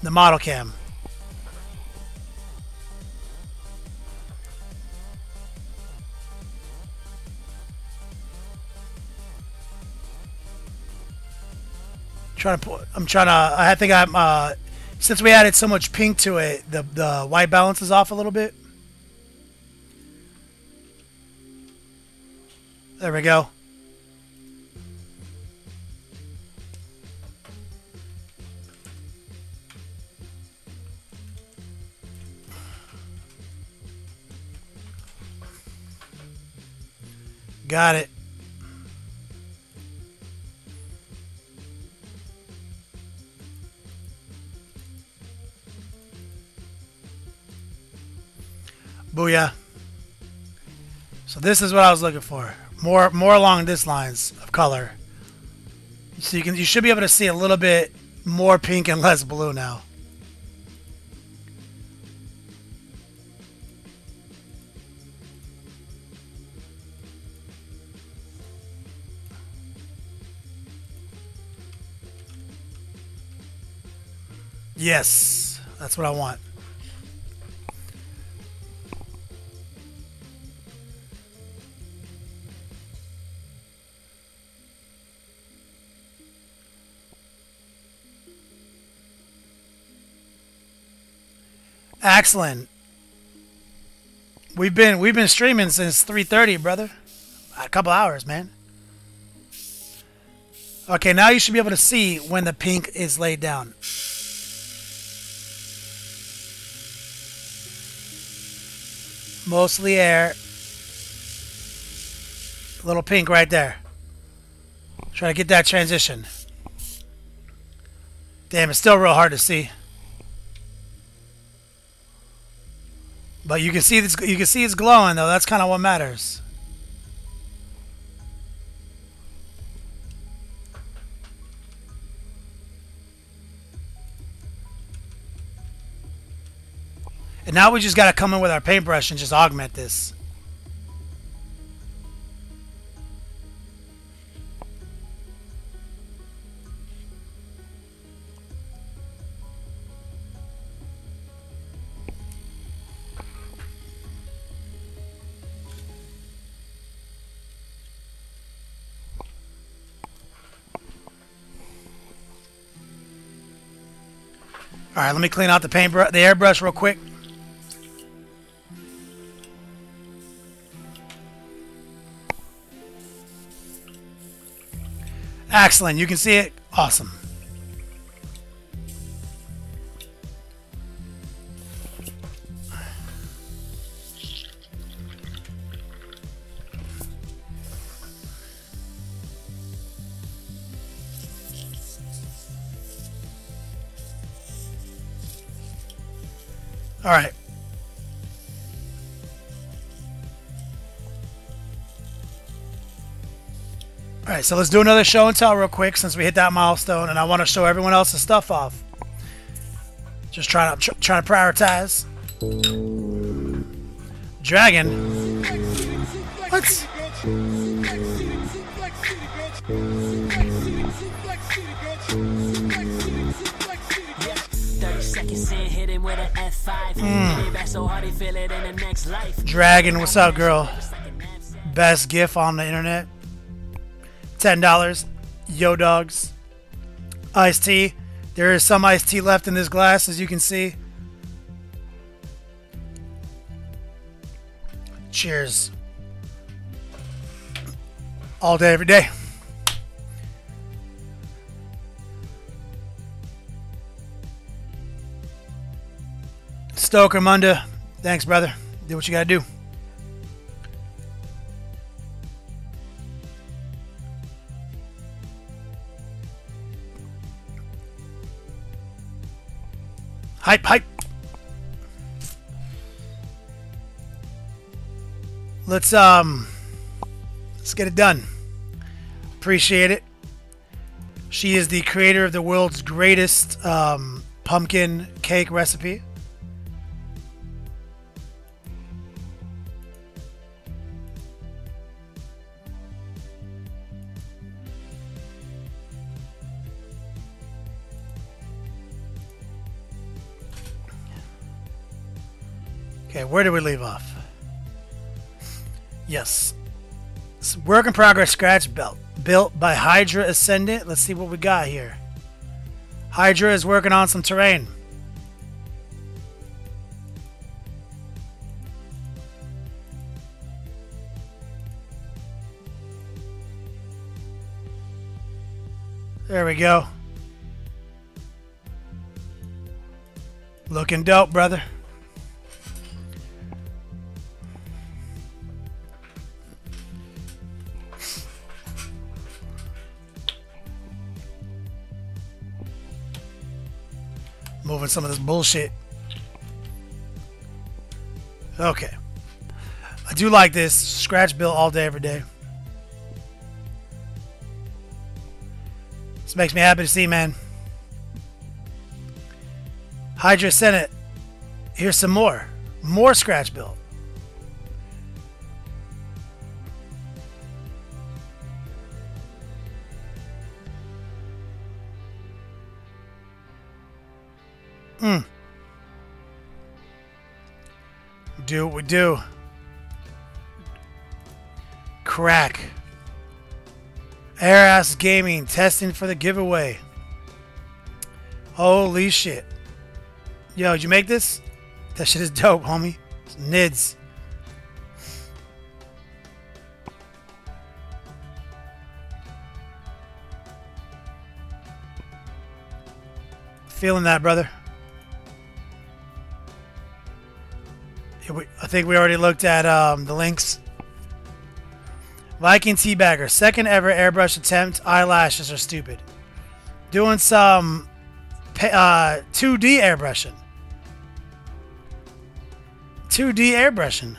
model cam. I think I'm. Since we added so much pink to it, the white balance is off a little bit. There we go. Got it. Booyah. So this is what I was looking for. More along these lines of color. So you should be able to see a little bit more pink and less blue now. Yes, that's what I want. Excellent. We've been streaming since 3:30, brother. A couple hours, man. Okay, now you should be able to see when the pink is laid down. Mostly air. little pink right there. Try to get that transition. Damn, it's still real hard to see. But you can see this, you can see it's glowing though. That's kind of what matters. And now we just got to come in with our paintbrush and just augment this. All right, let me clean out the paintbrush, the airbrush real quick. Excellent. You can see it. Awesome. All right. Alright, so let's do another show and tell real quick since we hit that milestone, and I want to show everyone else's stuff off. Just trying to prioritize. Dragon. What? Dragon, what's up, girl? Best gif on the internet. $10. Yo dogs. Iced tea. There is some iced tea left in this glass, as you can see. Cheers. All day, every day. Stoker Munda. Thanks, brother. Do what you gotta do. Hype, hype. Let's get it done. Appreciate it. She is the creator of the world's greatest pumpkin cake recipe. Okay, where did we leave off? Yes. It's work in progress scratch belt. Built by Hydra Ascendant. Let's see what we got here. Hydra is working on some terrain. There we go. Looking dope, brother. Moving some of this bullshit. Okay. I do like this. Scratch build all day, every day. This makes me happy to see, man. Hydra Senate. Here's some more. More scratch build. Do what we do. Crack. Airass Gaming testing for the giveaway. Holy shit. Yo, did you make this? That shit is dope, homie. It's nids. Feeling that, brother. I think we already looked at the links. Viking Teabagger. Second ever airbrush attempt. Eyelashes are stupid. Doing some 2D airbrushing. 2D airbrushing.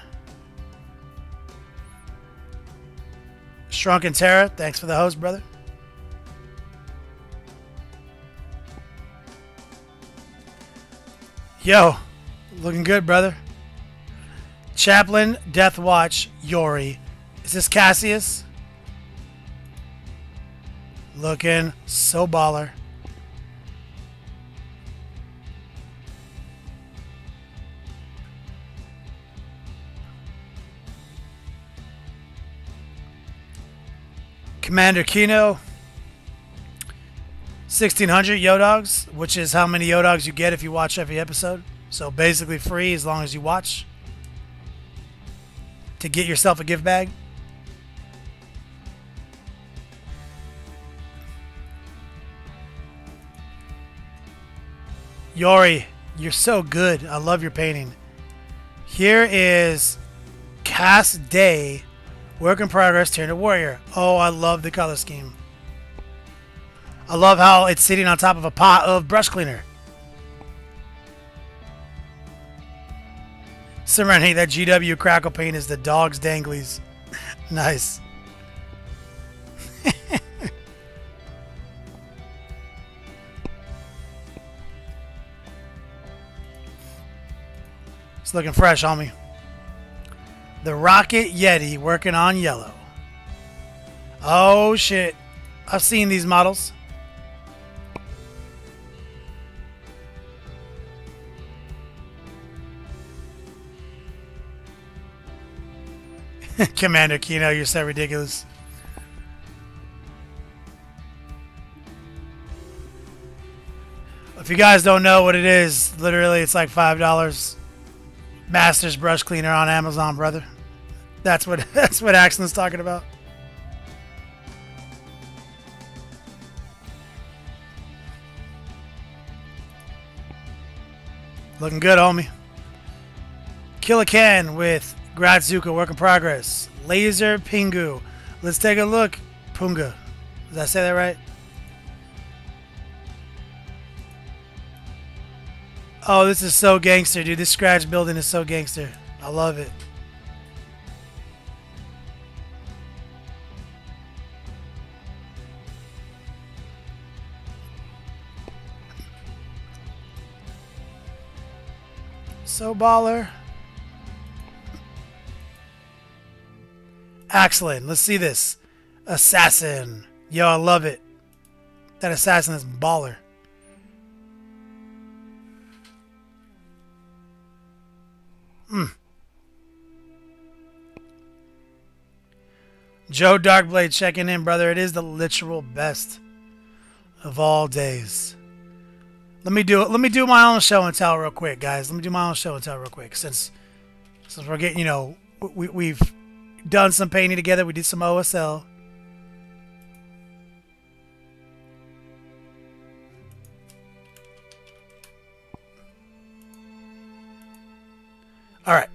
Shrunken Terra, thanks for the host, brother. Yo, looking good, brother. Chaplain, Death Watch, Yori. Is this Cassius? Looking so baller. Commander Kino, 1,600 Yodogs, which is how many Yodogs you get if you watch every episode. So basically free as long as you watch. To get yourself a gift bag. Yori, you're so good. I love your painting. Here is Cass Day. Work in progress, Tyranid Warrior. Oh, I love the color scheme. I love how it's sitting on top of a pot of brush cleaner. Simran, hey, that GW crackle paint is the dog's danglies. Nice. It's looking fresh, homie. The Rocket Yeti working on yellow. Oh shit. I've seen these models. Commander Kino, you're so ridiculous. If you guys don't know what it is, literally it's like $5. Master's brush cleaner on Amazon, brother. That's what Axel's talking about. Looking good, homie. Killacan with Gradzuka, work in progress. Laser Pingu. Let's take a look. Punga. Did I say that right? Oh, this is so gangster, dude. This scratch building is so gangster. I love it. So baller. Excellent. Let's see this. Assassin. Yo, I love it. That assassin is baller. Joe Darkblade checking in, brother. It is the literal best of all days. Let me do my own show and tell real quick, guys. Let me do my own show and tell real quick, since we're getting, you know, we've done some painting together. We did some OSL. All right.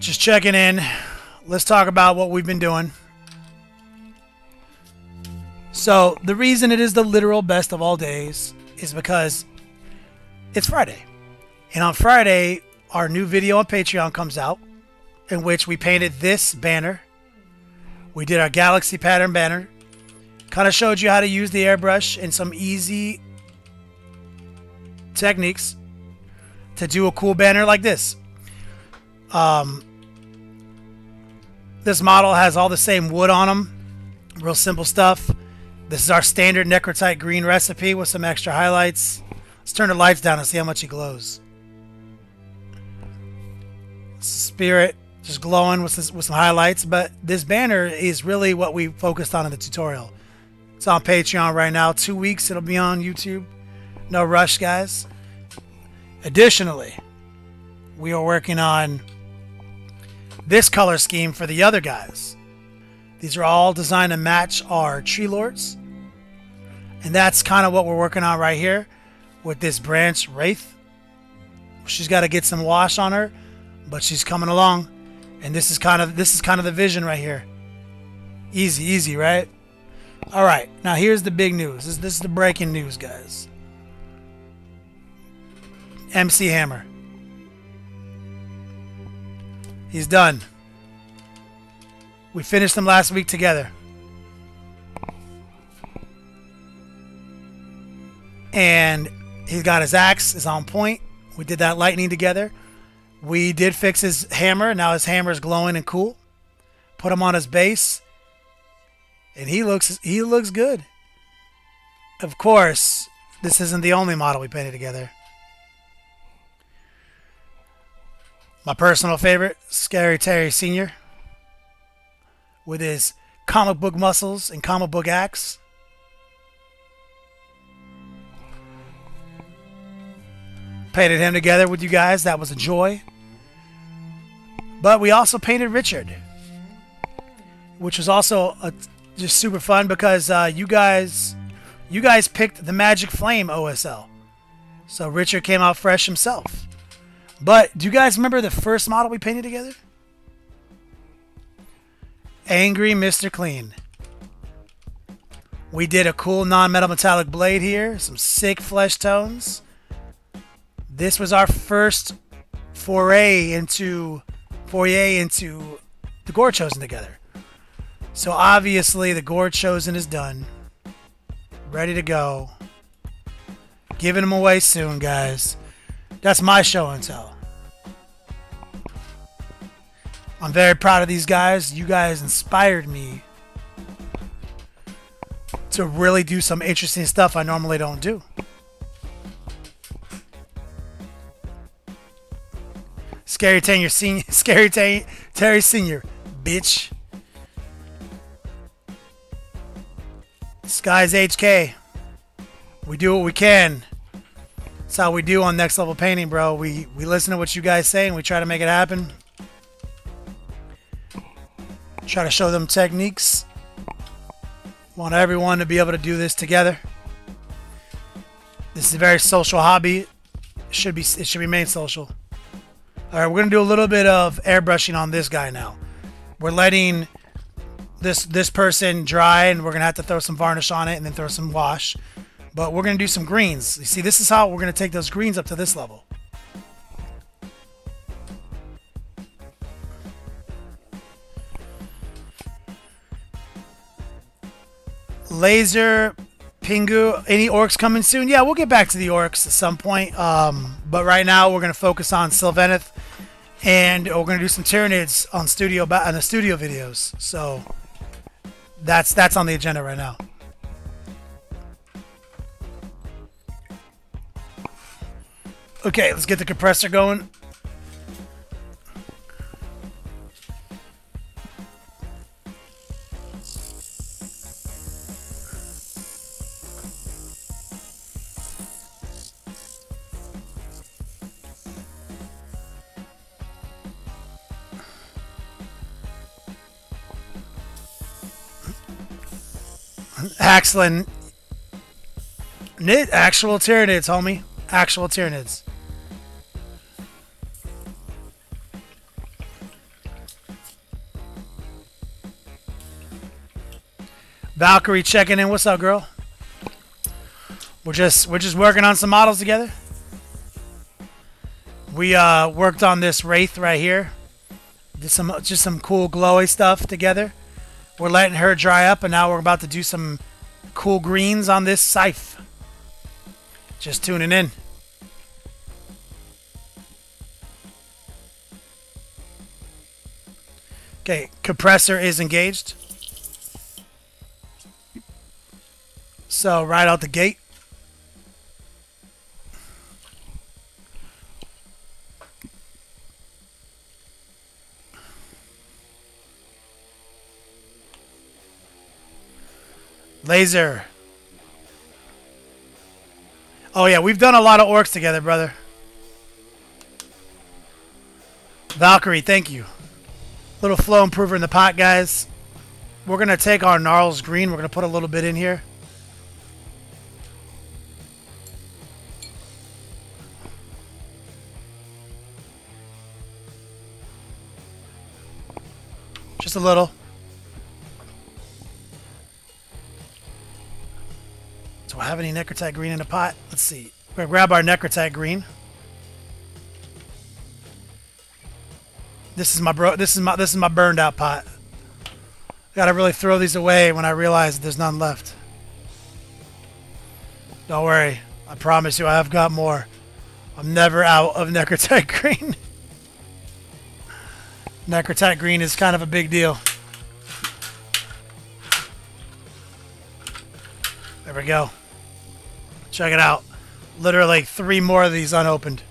Just checking in. Let's talk about what we've been doing. So the reason it is the literal best of all days is because it's Friday. And on Friday, our new video on Patreon comes out in which we painted this banner. We did our galaxy pattern banner. Kind of showed you how to use the airbrush in some easy techniques to do a cool banner like this. This model has all the same wood on them. Real simple stuff. This is our standard Necrotite Green recipe with some extra highlights. Let's turn the lights down and see how much he glows. Spirit just glowing with some highlights. But this banner is really what we focused on in the tutorial. It's on Patreon right now. 2 weeks it'll be on YouTube. No rush, guys. Additionally, we are working on this color scheme for the other guys. These are all designed to match our Tree Lords. And that's kind of what we're working on right here with this Branchwraith. She's got to get some wash on her. but she's coming along, and this is kind of the vision right here. Easy, right? All right, now here's the big news. This is the breaking news, guys. MC Hammer. He's done. We finished them last week together. And he's got his axe. It's on point. We did that lightning together. We did fix his hammer. Now his hammer is glowing and cool. Put him on his base. And he looks good. Of course, this isn't the only model we painted together. My personal favorite, Scary Terry Sr. with his comic book muscles and comic book axe. Painted him together with you guys. That was a joy. But we also painted Richard, which was also just super fun because you guys picked the Magic Flame OSL. So Richard came out fresh himself. But do you guys remember the first model we painted together? Angry Mr. Clean. We did a cool non-metal metallic blade here. Some sick flesh tones. This was our first foray into the Gorechosen together. So obviously the Gorechosen is done. Ready to go. Giving them away soon, guys. That's my show and tell. I'm very proud of these guys. You guys inspired me to really do some interesting stuff I normally don't do. Scary Terry Sr. Bitch. Sky's HK. We do what we can. That's how we do on Next Level Painting, bro. We listen to what you guys say and we try to make it happen. Try to show them techniques. Want everyone to be able to do this together. This is a very social hobby. It should remain social. All right, we're going to do a little bit of airbrushing on this guy now. We're letting this person dry, and we're going to have to throw some varnish on it and then throw some wash. But we're going to do some greens. You see, this is how we're going to take those greens up to this level. Laser, Pingu, any orcs coming soon? Yeah, we'll get back to the orcs at some point. But right now, we're going to focus on Sylvaneth. And we're going to do some Tyranids on the studio videos. So that's on the agenda right now. Okay, let's get the compressor going. Axlin, actual Tyranids, homie. Actual Tyranids. Valkyrie checking in. What's up, girl? We're just working on some models together. We worked on this Wraith right here. Did just some cool glowy stuff together. We're letting her dry up, and now we're about to do some cool greens on this Scythe. Just tuning in. Okay, compressor is engaged. So right out the gate. Laser. Oh yeah, we've done a lot of orcs together, brother. Valkyrie, thank you. Little flow improver in the pot, guys. We're going to take our Gnarls Green. We're going to put a little bit in here. Just a little. Do I have any Necrotite Green in the pot? Let's see. We're going to grab our Necrotite Green. This is my bro. This is my burned out pot. Gotta really throw these away when I realize there's none left. Don't worry. I promise you, I have got more. I'm never out of Necrotite Green. Necrotite Green is kind of a big deal. There we go. Check it out. Literally 3 more of these unopened.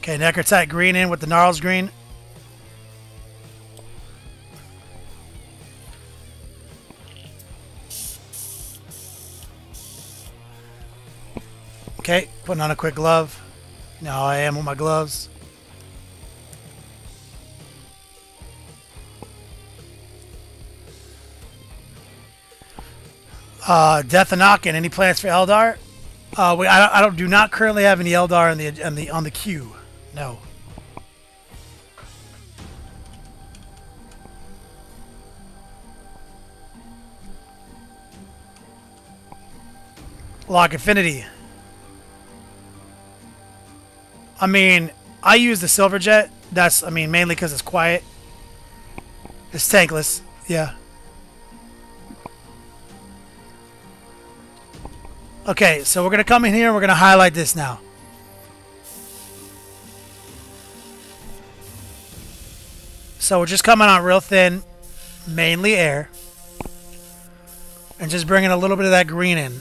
Okay, Necrotite Green in with the Gnarls Green. Okay, putting on a quick glove. Now I am with my gloves. Death and Anakin, any plans for Eldar? I do not currently have any Eldar on the queue. No. Lock Infinity. I mean, I use the Silver Jet. That's, I mean, mainly because it's quiet. It's tankless. Yeah. Okay, so we're going to come in here and we're going to highlight this now. So we're just coming out real thin, mainly air, and just bringing a little bit of that green in.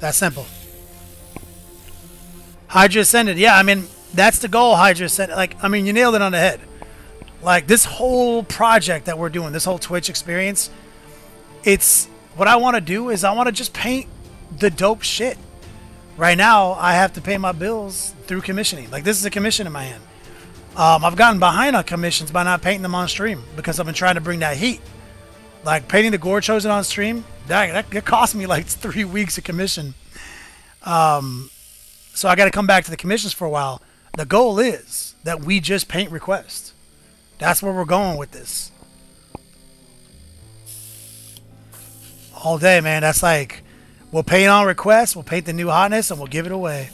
That's simple. Hydra Ascended. Yeah, I mean, that's the goal, Hydra Ascended. Like, I mean, you nailed it on the head. Like, this whole project that we're doing, this whole Twitch experience, it's what I want to do is I want to just paint the dope shit. Right now I have to pay my bills through commissioning. Like, this is a commission in my hand. I've gotten behind on commissions by not painting them on stream because I've been trying to bring that heat. Like, painting the Gorechosen on stream, that cost me like 3 weeks of commission. So I got to come back to the commissions for a while. The goal is that we just paint requests. That's where we're going with this all day, man. That's like, we'll paint on requests, we'll paint the new hotness, and we'll give it away.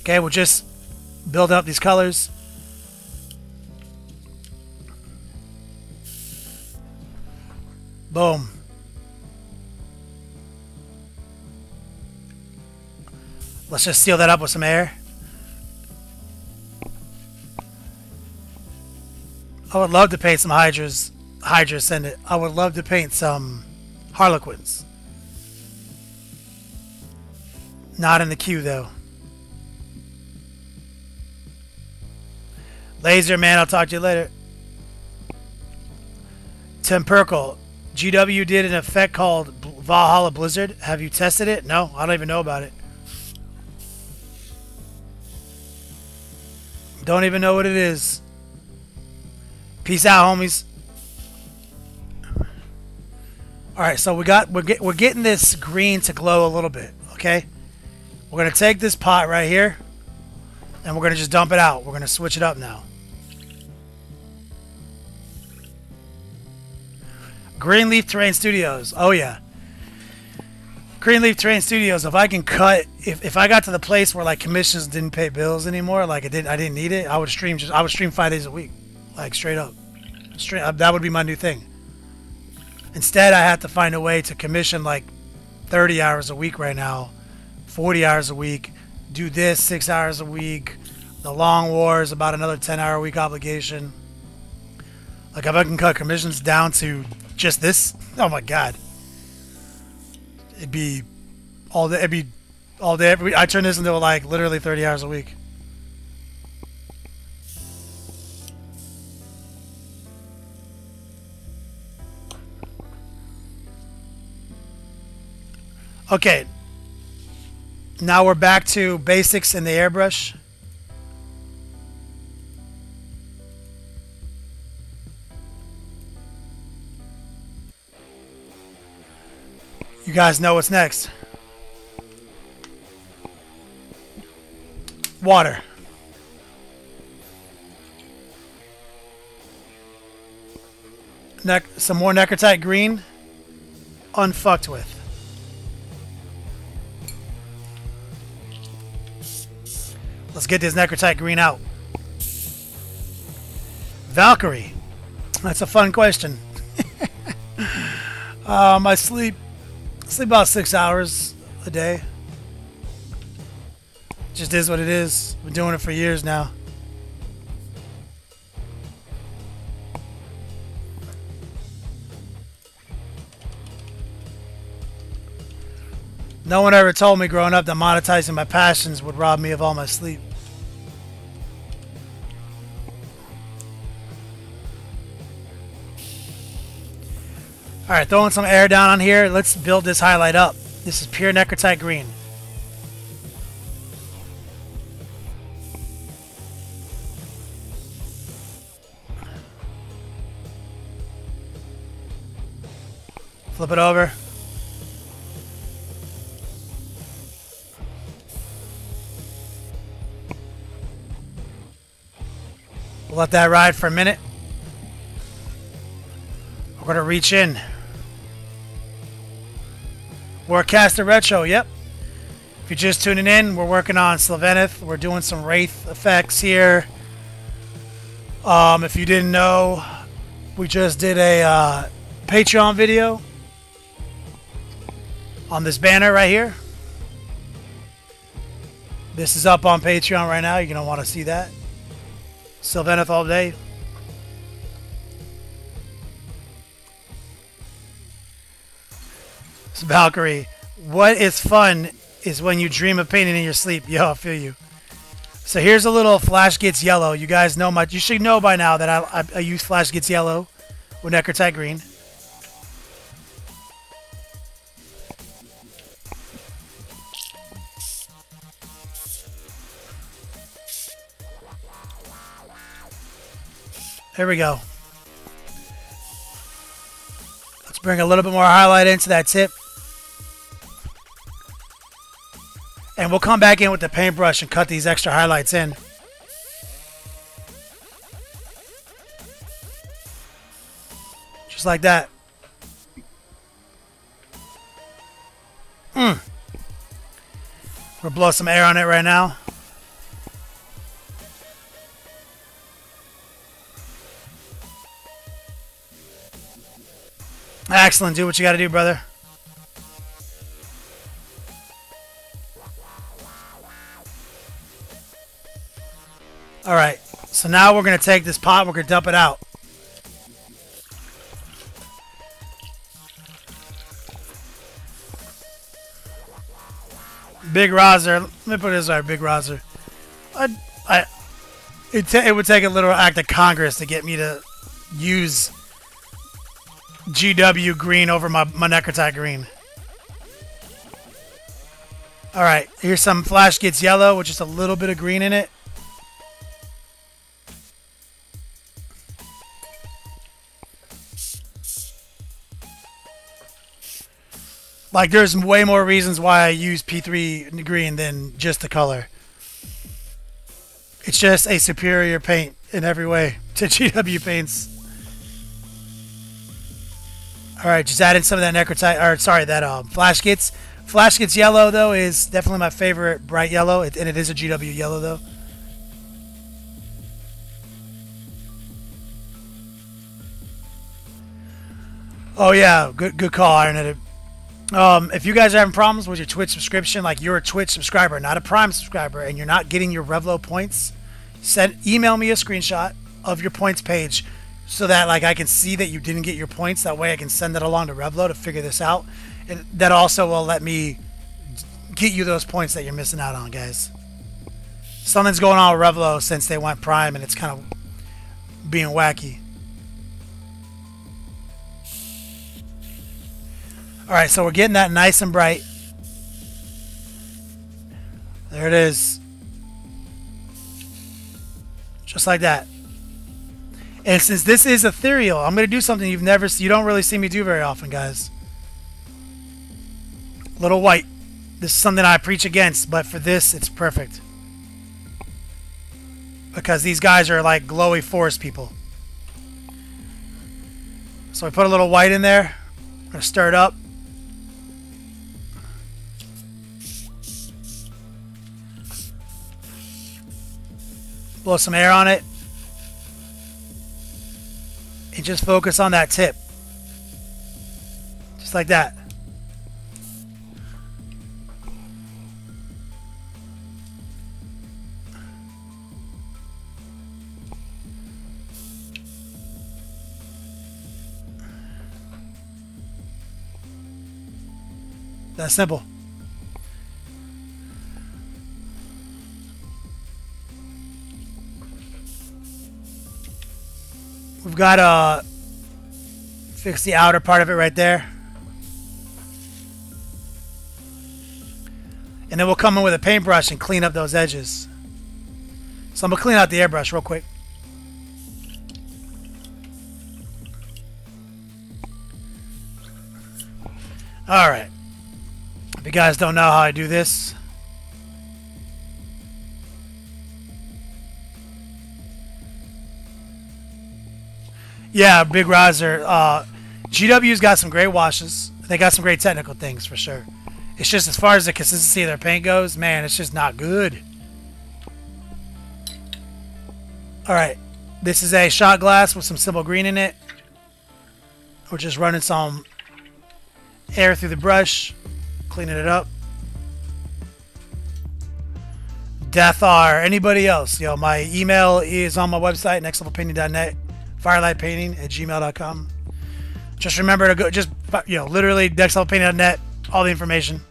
Okay, we'll just build up these colors. Boom. Let's just seal that up with some air. I would love to paint some Hydras. Hydra Ascendant. I would love to paint some Harlequins. Not in the queue though. Laser Man, I'll talk to you later. Tim Perkle, GW did an effect called Valhalla Blizzard. Have you tested it? No, I don't even know about it. Don't even know what it is. Peace out, homies. All right, so we're getting this green to glow a little bit, okay? We're going to take this pot right here, and we're going to just dump it out. We're going to switch it up now. Greenleaf Terrain Studios. Oh, yeah. Greenleaf Terrain Studios. If I can cut... If I got to the place where, like, commissions didn't pay bills anymore, like, I didn't need it, I would stream 5 days a week. Like, straight up. That would be my new thing. Instead, I have to find a way to commission like 30 hours a week right now, 40 hours a week, do this 6 hours a week. The Long War is about another 10-hour a week obligation. Like, if I can cut commissions down to just this, oh my god, it'd be all day every week. I turn this into like literally 30 hours a week. Okay. Now we're back to basics in the airbrush. You guys know what's next. Water. Some more Necrotite Green. Unfucked with. Let's get this Necrotite Green out. Valkyrie. That's a fun question. I sleep about 6 hours a day. Just is what it is. Been doing it for years now. No one ever told me growing up that monetizing my passions would rob me of all my sleep. Alright, throwing some air down on here. Let's build this highlight up. This is pure Necrotite Green. Flip it over. We'll let that ride for a minute. We're going to reach in. We're Warcaster Retro, yep. If you're just tuning in, we're working on Sylvaneth. We're doing some Wraith effects here. If you didn't know, we just did a Patreon video on this banner right here. This is up on Patreon right now. You're going to want to see that. Sylvaneth all day. Valkyrie, what is fun is when you dream of painting in your sleep. Yo, I feel you. So here's a little Flashgitz Yellow. You guys know my. You should know by now that I use Flashgitz Yellow with Necrotite Green. There we go. Let's bring a little bit more highlight into that tip. And we'll come back in with the paintbrush and cut these extra highlights in. Just like that. We'll blow some air on it right now. Excellent. Do what you gotta do, brother. Alright, so now we're going to take this pot and we're going to dump it out. Big Roser. Let me put it this way, Big Roser. It would take a little act of Congress to get me to use GW Green over my Necrotite Green. Alright, here's some Flashgitz Yellow with just a little bit of green in it. Like, there's way more reasons why I use P3 green than just the color. It's just a superior paint in every way to GW paints. Alright, just add in some of that Necrotite, or sorry, that Flashgitz. Flashgitz Yellow, though, is definitely my favorite bright yellow, and it is a GW yellow, though. Oh, yeah, good call, Ironheaded. If you guys are having problems with your Twitch subscription, like you're a Twitch subscriber, not a Prime subscriber, and you're not getting your Revlo points, email me a screenshot of your points page so that like I can see that you didn't get your points. That way I can send that along to Revlo to figure this out. And that also will let me get you those points that you're missing out on, guys. Something's going on with Revlo since they went Prime and it's kind of being wacky. Alright, so we're getting that nice and bright. There it is. Just like that. And since this is ethereal, I'm going to do something you've never seen. You don't really see me do very often, guys. Little white. This is something I preach against, but for this, it's perfect. Because these guys are like glowy forest people. So I put a little white in there. I'm going to stir it up. Blow some air on it. And just focus on that tip. Just like that. That's simple. We've got to fix the outer part of it right there. And then we'll come in with a paintbrush and clean up those edges. So I'm going to clean out the airbrush real quick. Alright. If you guys don't know how I do this, yeah, big riser. GW's got some great washes. They got some great technical things for sure. It's just as far as the consistency of their paint goes, man, it's just not good. All right, this is a shot glass with some simple green in it. We're just running some air through the brush. Cleaning it up. Death R. Anybody else? Yo, my email is on my website, nextlevelpainting.net, firelight painting@gmail.com. Just remember to go, just, you know, literally nextlevelpainting.net, all the information.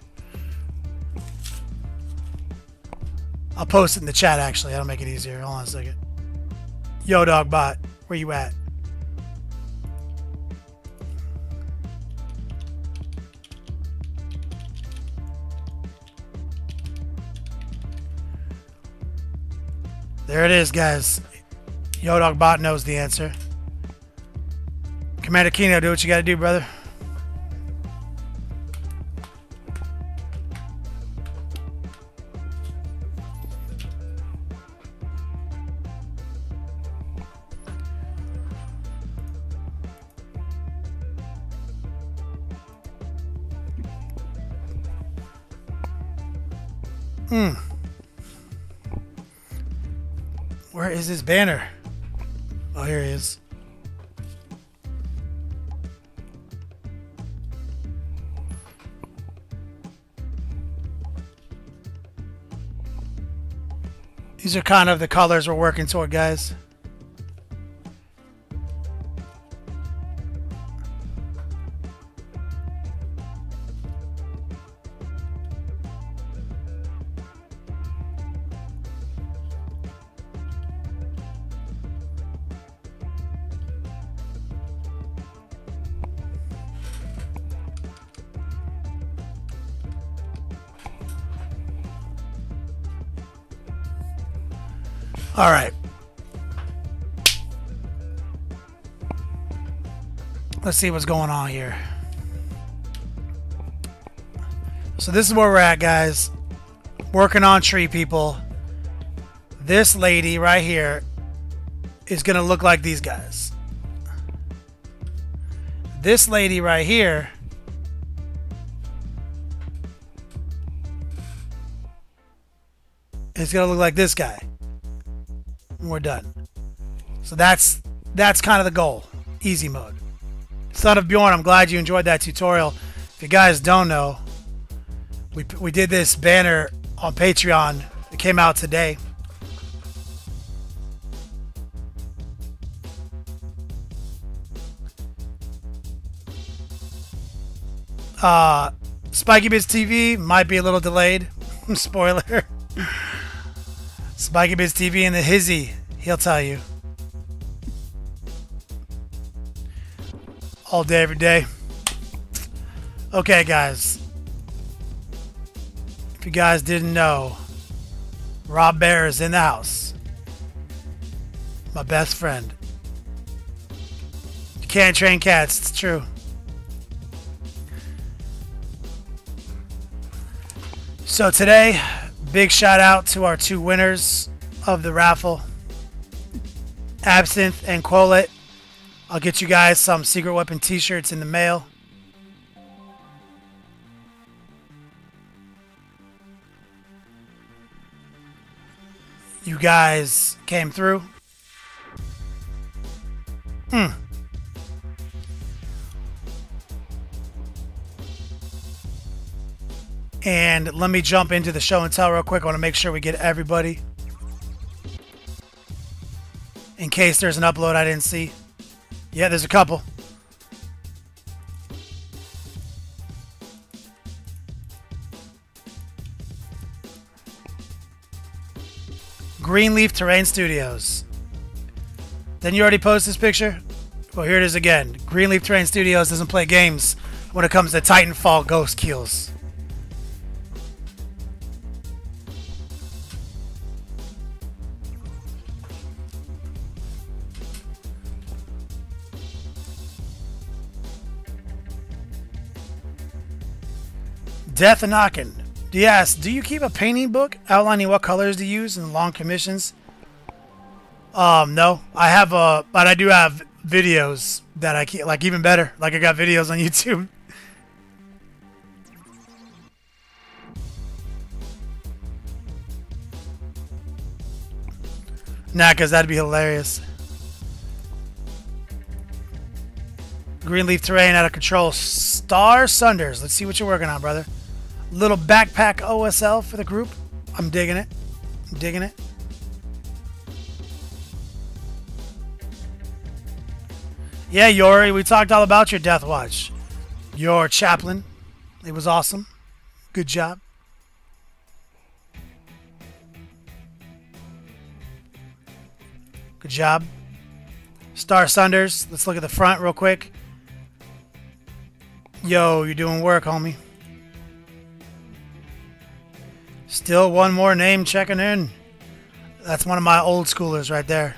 I'll post it in the chat, actually. That'll make it easier. Hold on a second. Yo, Dogbot, where you at? There it is, guys. YoDogBot knows the answer. Commander Kino, do what you gotta do, brother. Where is his banner? Oh, here he is. These are kind of the colors we're working toward, guys. All right. Let's see what's going on here. So this is where we're at, guys. Working on tree people. This lady right here is going to look like these guys. This lady right here is going to look like this guy. We're done. So that's kind of the goal. Easy mode. Son of Bjorn, I'm glad you enjoyed that tutorial. If you guys don't know, we did this banner on Patreon. It came out today. Spiky Bits TV might be a little delayed. Spoiler. Spiky Biz TV and the Hizzy, he'll tell you. All day, every day. Okay, guys. If you guys didn't know, Rob Bear is in the house. My best friend. You can't train cats, it's true. So today, big shout out to our two winners of the raffle, Absinthe and Quolet. I'll get you guys some Secret Weapon t-shirts in the mail. You guys came through. And let me jump into the show and tell real quick. I want to make sure we get everybody in case there's an upload I didn't see. Yeah, there's a couple. Greenleaf Terrain Studios. Didn't you already post this picture? Well, here it is again. Greenleaf Terrain Studios doesn't play games when it comes to Titanfall ghost kills. Death and Knockin'. Yes, do you keep a painting book outlining what colors to use in long commissions? No, I have a, but I do have videos that I keep, like even better. Like I got videos on YouTube. Nah, cause that'd be hilarious. Greenleaf Terrain out of control. Star Sunders. Let's see what you're working on, brother. Little backpack OSL for the group. I'm digging it. I'm digging it. Yeah, Yori, we talked all about your Death Watch. Your chaplain. It was awesome. Good job. Good job. Star Sunders. Let's look at the front real quick. Yo, you're doing work, homie. Still one more name checking in. That's one of my old schoolers right there.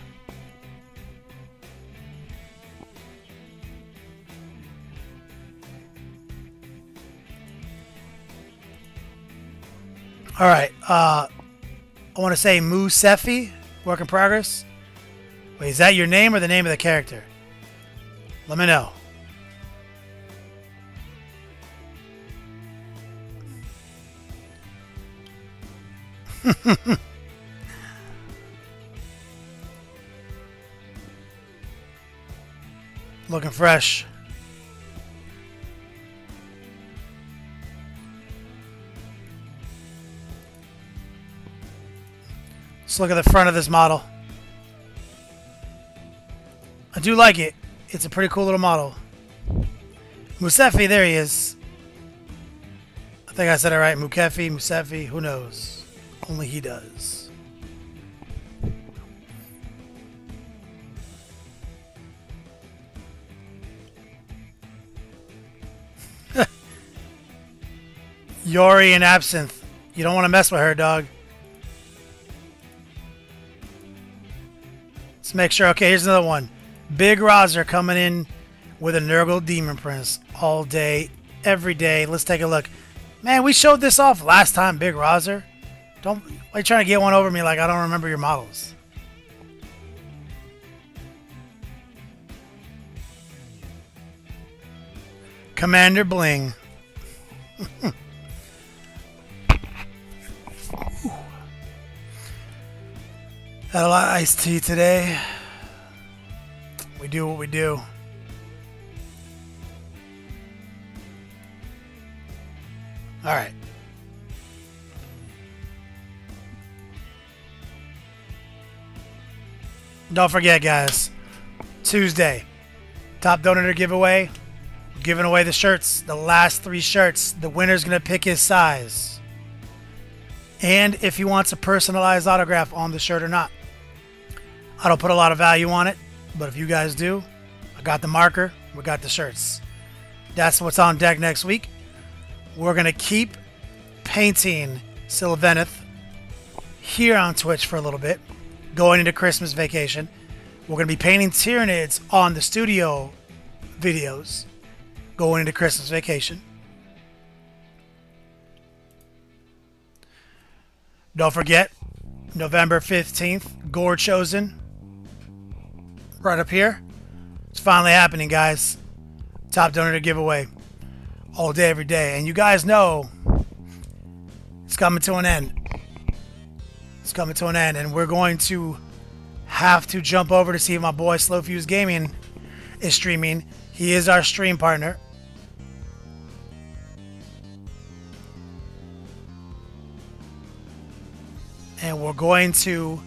All right. I want to say Musefi, work in progress. Wait, is that your name or the name of the character? Let me know. Looking fresh. Let's look at the front of this model. I do like it. It's a pretty cool little model. Musefi, there he is. I think I said it right. Mukefi, Musefi, who knows? Only he does. Yori and Absinthe. You don't want to mess with her, dog. Let's make sure. Okay, here's another one. Big Roser coming in with a Nurgle Demon Prince all day, every day. Let's take a look. Man, we showed this off last time, Big Roser. Don't, why are you trying to get one over me like I don't remember your models? Commander Bling. Had a lot of iced tea today. We do what we do. All right. Don't forget, guys, Tuesday, top donator giveaway. We're giving away the shirts, the last three shirts. The winner's going to pick his size. And if he wants a personalized autograph on the shirt or not. I don't put a lot of value on it, but if you guys do, I got the marker. We got the shirts. That's what's on deck next week. We're going to keep painting Sylvaneth. here on Twitch for a little bit, going into Christmas vacation. We're going to be painting Tyranids on the studio videos going into Christmas vacation. Don't forget, November 15th, Gorechosen, right up here. It's finally happening, guys. Top donor giveaway all day, every day. And you guys know it's coming to an end. It's coming to an end, and we're going to have to jump over to see if my boy Slow Fuse Gaming is streaming. He is our stream partner. And we're going to